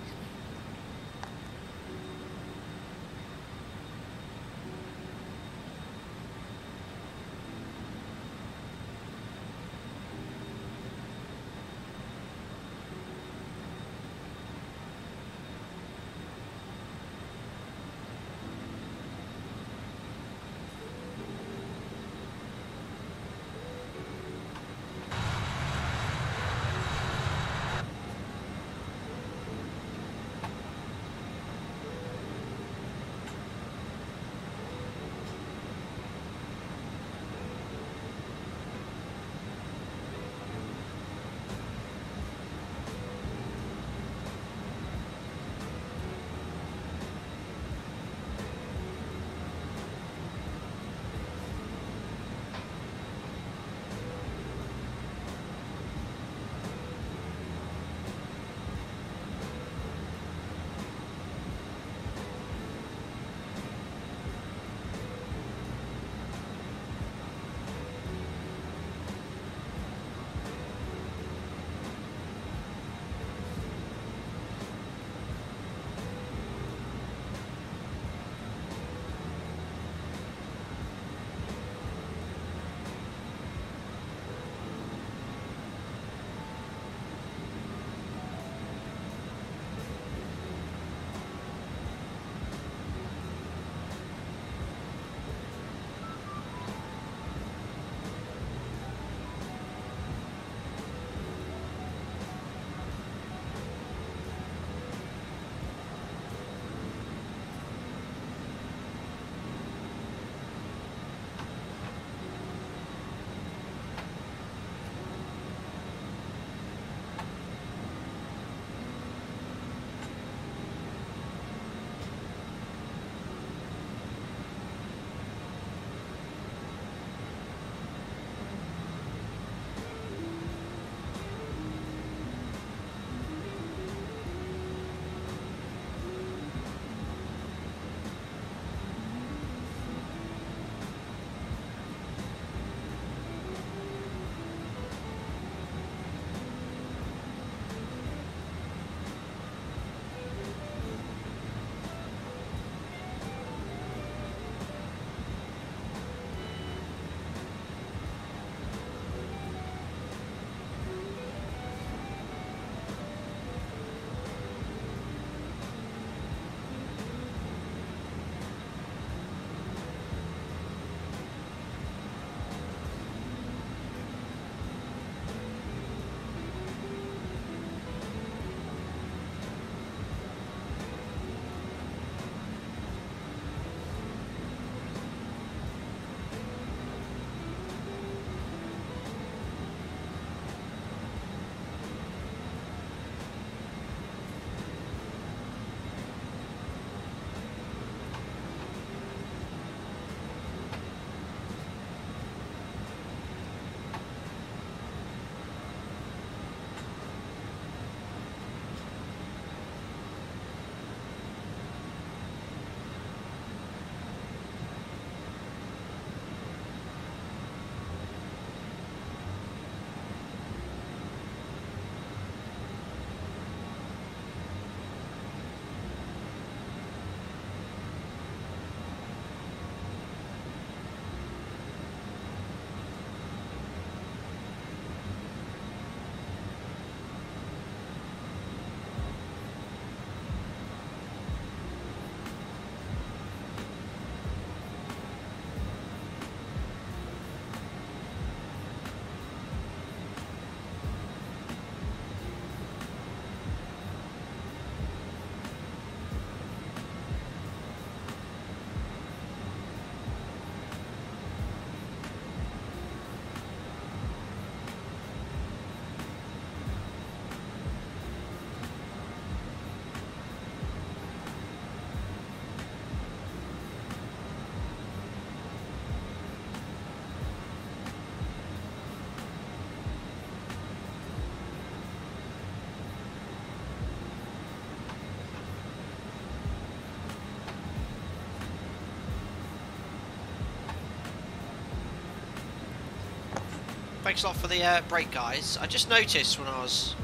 Thanks a lot for the break, guys. I just noticed when I was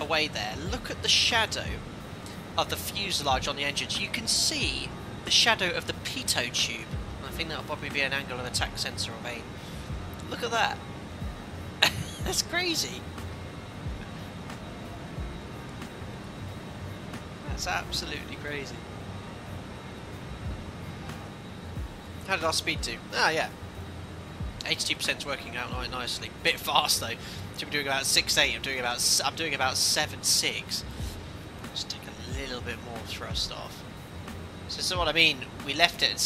away there, look at the shadow of the fuselage on the engines. You can see the shadow of the pitot tube. I think that'll probably be an angle of attack sensor or main. Look at that. That's crazy. That's absolutely crazy. How did our speed do? Ah, yeah. 82% working out quite nicely. Bit fast though. So I'm doing about 6.8. I'm doing about 7.6. Just take a little bit more thrust off. So this is what I mean. We left it at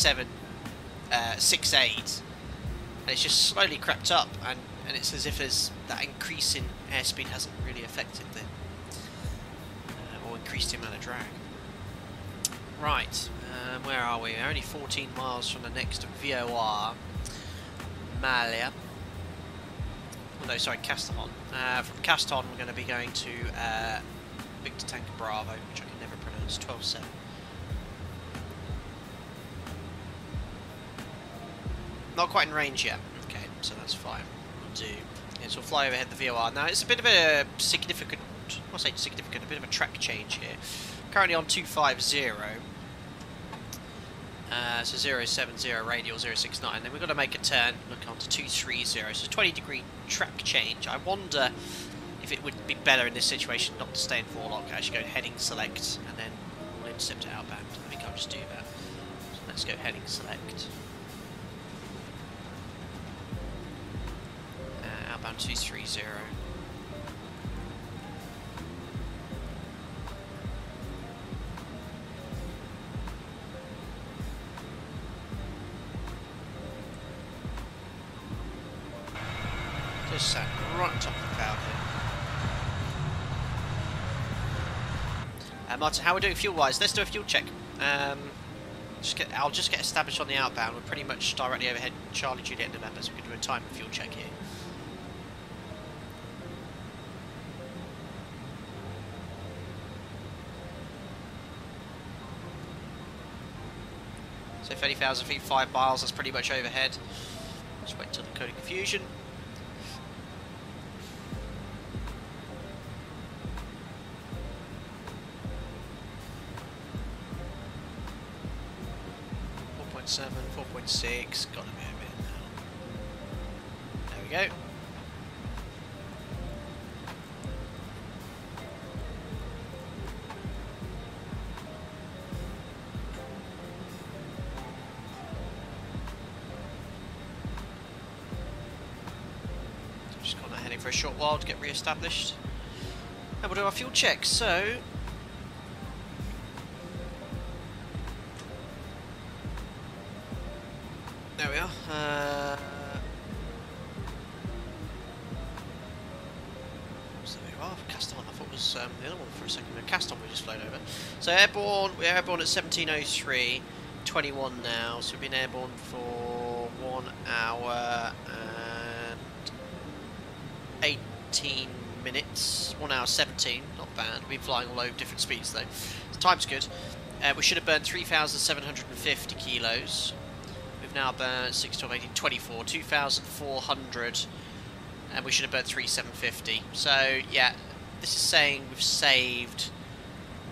6.8, and it's just slowly crept up, and it's as if as that increase in airspeed hasn't really affected the or increased the amount of drag. Right, where are we? We're only 14 miles from the next VOR. Mayala. Oh no, sorry, Castamon. From Castamon, we're going to be going to Victor Tank Bravo, which I can never pronounce, 12-7. Not quite in range yet. Okay, so that's fine. We'll do. Yeah, so we'll fly overhead the VOR. Now, it's a bit of a significant, I'll say significant, a bit of a track change here. Currently on 250. So 070 radial 069, then we've got to make a turn, look on to 230, so 20-degree track change. I wonder if it would be better in this situation not to stay in forelock, actually go heading select, and then we'll intercept it outbound. I think I'll just do that. So let's go heading select. Outbound 230. Just sat right on top of the cloud here. Martin, how are we doing fuel-wise? Let's do a fuel check. I'll just get established on the outbound. We're pretty much directly overhead Charlie, Juliet, and November, so we can do a time and fuel check here. So 30,000 feet, 5 miles, that's pretty much overhead. Just wait till the code of confusion. Six, gotta move it now. There we go. Just gonna head in for a short while to get re-established. And we'll do our fuel check, so so airborne, we're airborne at 17:03, 21 now, so we've been airborne for 1 hour and 18 minutes, 1 hour 17, not bad. We've been flying all over different speeds though, the time's good. We should have burned 3,750 kilos, we've now burned 6, 12, 18, 24, 2,400, and we should have burned 3,750, so yeah, this is saying we've saved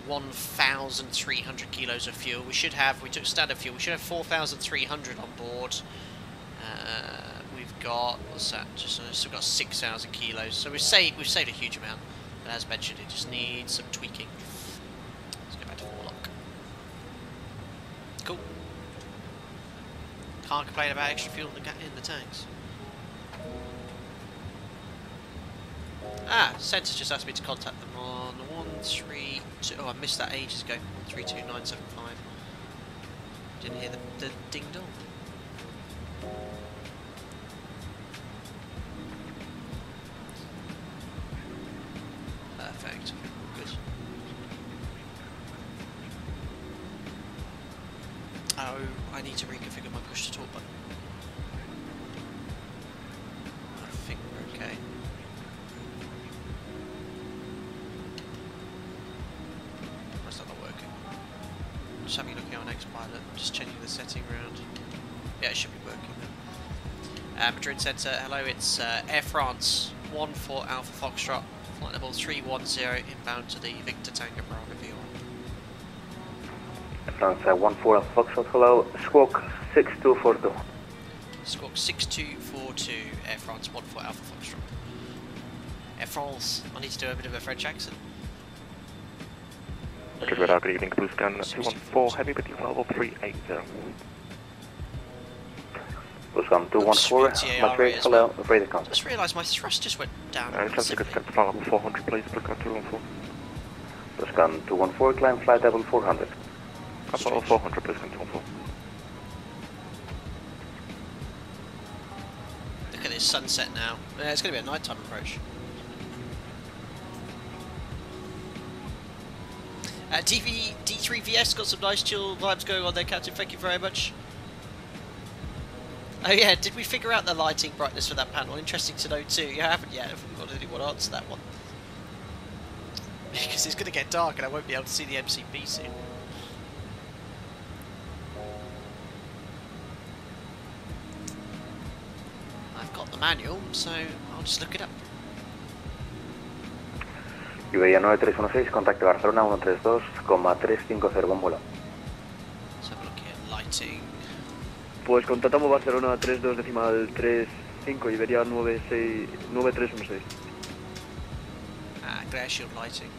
1,300 kilos of fuel. We should have, we took standard fuel, we should have 4,300 on board. We've got, what's that, just still got 6,000 kilos. So we've saved a huge amount. But as mentioned, it just needs some tweaking. Let's go back to forelock. Cool. Can't complain about extra fuel in the tanks. Ah, sensor just asked me to contact them on 132. Oh, I missed that ages ago. 132975. Didn't hear the ding dong. Perfect. Good. Oh, I need to reconfigure my push to talk button. I think we're okay. Just having a look at our next pilot, just changing the setting around. Yeah, it should be working now. Madrid said, hello, it's Air France 14 Alpha Foxtrot, flight level 310, inbound to the Victor Tango Bravo VOR. Air France 14 Alpha Foxtrot, hello, squawk 6242. Squawk 6242, Air France 14 Alpha Foxtrot. Air France, I need to do a bit of a French accent. Madrid radar, good evening, Blue Scan 214, heavy with level 380. Welcome 214, Madrid, hello, radar contact. I just realised my thrust just went down. I'm trying to get to flight level 400, please, Blue Scan 214. Blue Scan 214, climb flight level 400. Flight level 400, Blue Scan 214. Look at this sunset now. Yeah, it's going to be a nighttime approach. D3VS got some nice chill vibes going on there, Captain, thank you very much. Oh yeah, did we figure out the lighting brightness for that panel? Interesting to know too. You haven't yet. If we've got anyone answer that one, because it's going to get dark and I won't be able to see the MCB soon. I've got the manual, so I'll just look it up. UAE 9316, contacto Barcelona 132,350, buen vuelo. Let's have a look at lighting. Pues contactamos Barcelona 32.35, Iberia 9316. Ah, glare shield lighting.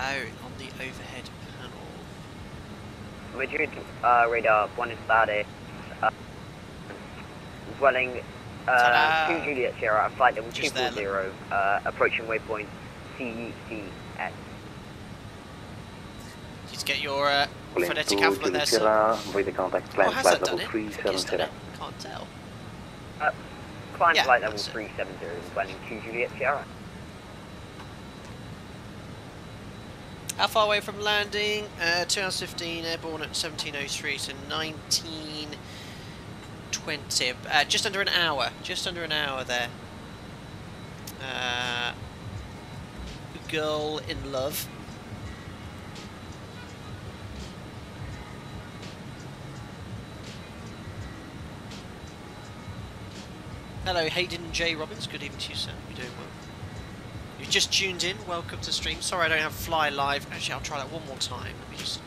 Oh, on the overhead panel. Madrid radar, Buenos Aires, Welling 2 Juliet Sierra, flight level 240, approaching waypoint CECS. Just get your phonetic alphabet there, sir. Radar contact, climb flight level 370. Can't tell. Climb flight level 370, Welling 2 Juliet Sierra. How far away from landing? 2 hours 15, airborne at 1703, so 1920. Just under an hour. Just under an hour there. Girl in love. Hello Hayden J. Robbins, good evening to you, sir. You're doing well. You've just tuned in, welcome to stream. Sorry I don't have Fly Live. Actually, I'll try that one more time. Let me just,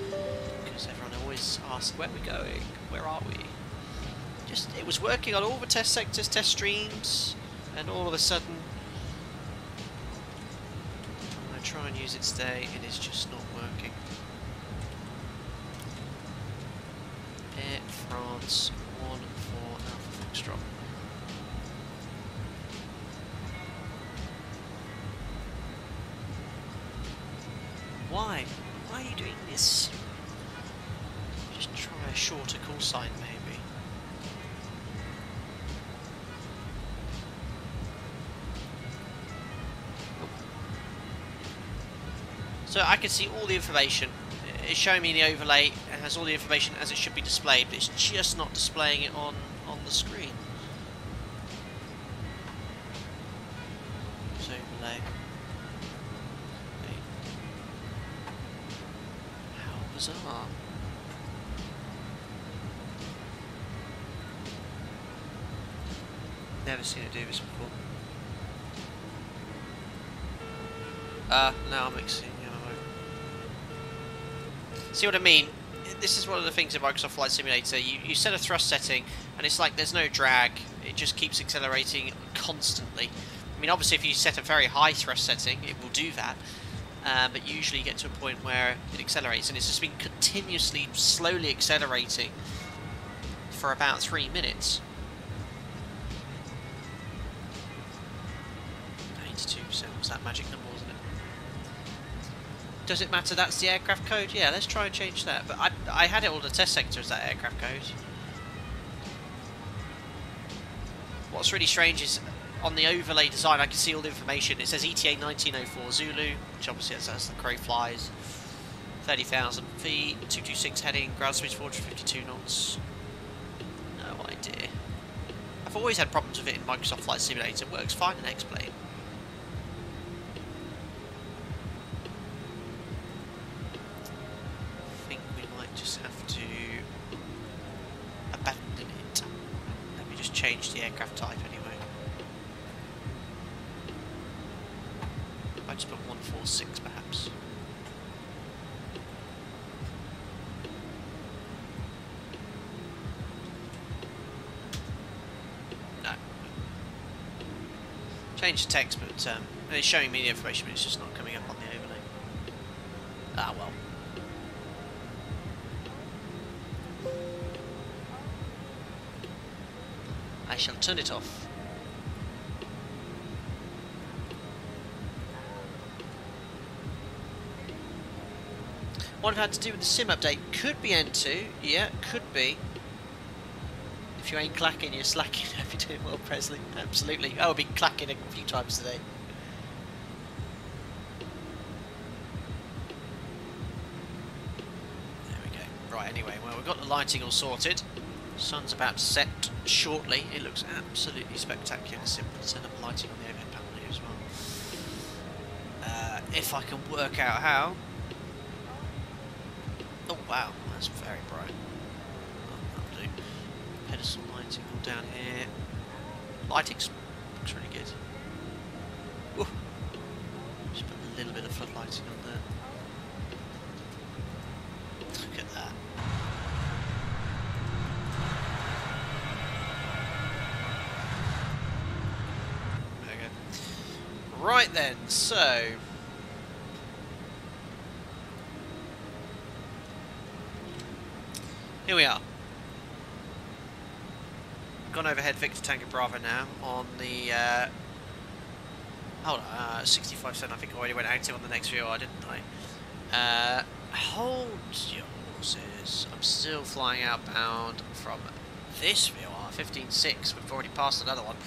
because everyone always asks, where are we going? Where are we? Just, it was working on all the test sectors, test streams, and all of a sudden, when I try and use it today, it is just not working. Air France 14 Alpha Foxtrot. Why? Why are you doing this? Just try a shorter call sign, maybe. So I can see all the information. It's showing me the overlay. It has all the information as it should be displayed, but it's just not displaying it on the screen. It's overlay. Bizarre. Never seen it do this before. Now I'm mixing. See what I mean? This is one of the things in Microsoft Flight Simulator. You set a thrust setting, and it's like there's no drag. It just keeps accelerating constantly. I mean, obviously, if you set a very high thrust setting, it will do that. But usually you get to a point where it accelerates, and it's just been continuously, slowly accelerating for about 3 minutes. 82% was that magic number, wasn't it? Does it matter that's the aircraft code? Yeah, let's try and change that. But I had it all the test sector as that aircraft code. What's really strange is, on the overlay design, I can see all the information. It says ETA 1904 Zulu, which obviously that's the crow flies. 30,000 feet, 226 heading, ground speed 452 knots. No idea. I've always had problems with it in Microsoft Flight Simulator. It works fine in X-Plane. I think we might just have to abandon aircraft type anyway. I'd just put 146 perhaps. No. Change the text, but it's showing me the information, but it's just not coming up on the overlay. Ah well. I shall turn it off. What I've had to do with the sim update could be N2, yeah, could be. If you ain't clacking, you're slacking. Hope you're doing well, Presley. Absolutely. I'll be clacking a few times today. There we go. Right, anyway, well, we've got the lighting all sorted. Sun's about to set shortly. It looks absolutely spectacular. Simple set up lighting on the overhead panel here as well. If I can work out how. Oh wow, that's very bright. Oh, that'll do. Pedestal lighting all down here. Lighting's looks really good. Woo. Just put a little bit of floodlighting on there. Look at that. Right then, so here we are. Gone overhead Victor Tango Bravo now on the hold on, 65%. I think I already went active on the next VOR, didn't I? Hold your horses. I'm still flying outbound from this VOR, 15.6. We've already passed another one.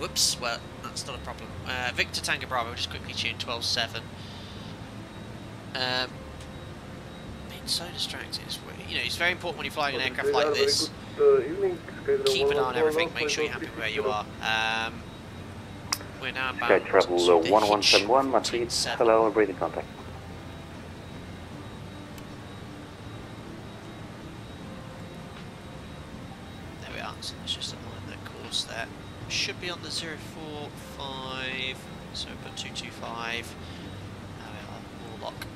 Whoops, well, that's not a problem. Victor Tango Bravo, just quickly tuned 12.7. Being so distracted, it's, you know, it's very important when you're flying an aircraft like this. Keep an eye on everything, make sure you're happy where you are. We're now about Sky Travel 1171, Madrid, hello, breathing contact. There we are, so let's just align that course there. Should be on the 045, so we put 225. There we are, all lock.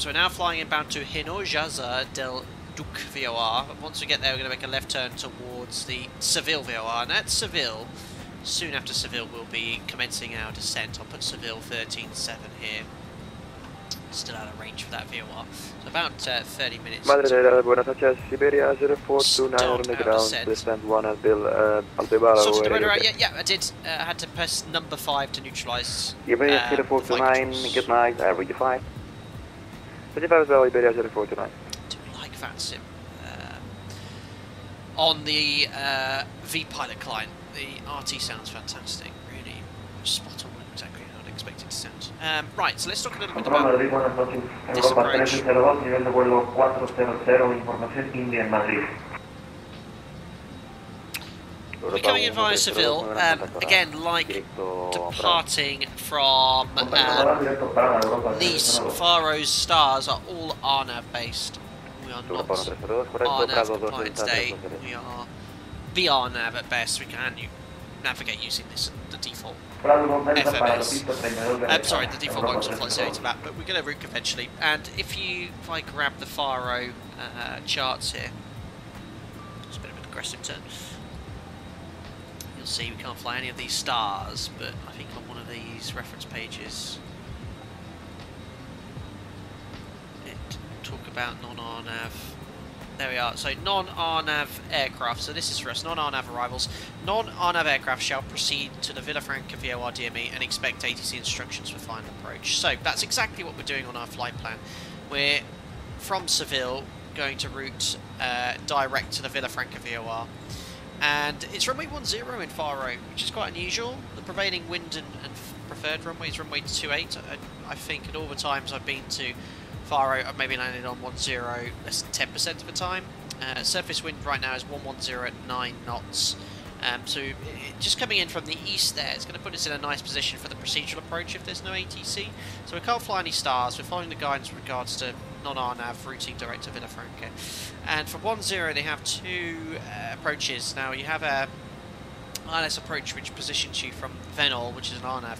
So we're now flying inbound to Hinojosa del Duque VOR. Once we get there, we're going to make a left turn towards the Seville VOR. And at Seville, soon after Seville, we'll be commencing our descent. I'll put Seville 13.7 here. Still out of range for that VOR. So about 30 minutes. Madrid, buenas noches. Siberia 0429 on the ground. Descent 1 at Aldebara. Sorted the rotor out, yeah, I did. I had to press number 5 to neutralise. Iberia 0429, good night, average 5. 35 as well, Iberia 0429. Do we like VATSIM? On the V Pilot client, the RT sounds fantastic. Really spot on. Expected to sound. Right, so let's talk a little bit about this approach. We're coming in via Seville, again, like departing from Nice, Faro's stars are all ARNAV based. We are not ARNAV compliant today, we are VRNAV at best. We can navigate using this, the default FMS. I'm sorry, the default Microsoft Flight Simulator map, but we're going to route conventionally. And if I grab the Faro charts here, it's a bit of an aggressive turn. You'll see we can't fly any of these stars, but I think on one of these reference pages, it talk about non-RNAV. There we are, so non-RNAV aircraft, so this is for us, non-RNAV arrivals. Non-RNAV aircraft shall proceed to the Villafranca VOR DME and expect ATC instructions for final approach. So that's exactly what we're doing on our flight plan. We're from Seville going to route direct to the Villafranca VOR. And it's runway 10 in Faro, which is quite unusual. The prevailing wind and preferred runway is runway 28. I think at all the times I've been to Faro, I've maybe landed on 10, less than 10% of the time. Surface wind right now is 110 at 9 knots. So just coming in from the east there, it's going to put us in a nice position for the procedural approach if there's no ATC. So we can't fly any stars, we're following the guidance with regards to non-RNAV routing direct to Villafranca. And for 10, they have two approaches. Now you have a ILS approach, which positions you from Venol, which is an RNAV,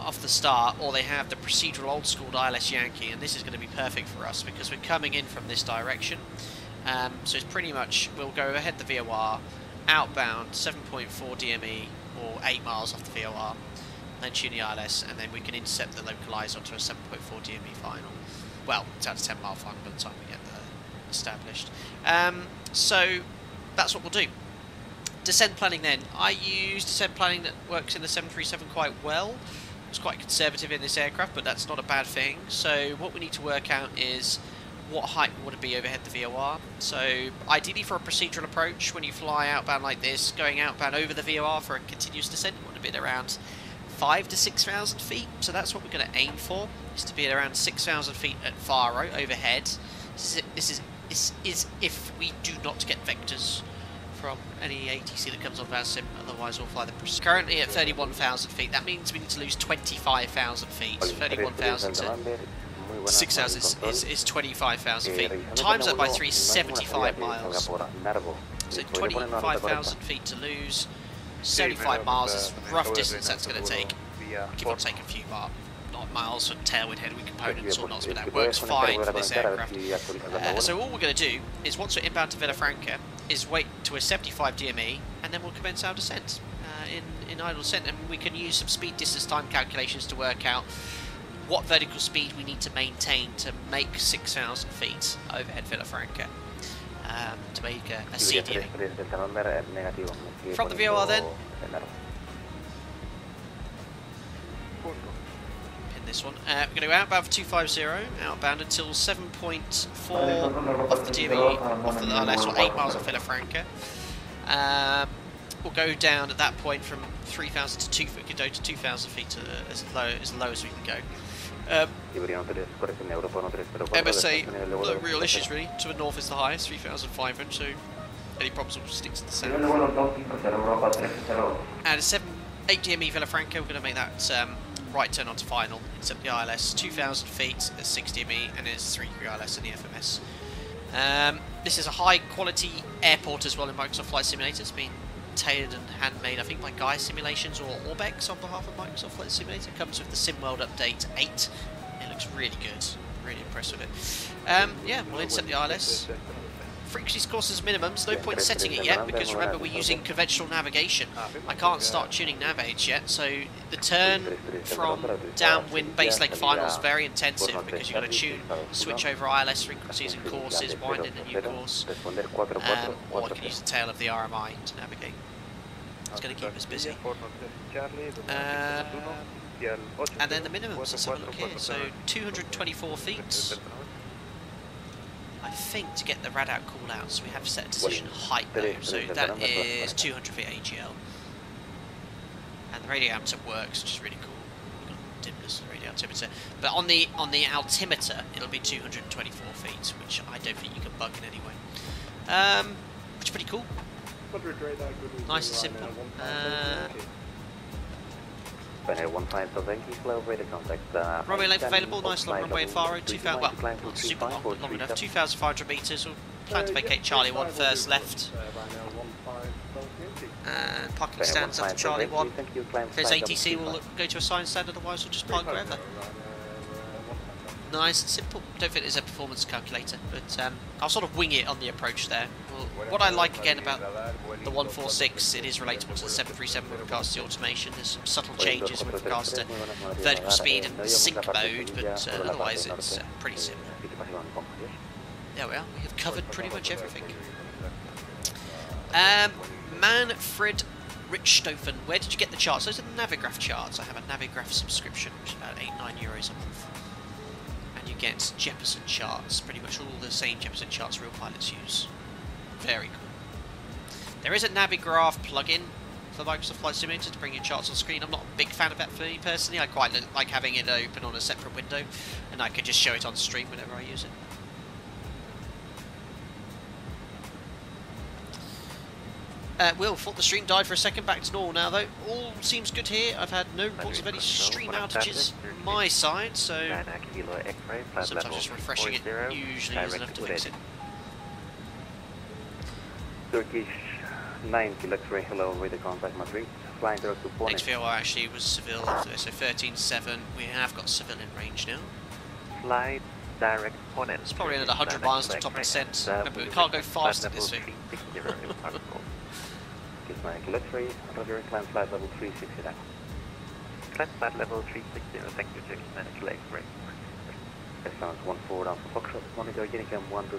off the start, or they have the procedural old-school ILS Yankee, and this is going to be perfect for us because we're coming in from this direction. So it's pretty much, we'll go ahead the VOR, outbound 7.4 DME or 8 miles off the VOR, then tune the ILS, and then we can intercept the localizer to a 7.4 DME final. Well, it's out of 10 mile final by the time we get there established. So that's what we'll do. Descent planning then. I use descent planning that works in the 737 quite well. It's quite conservative in this aircraft, but that's not a bad thing. So what we need to work out is what height we want to be overhead the VOR. So ideally for a procedural approach, when you fly outbound like this, going outbound over the VOR for a continuous descent, you want to be at around 5,000 to 6,000 feet. So that's what we're going to aim for, is to be at around 6,000 feet at Faro overhead. This is if we do not get vectors from any ATC that comes on VATSIM, otherwise we'll fly the procedural. Currently at 31,000 feet, that means we need to lose 25,000 feet. 31,000 to 6,000 is 25,000 feet. Times that by 375 miles. So 25,000 feet to lose, 75 miles is rough distance that's going to take. Give or take a few miles for tailwind, headwind components or not, but that works fine for this aircraft. So all we're going to do is, once we're inbound to Villafranca, is wait to a 75 DME and then we'll commence our descent in idle descent, and we can use some speed distance time calculations to work out what vertical speed we need to maintain to make 6,000 feet overhead Villafranca, to make a CDME. From the VOR then, pin this one, we're going to go outbound for 250, outbound until 7.4 off the DME, off the ILS, or 8 miles off Villafranca. We'll go down at that point from 3,000 to 2, we could go to 2,000 feet to, as low as we can go. MSA, the real issues really, to the north is the highest, 3,500, so any problems will stick to the south. And a 8 DME Villafranca, we're going to make that right turn onto final, except the ILS, 2,000 feet at 6 DME, and it's 3 ILS in the FMS. This is a high quality airport as well in Microsoft Flight Simulator. It's been tailored and handmade, I think, by Guy Simulations or Orbex on behalf of Microsoft Flight Simulator. It comes with the SimWorld Update 8. It looks really good. Really impressed with it. Yeah, we'll intercept the ILS. Frequencies, courses, minimums. No point setting it yet because remember we're using conventional navigation. I can't start tuning nav aids yet, so the turn from downwind base leg final is very intensive because you've got to tune, switch over ILS frequencies and courses, wind in a new course, or I can use the tail of the RMI to navigate. It's going to keep us busy. And then the minimums, let's have a look here. So 224 feet. I think to get the rad out call out, so we have set decision height though, so that is 200 feet AGL. And the radio altimeter works, which is really cool. We've got dimness and radio altimeter. But on the altimeter, it'll be 224 feet, which I don't think you can bug in any way. Which is pretty cool. Nice and simple. Runway length available, nice long runway in Faro, 2,000, well, not super long enough, 2,500 metres, we'll plan to vacate Charlie 1 first left. And parking stands after Charlie 1, if there's ATC we'll go to a sign stand, otherwise we'll just park wherever. Nice and simple, don't think there's a performance calculator, but I'll sort of wing it on the approach there. What I like again about the 146, it is relatable to the 737 with regards to the automation. There's some subtle changes with regards to vertical speed and sync mode, but otherwise it's pretty similar. There we are, we have covered pretty much everything. Manfred Richthofen, where did you get the charts? Those are the Navigraph charts. I have a Navigraph subscription, which is about €8, €9 a month. And you get Jeppesen charts, pretty much all the same Jeppesen charts real pilots use. Very cool. There is a Navigraph plugin for Microsoft Flight Simulator to bring your charts on screen. I'm not a big fan of that for me personally. I quite like having it open on a separate window, and I could just show it on stream whenever I use it. Will thought the stream died for a second, back to normal now though. All seems good here. I've had no reports of any stream outages on my side, so sometimes just refreshing it usually is enough to fix it. Turkish 9 Luxury, hello, with the contact Madrid. Flying direct to Bonnet. XVOR actually was Seville, so 13.7. We have got Seville in range now. Flight direct Bonnet. It's probably another 100 miles to top descent. Remember, we can't go fast at this thing. 9 Luxury, Roger, climb flight level 360 down. Climb flight level 360, thank you, Jackie, manage leg break. Sounds 14 down for Foxtrot, monitor Unicom 122.8,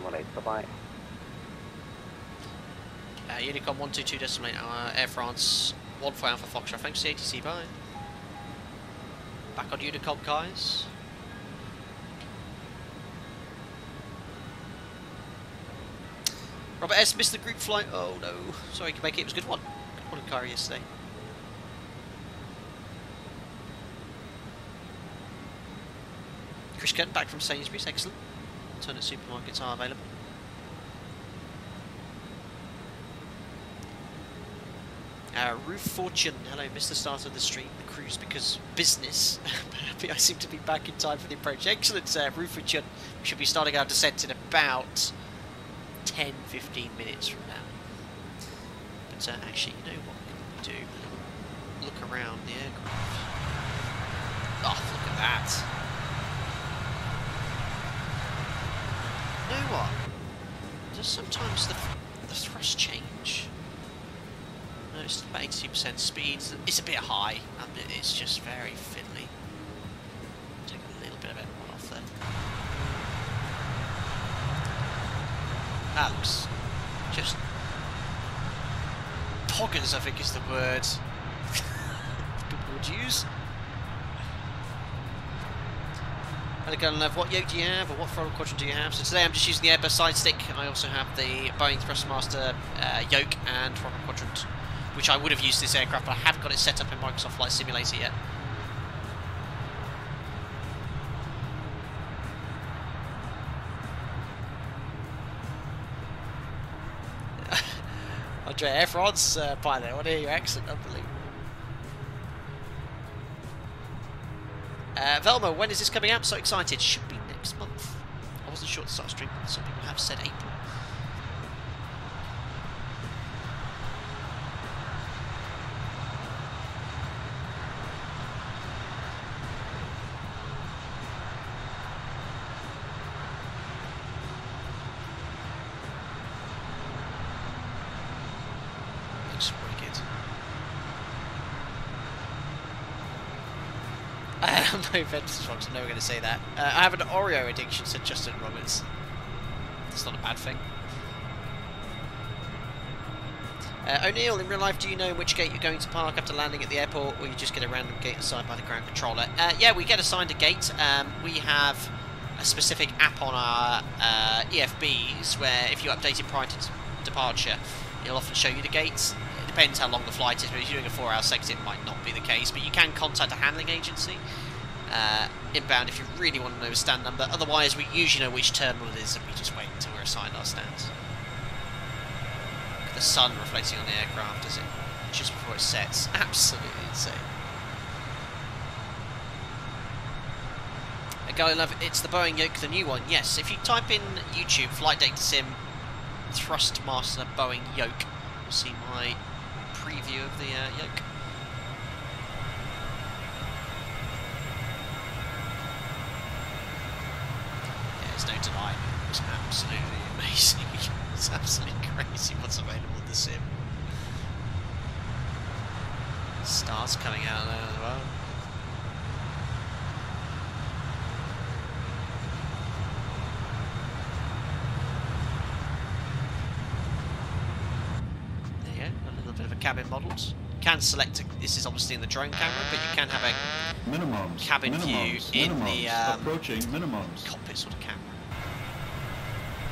bye bye. Unicom 122.8, Air France 14 Alpha Foxtrot, thanks to ATC, bye. Back on Unicom, guys. Robert S missed the group flight, oh no. Sorry, you can make it, it was a good one. Good one in Cairo yesterday. Chris Kent back from Sainsbury's, excellent. Alternate supermarkets are available. Rue Fortune, hello, missed the start of the stream, the cruise, because business. Happy I seem to be back in time for the approach. Excellent, Rue Fortune. We should be starting our descent in about 10-15 minutes from now. But actually, you know what can we do? Look around the aircraft. Oh, look at that. You know what? Just sometimes the thrust change. I noticed about 80% speeds. It's a bit high. It's just very fiddly. Take a little bit of everyone off there. That looks just poggers, I think is the word. Good word use. And again, what yoke do you have, or what throttle quadrant do you have? So today I'm just using the Airbus side stick. I also have the Boeing Thrustmaster yoke and throttle quadrant, which I would have used this aircraft, but I haven't got it set up in Microsoft Flight Simulator yet. Andre, Air France pilot, I want to hear your accent, unbelievable. Velma, when is this coming out? I'm so excited. Should be next month. I wasn't sure to start streaming. Some people have said April. Fox, I'm never going to say that. I have an Oreo addiction, said Justin Roberts. That's not a bad thing. O'Neill, in real life, do you know which gate you're going to park after landing at the airport, or you just get a random gate assigned by the ground controller? Yeah, we get assigned a gate. We have a specific app on our EFBs where if you update it prior to departure, it'll often show you the gates. It depends how long the flight is, but if you're doing a 4-hour sector, it might not be the case. But you can contact a handling agency. Inbound if you really want to know a stand number, otherwise we usually know which terminal it is and we just wait until we're assigned our stands. Look at the sun reflecting on the aircraft, is it? Just before it sets. Absolutely insane. A guy I love, it's the Boeing yoke, the new one, yes. If you type in YouTube, Flight Data Sim, Thrustmaster Boeing yoke, you'll see my preview of the yoke. No denying it was absolutely amazing. It's absolutely crazy what's available in the sim. Stars coming out there as well. There you go, a little bit of a cabin models. Can select a, this is obviously in the drone camera, but you can have a cabin view in the approaching minimums cockpit sort of camera.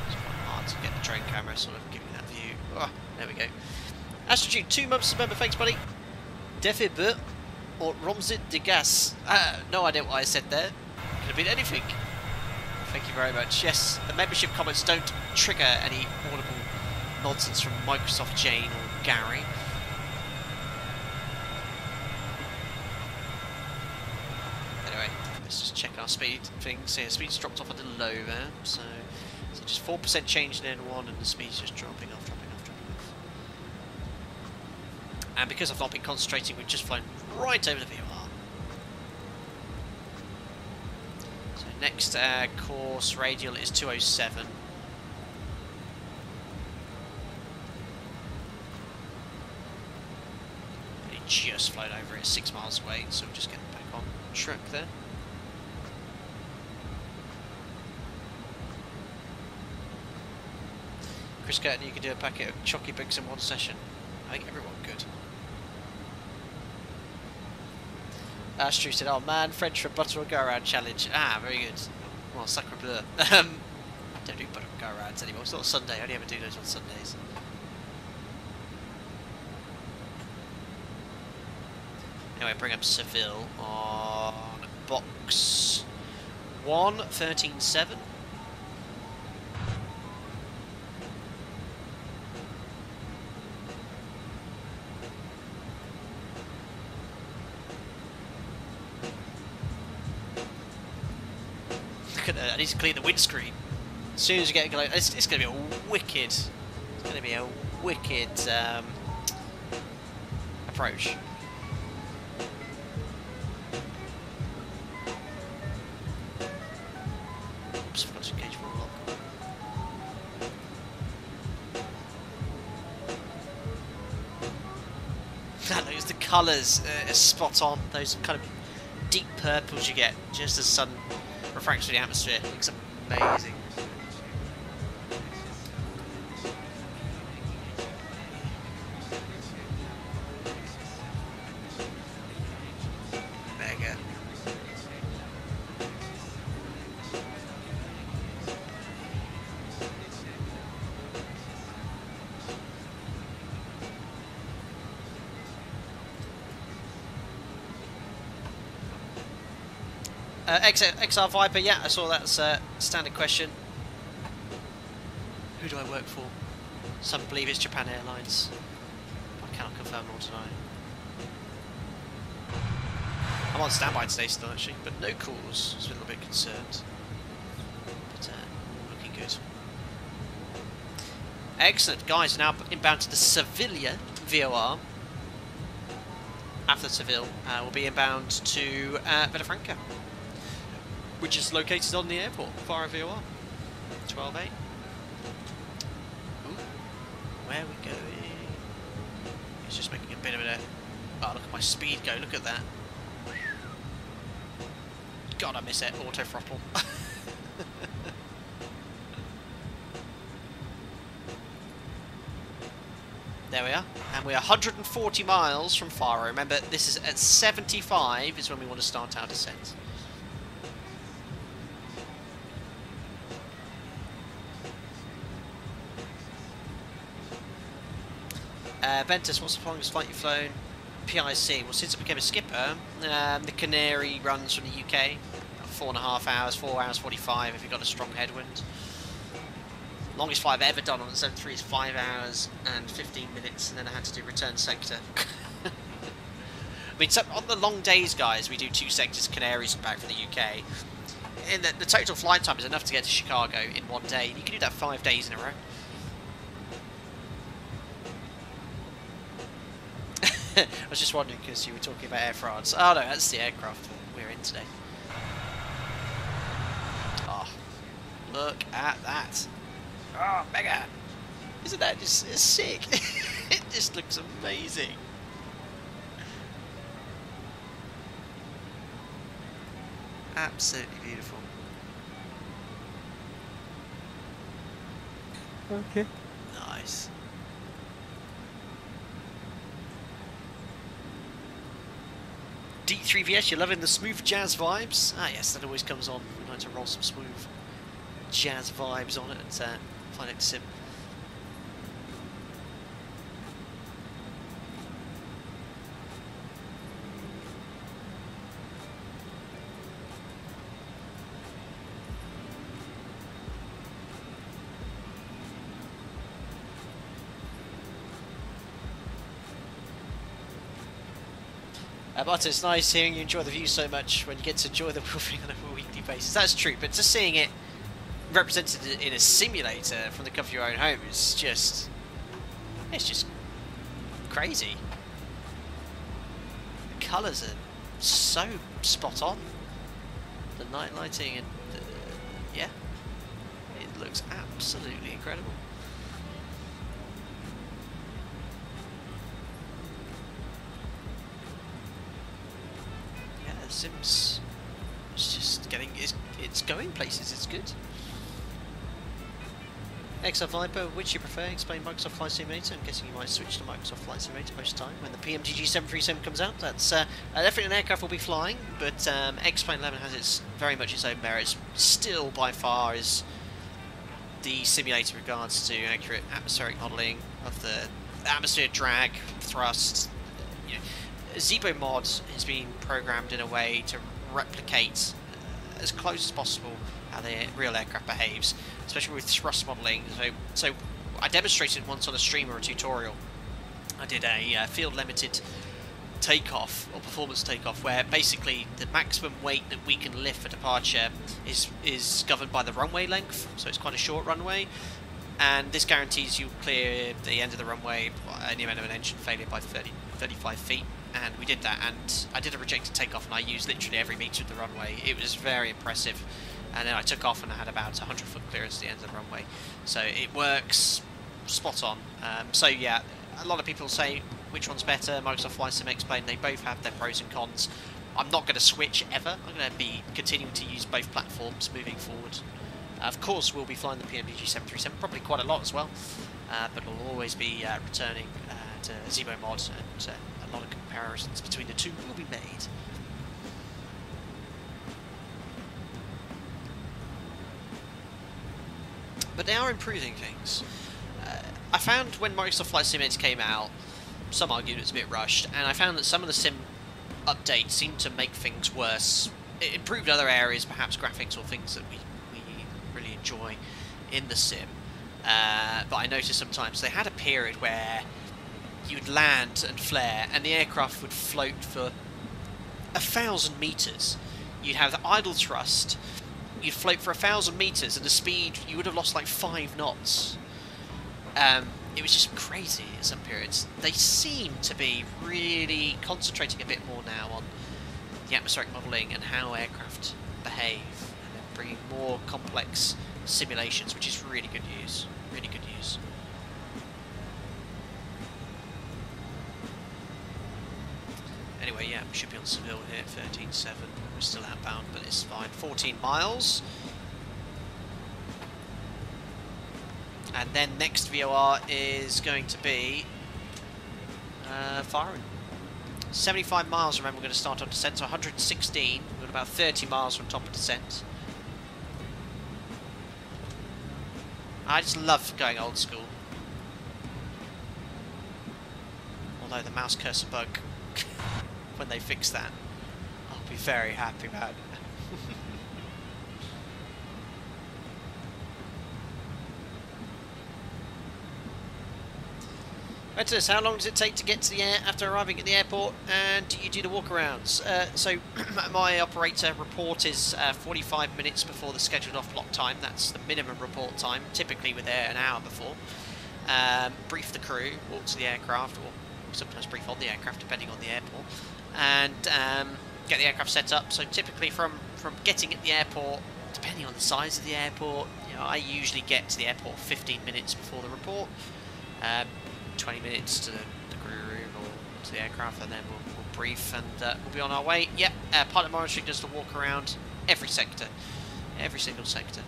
It's quite hard to get the drone camera sort of giving that view. Oh, there we go. Astrid, 2 months to remember, thanks buddy. Defibut or Romzit de Gas. No idea what I said there. Could have been anything. Thank you very much. Yes, the membership comments don't trigger any audible nonsense from Microsoft Jane or Gary. Let's just check our speed things here. Speed's dropped off a little low there, so just 4% change in N1 and the speed's just dropping off. and because I've not been concentrating, we've just flown right over the VOR. So next course radial is 207. It just flown over it, 6 miles away, so we'll just get back on track there. Chris Curtin, you can do a packet of Chocky Bigs in one session. I think everyone could. Astru said, oh man, French for butter or go around challenge. Ah, very good. Well, sacre bleu. I don't do butter or go arounds anymore. It's not Sunday, I only ever do those on Sundays. Anyway, bring up Seville on box 1, 13.7. I need to clean the windscreen. As soon as you get going, it's going to be a wicked. It's going to be a wicked approach. Oops, forgot to engage one lock. That looks the colours are spot on. Those kind of deep purples you get just as sun. Refraction of the atmosphere, it looks amazing. Mega. XR Viper, yeah, I saw that's a standard question. Who do I work for? Some believe it's Japan Airlines. I cannot confirm nor deny. I'm on standby today still, actually, but no calls. Just a little bit concerned. But looking good. Excellent, guys. Now inbound to the Seville VOR. After Seville, we'll be inbound to Villafranca, which is located on the airport, Faro VOR, 12.8. Ooh, where are we going? It's just making a bit of a... Oh, look at my speed go, look at that. God, I miss it, auto throttle. There we are, and we're 140 miles from Faro. Remember, this is at 75 is when we want to start our descent. Ventus, what's the longest flight you've flown? PIC. Well, since I became a skipper, the Canary runs from the UK. 4.5 hours, 4 hours 45 if you've got a strong headwind. Longest flight I've ever done on the 73 is 5 hours and 15 minutes, and then I had to do return sector. I mean, so on the long days, guys, we do 2 sectors, Canaries and back from the UK. And the total flight time is enough to get to Chicago in 1 day. You can do that 5 days in a row. I was just wondering because you were talking about Air France. Oh no, that's the aircraft we're in today. Oh, look at that. Oh, mega. Isn't that just sick? It just looks amazing. Absolutely beautiful. Okay. Nice. D3VS, you're loving the smooth jazz vibes? Ah yes, that always comes on. We like to roll some smooth jazz vibes on it and fly next to Sim. But it's nice hearing you enjoy the view so much when you get to enjoy the wolfing on a weekly basis. That's true, but just seeing it represented in a simulator from the comfort of your own home is just... it's just crazy. colours are so spot on. The night lighting and yeah, it looks absolutely incredible. Yeah, Sims is just getting it's going places. It's good. XR Viper, which you prefer? Explain Microsoft Flight Simulator. I'm guessing you might switch to Microsoft Flight Simulator most of the time when the PMDG 737 comes out. That's definitely an aircraft we'll be flying, but X-Plane 11 has very much its own merits. Still, by far, is the simulator in regards to accurate atmospheric modelling of the atmosphere, drag, thrust. You know, Zibo Mod has been programmed in a way to replicate as close as possible how the real aircraft behaves, especially with thrust modelling. So I demonstrated once on a stream or a tutorial. I did a field limited takeoff or performance takeoff, where basically the maximum weight that we can lift for departure is governed by the runway length. So it's quite a short runway, and this guarantees you clear the end of the runway in the event of an engine failure by 35 feet. And we did that, and I did a rejected takeoff, and I used literally every metre of the runway. It was very impressive. And then I took off and I had about 100 foot clearance at the end of the runway. So it works spot on. So yeah, a lot of people say which one's better, Microsoft Flight Sim, X-Plane. They both have their pros and cons. I'm not going to switch ever. I'm going to be continuing to use both platforms moving forward. Of course, we'll be flying the PMDG 737 probably quite a lot as well. But we'll always be returning to Zibo Mod, and a lot of comparisons between the two will be made. But they are improving things. I found when Microsoft Flight Simulator came out, some argued it was a bit rushed, and I found that some of the sim updates seemed to make things worse. It improved other areas, perhaps graphics or things that we really enjoy in the sim. But I noticed sometimes they had a period where you'd land and flare, and the aircraft would float for 1,000 meters. You'd have the idle thrust. You'd float for 1,000 meters at a speed you would have lost like 5 knots. It was just crazy at some periods. They seem to be really concentrating a bit more now on the atmospheric modelling and how aircraft behave, and they're bringing more complex simulations, which is really good news. Really good news. Anyway, yeah, we should be on Seville here, 13.7. We're still outbound, but it's fine. 14 miles. And then next VOR is going to be Faro. 75 miles, remember, we're going to start on descent, so 116. We're at about 30 miles from top of descent. I just love going old school. Although the mouse cursor bug, when they fix that, I'll be very happy about it. Retus, how long does it take to get to the air after arriving at the airport, and do you do the walkarounds? So my operator report is 45 minutes before the scheduled off block time. That's the minimum report time. Typically we're there an hour before. Brief the crew, walk to the aircraft, or sometimes brief on the aircraft depending on the airport, and get the aircraft set up. So typically from getting at the airport, depending on the size of the airport, you know, I usually get to the airport 15 minutes before the report, 20 minutes to the crew room or to the aircraft, and then we'll brief, and we'll be on our way. Yep, pilot monitoring does the walk around every sector, every single sector.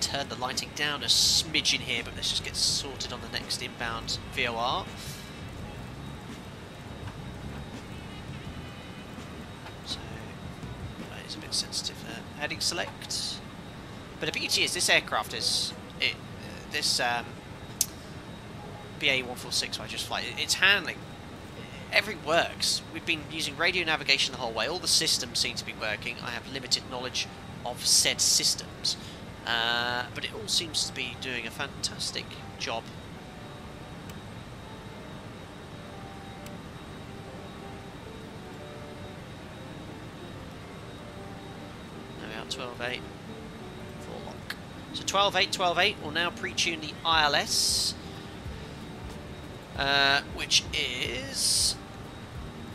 Turn the lighting down a smidge in here, but let's just get sorted on the next inbound VOR. So that is a bit sensitive there. Heading select. But the beauty is this aircraft is this BAE 146 I just fly. It's handling. Everything works. We've been using radio navigation the whole way. All the systems seem to be working. I have limited knowledge of said systems. But it all seems to be doing a fantastic job. Now we're out 12.8 for lock. So 12.8, 12.8 will now pre-tune the ILS. which is...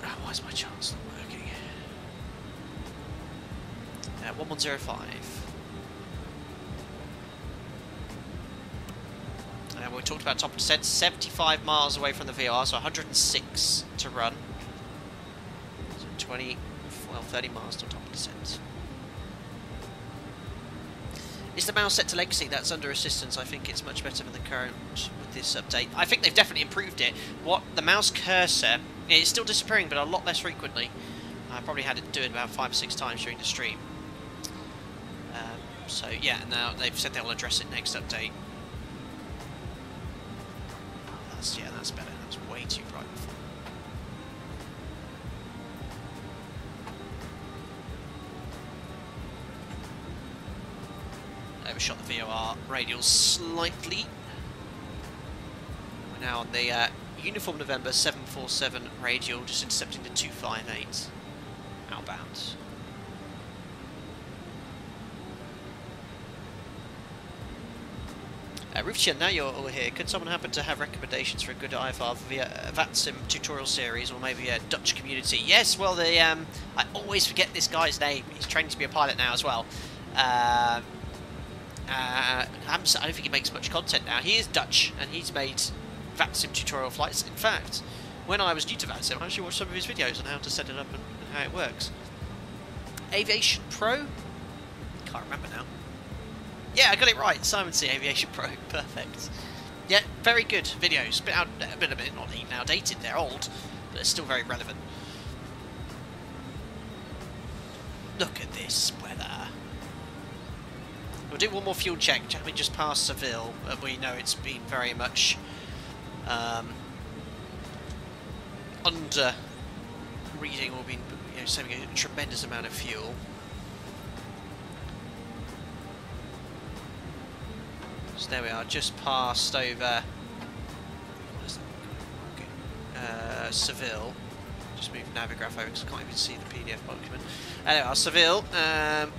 Oh, why is my chance not working? 1105. We talked about top descent, 75 miles away from the VR, so 106 to run. So 30 miles to top descent. Is the mouse set to legacy? That's under assistance. I think it's much better than the current with this update. I think they've definitely improved it. What the mouse cursor, it's still disappearing, but a lot less frequently. I probably had it do it about 5 or 6 times during the stream. So yeah, now they've said they'll address it next update. Yeah, that's better. That's way too bright before. Overshot the VOR radial slightly. We're now on the Uniform November 747 radial, just intercepting the 258 outbound. Rufchen, now you're all here. Could someone happen to have recommendations for a good IFR via VATSIM tutorial series, or maybe a Dutch community? Yes, well, the I always forget this guy's name. He's training to be a pilot now as well. I don't think he makes much content now. He is Dutch, and he's made VATSIM tutorial flights. In fact, when I was new to VATSIM, I actually watched some of his videos on how to set it up and how it works. Aviation Pro? Can't remember now. Yeah, I got it right. Simon C. Aviation Pro. Perfect. Yeah, very good videos. Bit out, a bit not even outdated. They're old, but it's still very relevant. Look at this weather. We'll do one more fuel check. We just passed Seville, and we know it's been very much under reading or been saving a tremendous amount of fuel. So there we are, just passed over Seville. Just move Navigraph over because I can't even see the PDF document. There we are, Seville.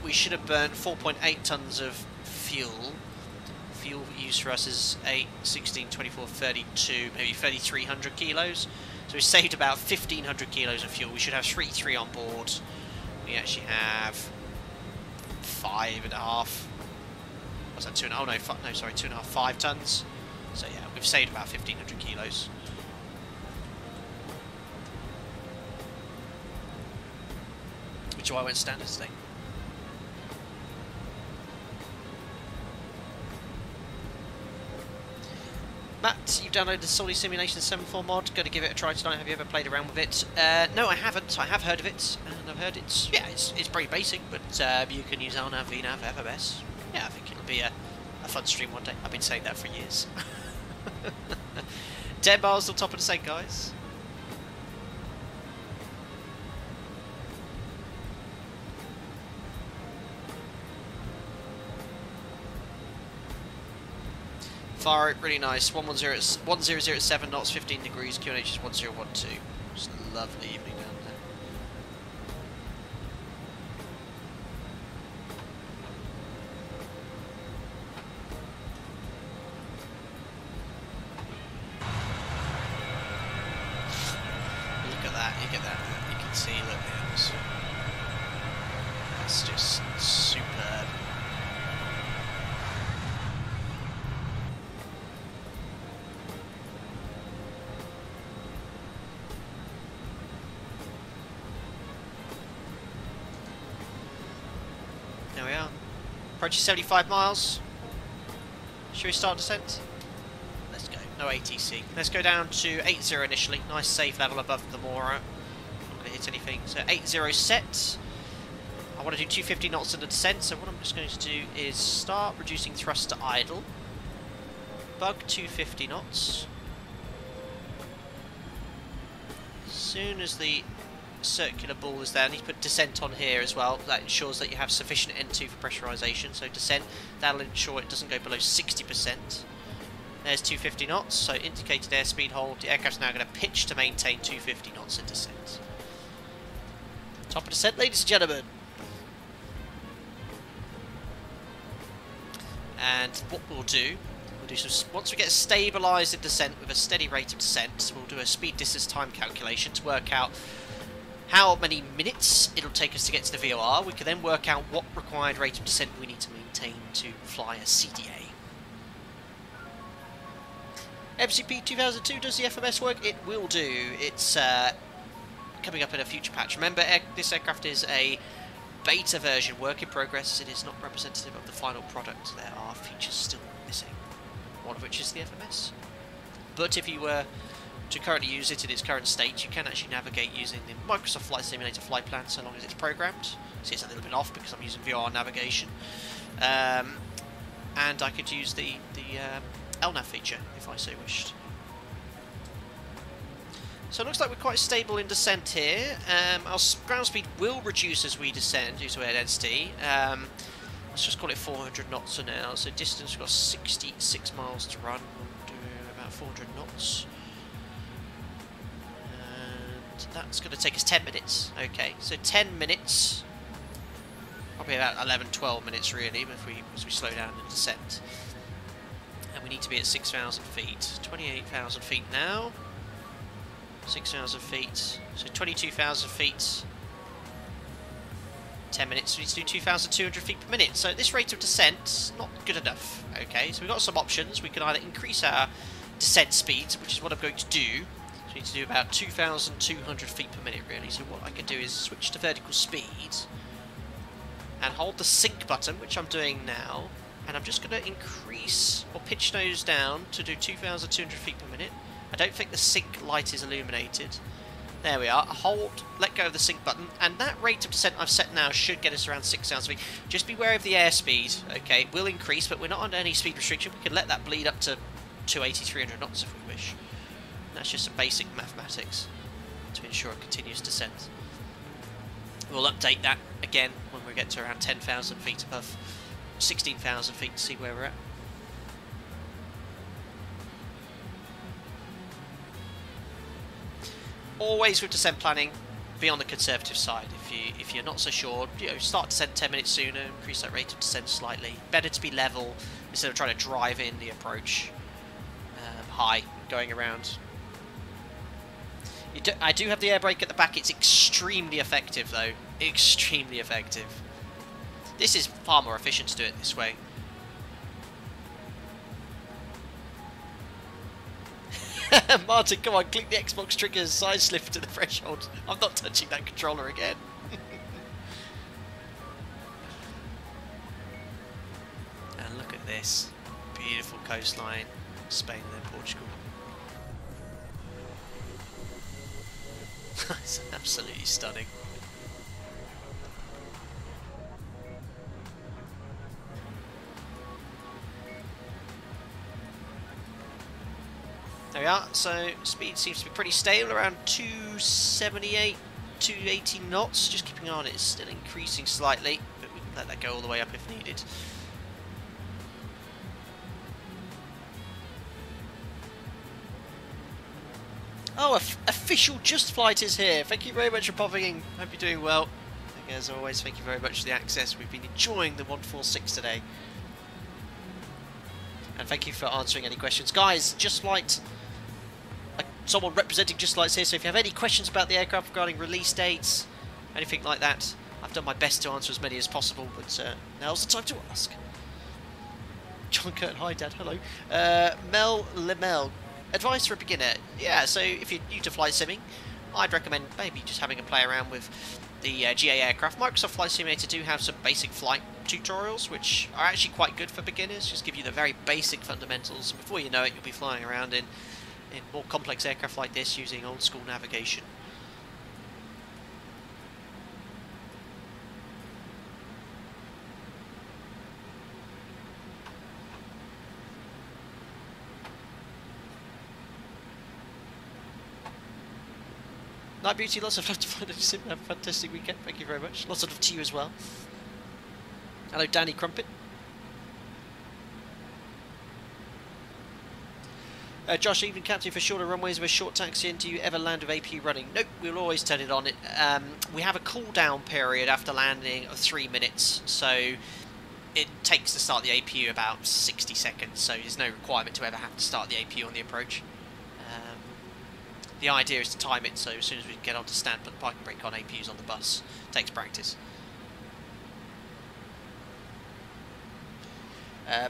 We should have burnt 4.8 tons of fuel. Fuel used for us is 8, 16, 24, 32, maybe 3,300 kilos. So we saved about 1,500 kilos of fuel. We should have 3 on board. We actually have 5.5. Was that 5 tons. So yeah, we've saved about 1,500 kilos. Which is why I went standard today. Matt, you've downloaded the Solly Simulation 7.4 mod. Going to give it a try tonight. Have you ever played around with it? No, I haven't. I have heard of it, and I've heard it's it's pretty basic, but you can use Arnav, VNav, FMS. Yeah, I think it'll be a fun stream one day. I've been saying that for years. 10 miles till top of the descent, guys. Faro, really nice. 1007 knots, 15 degrees. QNH is 1012. It's a lovely evening now. Approaching 75 miles. Should we start descent? Let's go. No ATC. Let's go down to 80 initially. Nice safe level above the Mora. Not going to hit anything. So 80 set. I want to do 250 knots in the descent. So what I'm just going to do is start reducing thrust to idle. Bug 250 knots. As soon as the circular ball is there. I need to put descent on here as well. That ensures that you have sufficient N2 for pressurization. So descent, that'll ensure it doesn't go below 60%. There's 250 knots, so indicated airspeed hold. The aircraft's now going to pitch to maintain 250 knots in descent. Top of descent, ladies and gentlemen. And what we'll do, We'll do some, once we get stabilised in descent with a steady rate of descent, we'll do a speed distance time calculation to work out how many minutes it'll take us to get to the VOR. We can then work out what required rate of descent we need to maintain to fly a CDA. MCP 2002, does the FMS work? It will do. It's coming up in a future patch. Remember, this aircraft is a beta version, work in progress. It is not representative of the final product. There are features still missing, one of which is the FMS. But if you were to currently use it in its current state, you can actually navigate using the Microsoft Flight Simulator flight plan, so long as it's programmed. See, it's a little bit off because I'm using VR navigation. And I could use the LNAV feature if I so wished. So it looks like we're quite stable in descent here. Our ground speed will reduce as we descend due to air density. Let's just call it 400 knots for now. So distance, we've got 66 miles to run. We'll do about 400 knots. And that's going to take us 10 minutes. Okay, so 10 minutes. Probably about 11, 12 minutes really as we slow down in descent. And we need to be at 6,000 feet. 28,000 feet now. 6,000 feet. So 22,000 feet. 10 minutes. We need to do 2,200 feet per minute. So this rate of descent, not good enough. Okay, so we've got some options. We can either increase our descent speed, which is what I'm going to do. So we need to do about 2,200 feet per minute, really. So what I can do is switch to vertical speed and hold the sync button, which I'm doing now. And I'm just going to increase or pitch nose down to do 2,200 feet per minute. I don't think the sync light is illuminated. There we are. Hold, let go of the sync button, and that rate of descent I've set now should get us around 6,000 feet. Just beware of the airspeed. Okay, it will increase, but we're not under any speed restriction. We can let that bleed up to 280, 300 knots if we wish. And that's just some basic mathematics to ensure a continuous descent. We'll update that again when we get to around 10,000 feet above 16,000 feet to see where we're at. Always with descent planning, be on the conservative side. If you're not so sure, you know, start descent 10 minutes sooner, increase that rate of descent slightly. Better to be level instead of trying to drive in the approach high going around. I do have the air brake at the back. It's extremely effective though, extremely effective. This is far more efficient to do it this way. Martin, come on, click the Xbox trigger and side slip to the threshold. I'm not touching that controller again. And look at this beautiful coastline, Spain and then Portugal. It's absolutely stunning. There we are, so speed seems to be pretty stable, around 278, 280 knots. Just keeping on, it's still increasing slightly, but we can let that go all the way up if needed. Oh, official Just Flight is here. Thank you very much for popping in. Hope you're doing well. And as always, thank you very much for the access. We've been enjoying the 146 today. And thank you for answering any questions. Guys, Just Flight, someone representing Just Flight's here, so if you have any questions about the aircraft regarding release dates, anything like that, I've done my best to answer as many as possible, but now's the time to ask. John Curtin, hi Dad, hello. Mel Lemel, advice for a beginner. Yeah, so if you're new to flight simming, I'd recommend maybe just having a play around with the GA aircraft. Microsoft Flight Simulator do have some basic flight tutorials which are actually quite good for beginners, just give you the very basic fundamentals, and before you know it you'll be flying around in more complex aircraft like this using old school navigation. Night Beauty, lots of love to find a fantastic weekend, thank you very much, lots of love to you as well. Hello Danny Crumpet. Josh, evening Captain, for shorter runways with a short taxi, and do you ever land with APU running? Nope, we'll always turn it on. We have a cool down period after landing of 3 minutes, so it takes to start the APU about 60 seconds, so there's no requirement to ever have to start the APU on the approach. The idea is to time it so as soon as we get onto stand, put the parking brake on, APUs on the bus. Takes practice.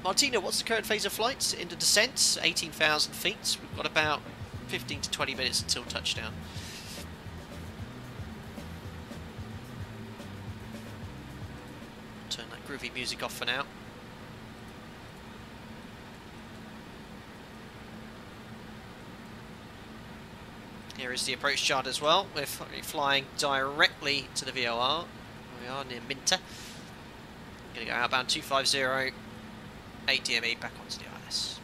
Martina, what's the current phase of flights? Into descents, 18,000 feet. We've got about 15 to 20 minutes until touchdown. Turn that groovy music off for now. Here is the approach chart as well. We're flying directly to the VOR. We are near Minter. I'm going to go outbound 250, 8 DME back onto the IS.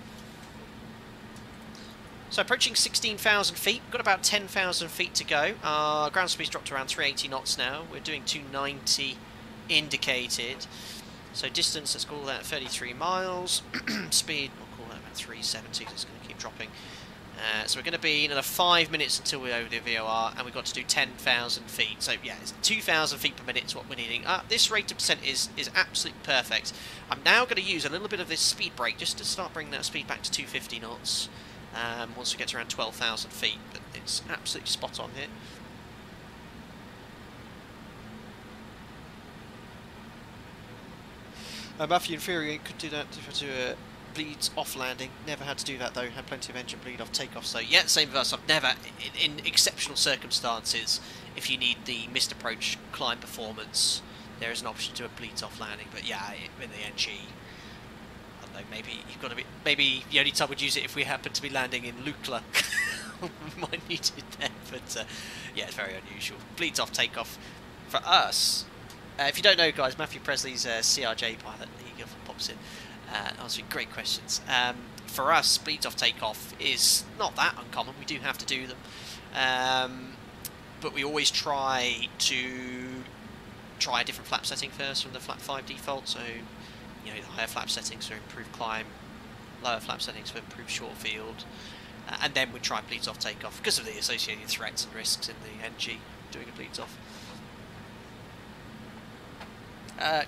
So approaching 16,000 feet. We've got about 10,000 feet to go. Our ground speed's dropped to around 380 knots now. We're doing 290 indicated. So distance, let's call that 33 miles. Speed, we'll call that about 370. It's going to keep dropping. So we're going to be in another 5 minutes until we're over the VOR, and we've got to do 10,000 feet. So yeah, it's 2,000 feet per minute is what we're needing. This rate of descent is absolutely perfect. I'm now going to use a little bit of this speed brake just to start bringing that speed back to 250 knots once we get to around 12,000 feet. But it's absolutely spot on here. Matthew, in theory, could do that if I do a... bleeds off landing. Never had to do that though. Had plenty of engine bleed off takeoff. So yeah, same with us. I've never, in exceptional circumstances, if you need the missed approach climb performance, there is an option to a bleeds off landing. But yeah, in the NG, I don't know. Maybe you've got to be. Maybe the only time we'd use it if we happened to be landing in Lukla. We might need it there. But yeah, it's very unusual. Bleeds off takeoff for us. If you don't know, guys, Matthew Presley's CRJ pilot. He pops in. Answering great questions. For us, bleeds off takeoff is not that uncommon. We do have to do them, but we always try to try a different flap setting first from the flap 5 default. So, you know, the higher flap settings for improved climb, lower flap settings for improved short field, and then we try bleeds off takeoff because of the associated threats and risks in the NG doing a bleeds off.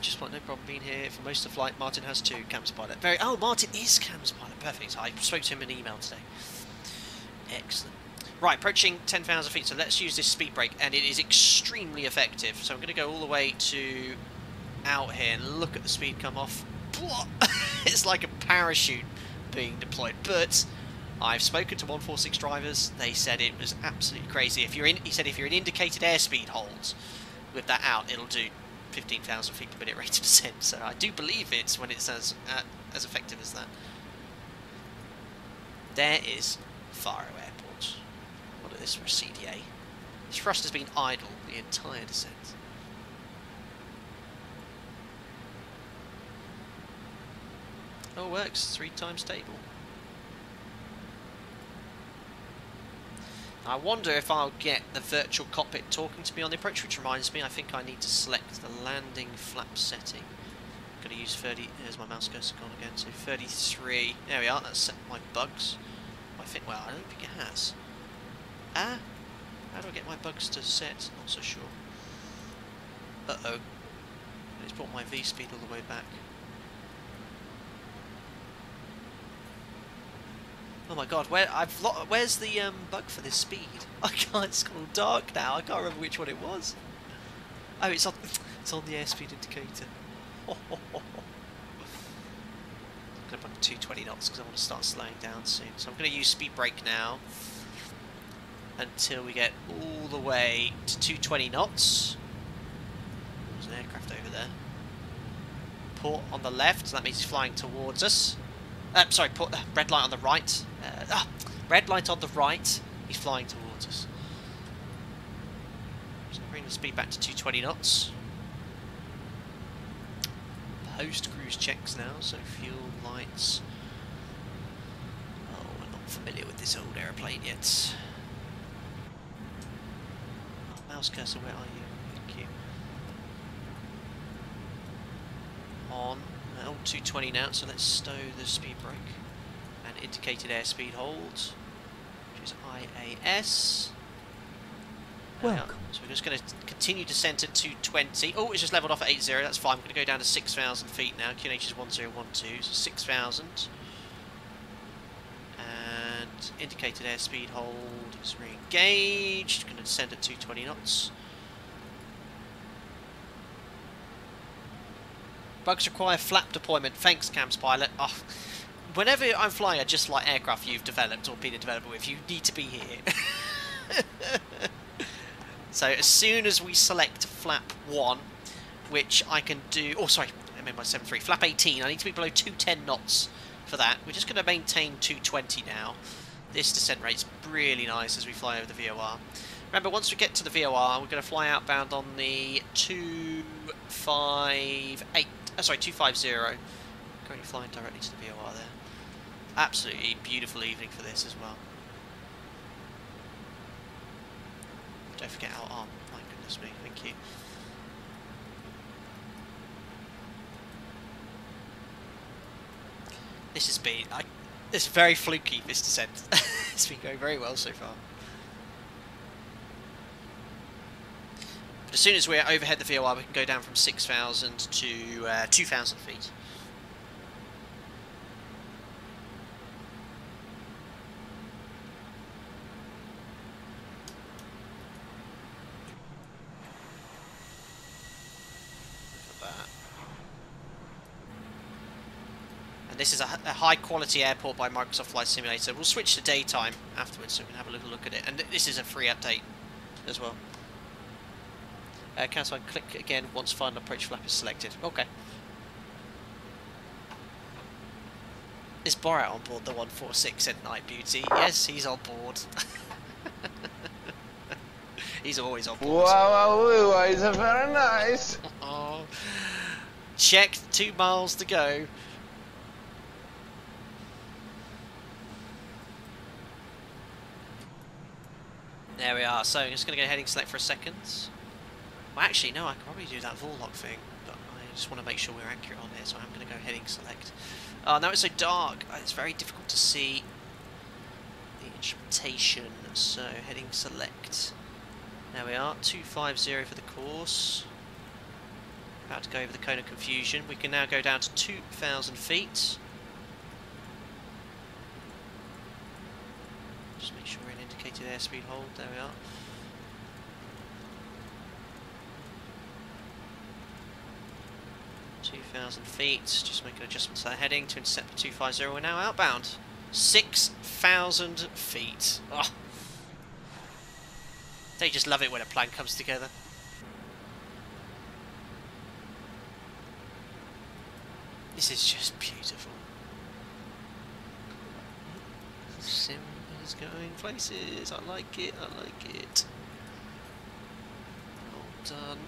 Just want no problem being here for most of the flight. Martin has two. CamsPilot. Oh, Martin is CamsPilot. Perfect. I spoke to him in an email today. Excellent. Right, approaching 10,000 feet. So let's use this speed brake, and it is extremely effective. So I'm going to go all the way to out here and look at the speed come off. It's like a parachute being deployed. But I've spoken to 146 drivers. They said it was absolutely crazy. If you're in, he said, if you're in indicated airspeed holds with that out, it'll do 15,000 feet per minute rate of descent, so I do believe it's when it's as effective as that. There is Faro Airport. What is this for a CDA? This thrust has been idle the entire descent. Oh, works. 3 times stable. I wonder if I'll get the virtual cockpit talking to me on the approach, which reminds me, I think I need to select the landing flap setting. I'm going to use 30, there's my mouse cursor gone again, so 33, there we are, that's set my bugs. I think, well, I don't think it has. How do I get my bugs to set? Not so sure. Uh-oh. It's brought my V-speed all the way back. Oh my god, where's the bug for this speed? I can't, it's called dark now, I can't remember which one it was. Oh, it's on the airspeed indicator. Oh, oh, oh, oh. I'm going to put 220 knots because I want to start slowing down soon. So I'm going to use speed brake now until we get all the way to 220 knots. There's an aircraft over there. Port on the left, so that means it's flying towards us. Sorry, put the red light on the right. Red light on the right. He's flying towards us. So bring the speed back to 220 knots. Post cruise checks now, so fuel lights. Oh, we're not familiar with this old aeroplane yet. Oh, mouse cursor, where are you? Thank you. On. Oh, 220 now, so let's stow the speed brake and indicated airspeed hold, which is IAS. Welcome. So we're just going to continue descent at 220. Oh, it's just levelled off at 80. That's fine. I'm going to go down to 6,000 feet now. QNH is 1012, so 6,000. And indicated airspeed hold is re-engaged. Going to descend at 220 knots. Bugs require flap deployment. Thanks, CamsPilot. Oh, whenever I'm flying, I just like aircraft you've developed or been a developer with. You need to be here. So as soon as we select flap 1, which I can do... Oh, sorry, I'm in my 73. Flap 18. I need to be below 210 knots for that. We're just going to maintain 220 now. This descent rate's really nice as we fly over the VOR. Remember, once we get to the VOR, we're going to fly outbound on the 258... Oh, sorry, 250. Currently flying directly to the VOR there. Absolutely beautiful evening for this as well. Don't forget our arm. My goodness me, thank you. This has been... It's very fluky, this descent. It's been going very well so far. But as soon as we're overhead the VOR, we can go down from 6,000 to 2,000 feet. This is a high quality airport by Microsoft Flight Simulator. We'll switch to daytime afterwards so we can have a little look at it. And this is a free update as well. Cancel and click again once final approach flap is selected. Okay. Is Borat on board the 146 at night, Beauty? Yes, he's on board. He's always on board. Wow, it's very nice. Oh. Check, 2 miles to go. There we are, so I'm just going to go ahead and select for a second. Well, actually, no, I can probably do that Vorlock thing, but I just want to make sure we're accurate on here, so I'm going to go ahead and select. Oh, now it's so dark, it's very difficult to see the instrumentation, so heading select. There we are, 250 for the course. About to go over the cone of confusion. We can now go down to 2,000 feet. Just make sure we're in indicated airspeed hold, there we are. Just make an adjustment to that heading to intercept the 250. We're now outbound. 6,000 feet. Oh. They just love it when a plan comes together. This is just beautiful. Sim is going places. I like it. I like it. All done.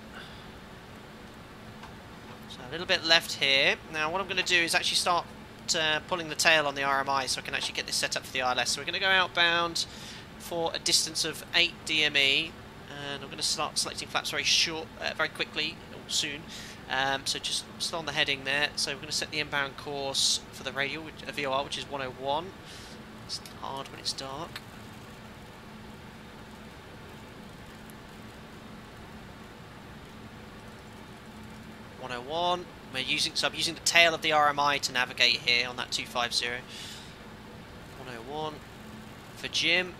So a little bit left here. Now what I'm going to do is actually start pulling the tail on the RMI so I can actually get this set up for the ILS. So we're going to go outbound for a distance of 8 DME. And I'm going to start selecting flaps very quickly, soon. So just still on the heading there. So we're going to set the inbound course for the radial, VOR, which is 101. It's hard when it's dark. So I'm using the tail of the RMI to navigate here on that 250. 101 for Jim.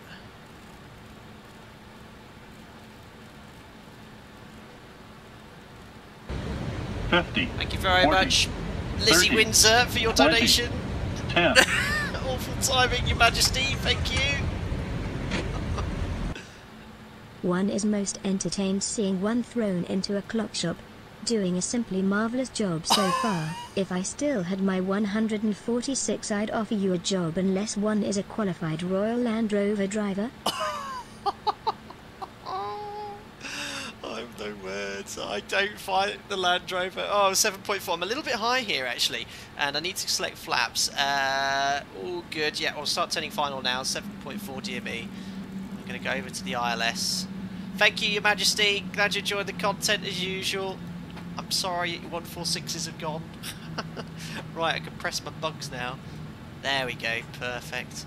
Thank you very much, Lizzie Windsor, for your donation. 10. Awful timing, Your Majesty. Thank you. One is most entertained seeing one thrown into a clock shop. Doing a simply marvellous job so far. If I still had my 146, I'd offer you a job unless one is a qualified Royal Land Rover driver. I've no words. I don't find the Land Rover. Oh, 7.4. I'm a little bit high here, actually. And I need to select flaps. All good. Yeah, I'll start turning final now. 7.4 DME. I'm going to go over to the ILS. Thank you, Your Majesty. Glad you enjoyed the content as usual. I'm sorry, 146s have gone. Right, I can press my bugs now. There we go, perfect.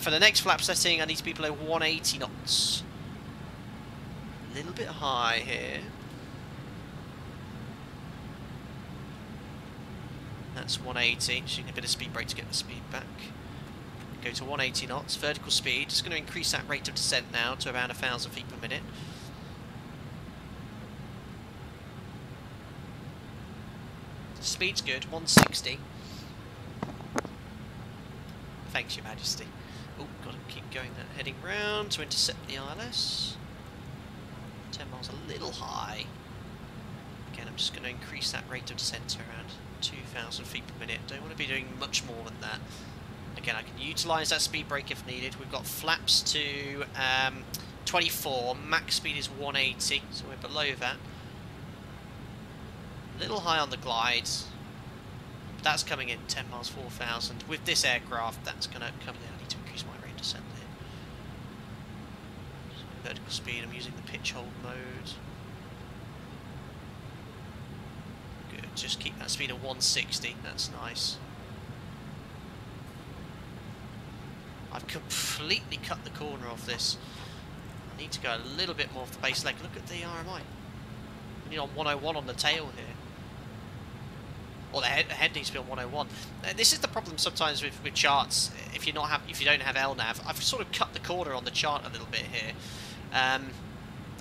For the next flap setting, I need to be below 180 knots. little bit high here. That's 180, just using a bit of speed brake to get the speed back. Go to 180 knots, vertical speed. Just going to increase that rate of descent now to around 1,000 feet per minute. Speed's good, 160. Thanks, Your Majesty. Oh, got to keep going that heading round to intercept the ILS. 10 miles a little high. Again, I'm just going to increase that rate of descent to around 2,000 feet per minute. Don't want to be doing much more than that. Again, I can utilise that speed brake if needed. We've got flaps to 24. Max speed is 180, so we're below that. A little high on the glides. That's coming in 10 miles 4,000. With this aircraft, that's going to come in. I need to increase my rate of descent there. So vertical speed, I'm using the pitch hold mode. Good, just keep that speed at 160, that's nice. I've completely cut the corner off this. I need to go a little bit more off the base leg. Look at the RMI. We need on 101 on the tail here. Or the head needs to be on 101. This is the problem sometimes with charts. If you're not if you don't have LNAV, I've sort of cut the corner on the chart a little bit here.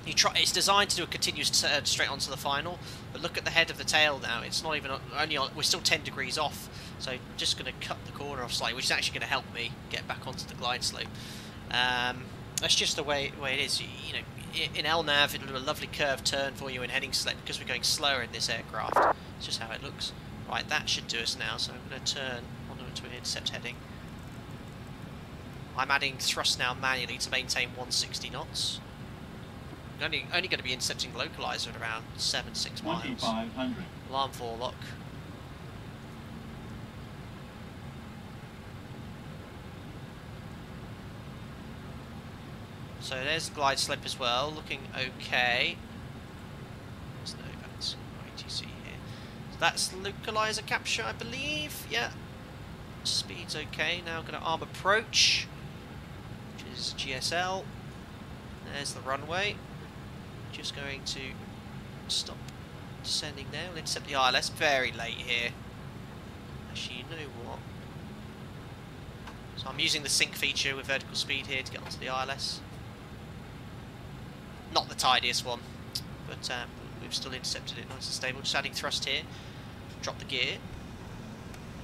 You try. It's designed to do a continuous turn straight onto the final, but look at the head of the tail now. It's not even only on, we're still 10 degrees off. So I'm just going to cut the corner off slightly, which is actually going to help me get back onto the glide slope. That's just the way it is. You know, in LNAV, it'll do a lovely curved turn for you in heading select because we're going slower in this aircraft. It's just how it looks. Right, that should do us now, so I'm going to turn onto an intercept heading. I'm adding thrust now manually to maintain 160 knots. I'm only going to be intercepting localizer at around 7-6 miles. Alarm forelock. So there's the glide slope as well, looking okay. There's no ITC here. So that's localizer capture, I believe. Yeah. Speed's okay. Now I'm going to arm approach, which is GSL. There's the runway. Just going to stop descending there. We'll intercept the ILS. Very late here. Actually, you know what? So I'm using the sync feature with vertical speed here to get onto the ILS. Not the tidiest one, but we've still intercepted it nice and stable. Just adding thrust here, drop the gear,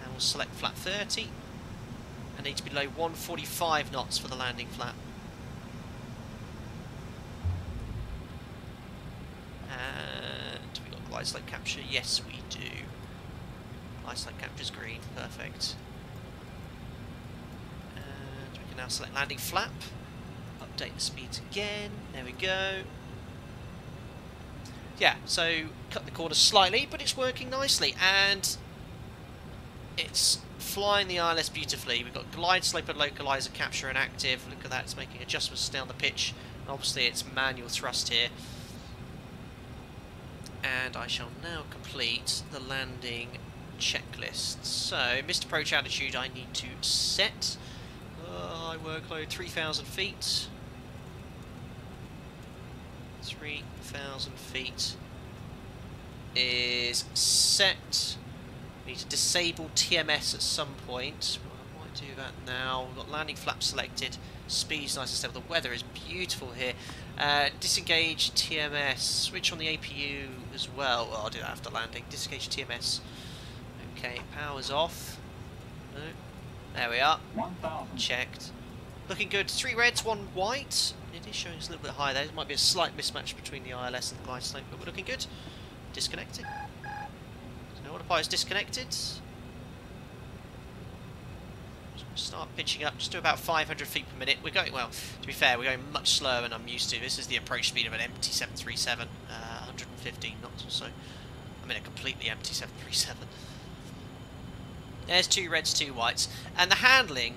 and we'll select flap 30. I need to be below 145 knots for the landing flap. And we got glide slope capture. Yes, we do. Glide slope capture's green. Perfect. And we can now select landing flap. Update the speeds again, there we go. Yeah, so cut the corner slightly, but it's working nicely and it's flying the ILS beautifully. We've got glide slope and localizer capture and active. Look at that, it's making adjustments to stay on the pitch. And obviously it's manual thrust here. And I shall now complete the landing checklist. So missed approach altitude I need to set. High workload, 3,000 feet. 3,000 feet is set. We need to disable TMS at some point. Well, I might do that now. We've got landing flap selected. Speed's nice and stable. The weather is beautiful here. Disengage TMS. Switch on the APU as well. Well, I'll do that after landing. Disengage TMS. Okay, power's off. No. There we are. Checked. Looking good. 3 reds, 1 white. It is showing us a little bit high there. There might be a slight mismatch between the ILS and the glide slope, but we're looking good. Disconnected. So no autopilot's disconnected. Start pitching up just to about 500 feet per minute. We're going, well, to be fair, we're going much slower than I'm used to. This is the approach speed of an empty 737, 115 knots or so. I mean, a completely empty 737. There's 2 reds, 2 whites. And the handling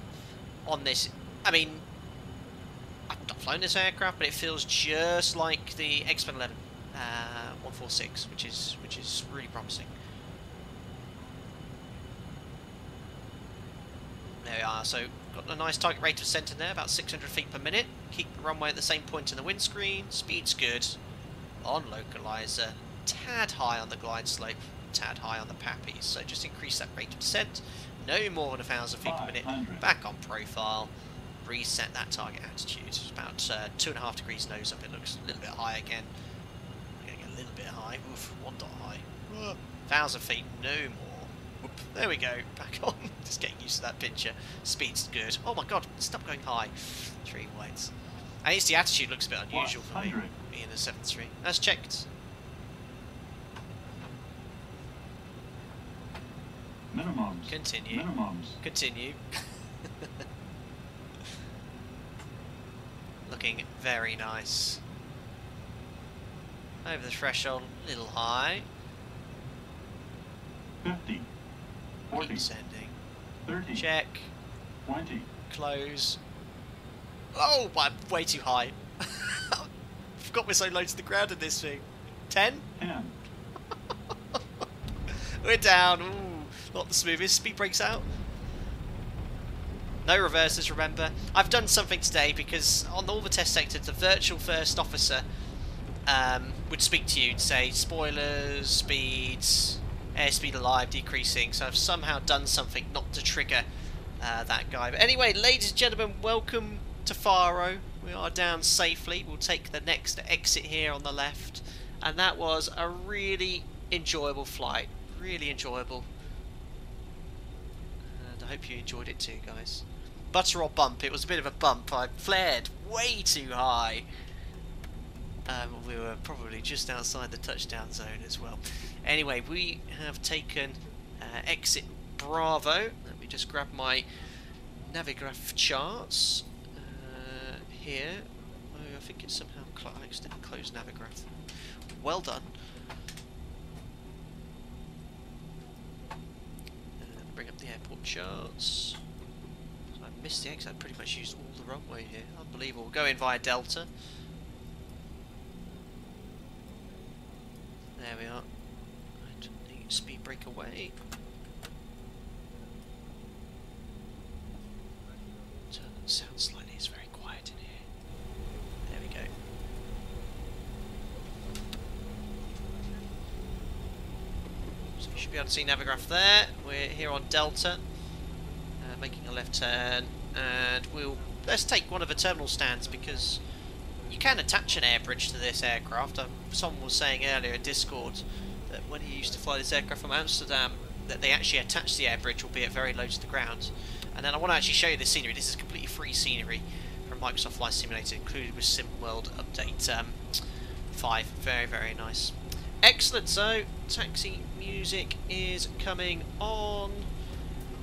on this, I mean, I've not flown this aircraft, but it feels just like the X-Plane 11 146, which is really promising. There we are, so got a nice target rate of descent in there, about 600 feet per minute. Keep the runway at the same point in the windscreen, speed's good. on localizer, tad high on the glide slope, tad high on the PAPI, so just increase that rate of descent, no more than 1,000 feet per minute, back on profile, reset that target altitude. It's about 2.5 degrees nose up, it looks a little bit high again, getting a little bit high, oof, 1 dot high, 1,000 feet, no more, whoop, there we go, back on, just getting used to that picture, speed's good, oh my god, stop going high, 3 weights, and it's the attitude looks a bit unusual for me, being a 7-3, that's checked. Minimums. Continue. Minimums. Continue. Looking very nice. Over the threshold, a little high. 50. 40. Keep sending. 30. Check. 20. Close. Oh, but I'm way too high. I've got me so low to the ground in this thing. 10? 10. We're down. Ooh. Not the smoothest. Speed breaks out. No reverses, remember. I've done something today because on all the test sectors, the virtual first officer would speak to you and say, spoilers, speeds, airspeed alive, decreasing. So I've somehow done something not to trigger that guy. But anyway, ladies and gentlemen, welcome to Faro. We are down safely. We'll take the next exit here on the left. And that was a really enjoyable flight. Really enjoyable. I hope you enjoyed it too, guys. Butter or bump? It was a bit of a bump. I flared way too high. We were probably just outside the touchdown zone as well. Anyway, we have taken exit Bravo. Let me just grab my Navigraph charts here. Oh, I think it's somehow closed Navigraph. Well done. Bring up the airport charts. I missed the exit. I pretty much used all the runway here. Unbelievable. We'll go in via Delta. There we are. Right. Speed break away. Turn the sound slightly. It's very quiet in here. There we go. So you should be able to see Navigraph there. We're here on Delta, making a left turn, and let's take one of the terminal stands because you can attach an air bridge to this aircraft. Someone was saying earlier in Discord that when he used to fly this aircraft from Amsterdam, that they actually attached the air bridge, albeit very low to the ground. And then I want to actually show you this scenery. This is completely free scenery from Microsoft Flight Simulator, included with SimWorld Update 5. Very, very nice. Excellent, so taxi music is coming on.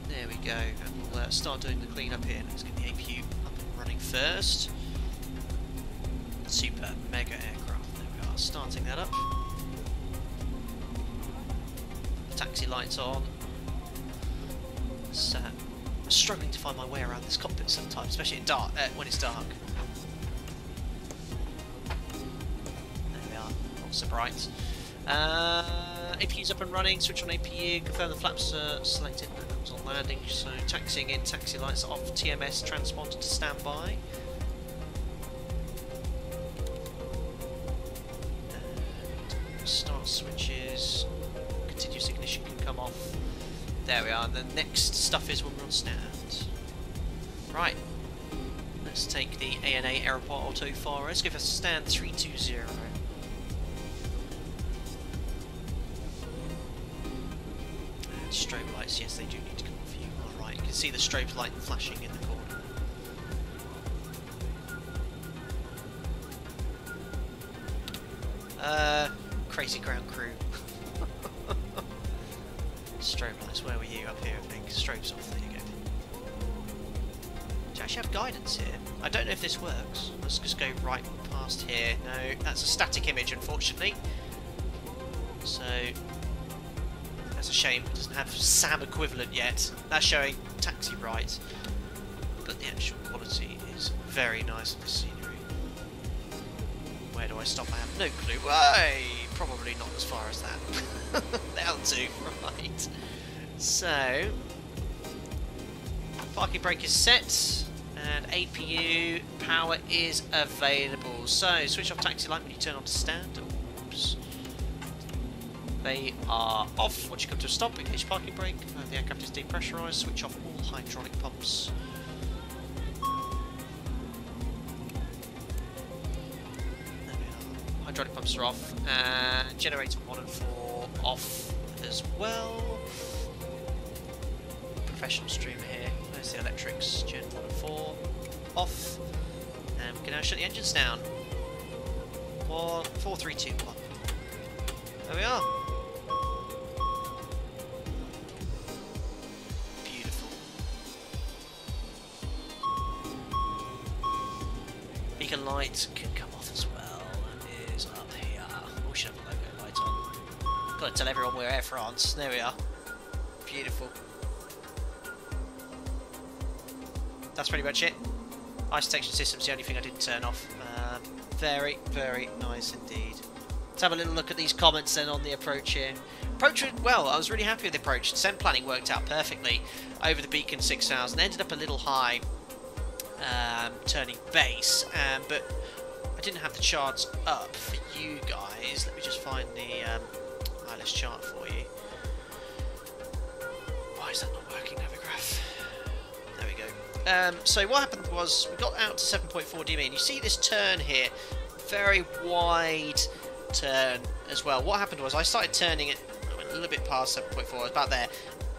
There we go, and we'll start doing the cleanup here. Let's get the APU up and running first. Super mega aircraft, there we are, starting that up. Taxi lights on. So, I'm struggling to find my way around this cockpit sometimes, especially in dark, when it's dark. There we are, not so bright. APU's up and running, switch on APU, confirm the flaps are selected, that was on landing, so taxiing in, taxi lights off, TMS transponder to standby. And start switches, continuous ignition can come off. There we are, and the next stuff is when we're on stand. Right, let's take the ANA Aeroport Auto Faro, let's give us stand 320. Strobe lights, yes, they do need to come off you. Alright, you can see the strobe light flashing in the corner. Crazy ground crew. Strobe lights, where were you? Up here, I think. Strobe's off, there you go. Do I actually have guidance here? I don't know if this works. Let's just go right past here. No, that's a static image, unfortunately. So. That's a shame, it doesn't have SAM equivalent yet. That's showing taxi right, but the actual quality is very nice of the scenery. Where do I stop? I have no clue. Why? Probably not as far as that. That'll do, right. So, parking brake is set, and APU power is available. So, switch off taxi light when you turn on to stand. flaps. They are off once you come to a stop, engage parking brake, the aircraft is depressurised, switch off all hydraulic pumps. There we are. Hydraulic pumps are off, and generator 1 and 4 off as well. Professional stream here, there's the electrics, gen 1 and 4 off. And we can now shut the engines down. 4, 3, 2, 1. There we are. Beautiful. Beacon light can come off as well and is up here. We should have a logo light on. Gotta tell everyone we're Air France. There we are. Beautiful. That's pretty much it. Ice detection system's the only thing I didn't turn off. Very, very nice indeed. Let's have a little look at these comments then on the approach here. Approach went well, I was really happy with the approach. Descent planning worked out perfectly over the beacon 6000. Ended up a little high turning base, but I didn't have the charts up for you guys. Let me just find the ILS chart for you. Why is that not working, Navigraph? There we go. So what happened was we got out to 7.4 dB, and you see this turn here, very wide turn as well. What happened was I started turning it a little bit past 7.4, I was about there,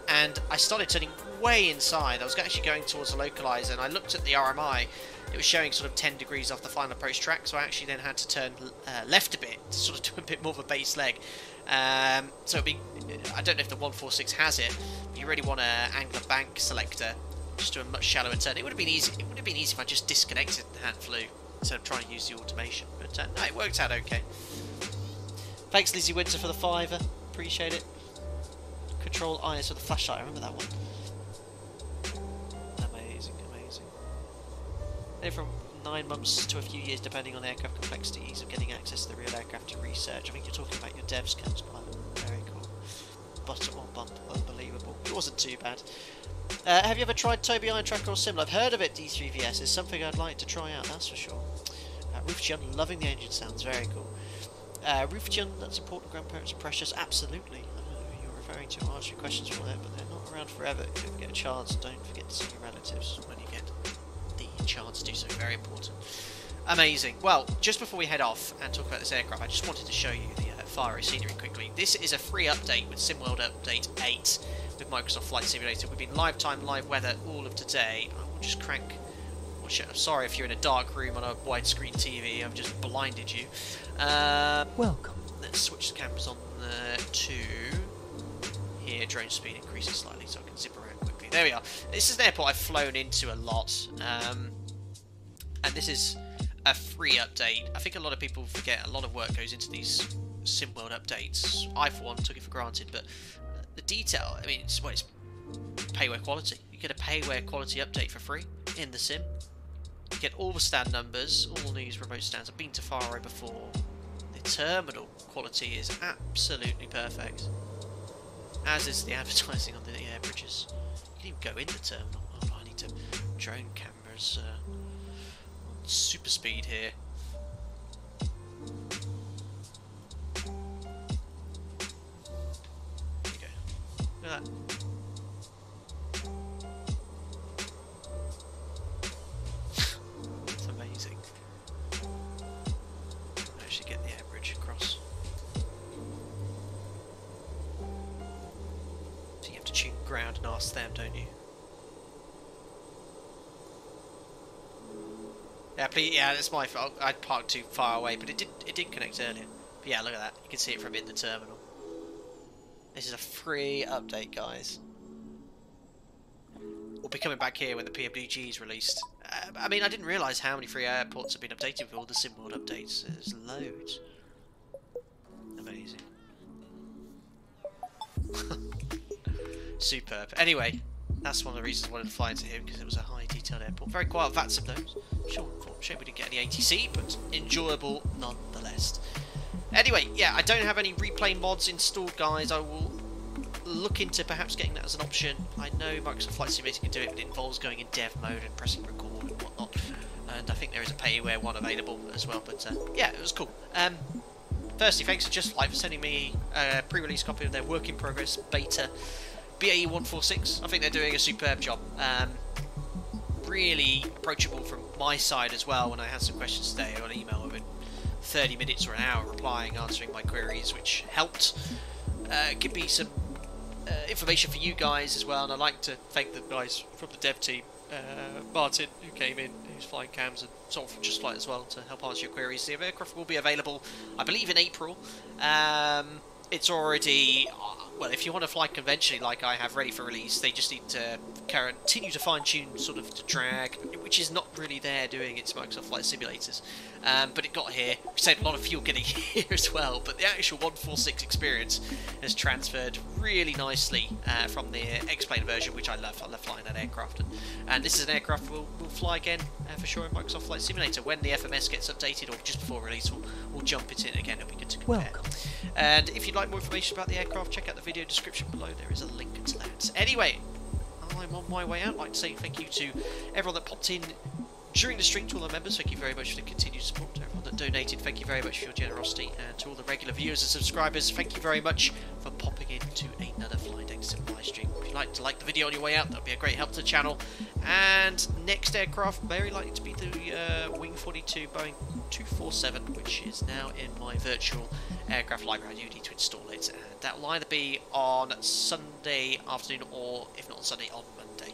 and I started turning way inside. I was actually going towards the localizer, and I looked at the RMI. It was showing sort of 10 degrees off the final approach track, so I actually then had to turn left a bit to sort of do a bit more of a base leg. So it'd be, I don't know if the 146 has it. You really want an angular bank selector just to a much shallower turn. It would have been easy. It would have been easy if I just disconnected the hand flew instead of trying to use the automation. But no, it worked out okay. Thanks, Lizzie Winter, for the fiver. Appreciate it. Control IS with the flashlight. I remember that one. Amazing, amazing. They're from 9 months to a few years, depending on aircraft complexity, ease of getting access to the real aircraft to research. I think you're talking about your devs, CamsPilot. Very cool. Bottom one bump, unbelievable. It wasn't too bad. Have you ever tried Toby Iron Tracker or similar? I've heard of it, D3VS. It's something I'd like to try out, that's for sure. Roof Jun, loving the engine sounds. Very cool. Roof Jun, that's important. Grandparents are precious. Absolutely. I don't know who you're referring to. I'll ask you questions for that, but they're not around forever. If you get a chance, don't forget to see your relatives when you get the chance to do so. Very important. Amazing. Well, just before we head off and talk about this aircraft, I just wanted to show you the Faro scenery quickly. This is a free update with SimWorld Update 8 with Microsoft Flight Simulator. We've been live time, live weather all of today. I will just crank... I'm sorry if you're in a dark room on a widescreen TV, I've just blinded you. Welcome. Let's switch the cameras on to here. Drone speed increases slightly so I can zip around quickly. There we are. This is an airport I've flown into a lot, and this is a free update. I think a lot of people forget a lot of work goes into these SimWorld updates. I, for one, took it for granted, but the detail, I mean, it's, well, it's payware quality. You get a payware quality update for free in the sim. You get all the stand numbers, all these remote stands. I've been to Faro before. The terminal quality is absolutely perfect, as is the advertising on the air bridges. You can even go in the terminal. Oh, I need to drone cameras on super speed here. There you go. Look at that. Them, don't you? Yeah, please, yeah, that's my fault. I'd parked too far away, but it did connect earlier. But yeah, look at that. You can see it from in the terminal. This is a free update, guys. We'll be coming back here when the PMDG is released. I mean, I didn't realise how many free airports have been updated with all the SimWorld updates. There's loads. Amazing. Superb. Anyway, that's one of the reasons I wanted to fly into here, because it was a high detailed airport. Very quiet VATSIM though. Sure, we didn't get any ATC, but enjoyable nonetheless. Anyway, yeah, I don't have any replay mods installed, guys. I will look into perhaps getting that as an option. I know Microsoft Flight Simulator can do it, but it involves going in dev mode and pressing record and whatnot. And I think there is a payware one available as well, but yeah, it was cool. Firstly, thanks to Just Flight for sending me a pre-release copy of their work in progress beta BAE 146. I think they're doing a superb job. Really approachable from my side as well. When I had some questions today on email, I've been 30 minutes or an hour replying, answering my queries, which helped. Give me some information for you guys as well, and I'd like to thank the guys from the dev team, Martin, who came in, who's flying cams, and someone from Just Flight as well to help answer your queries. The aircraft will be available, I believe, in April. It's already, well, if you want to fly conventionally like I have ready for release, they just need to continue to fine-tune sort of the drag, which is not really there doing its Microsoft Flight Simulators. But it got here. We saved a lot of fuel getting here as well, but the actual 146 experience has transferred really nicely from the X-Plane version, which I love. I love flying that aircraft. And this is an aircraft we'll fly again for sure in Microsoft Flight Simulator. When the FMS gets updated or just before release, we'll jump it in again. It'll be good to compare. Welcome. And if you'd like more information about the aircraft, check out the video description below. There is a link to that. Anyway, I'm on my way out. I'd like to say thank you to everyone that popped in during the stream, to all our members. Thank you very much for the continued support. To everyone that donated, thank you very much for your generosity. And to all the regular viewers and subscribers, thank you very much for popping into another Flight Exit live stream. If you'd like to like the video on your way out, that would be a great help to the channel. And next aircraft, very likely to be the Wing 42 Boeing 247, which is now in my virtual aircraft library. I do need to install it, and that will either be on Sunday afternoon, or if not on Sunday, on Monday.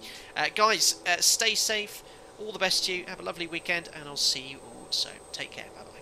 Guys, stay safe. All the best to you. Have a lovely weekend, and I'll see you all soon. Take care. Bye-bye.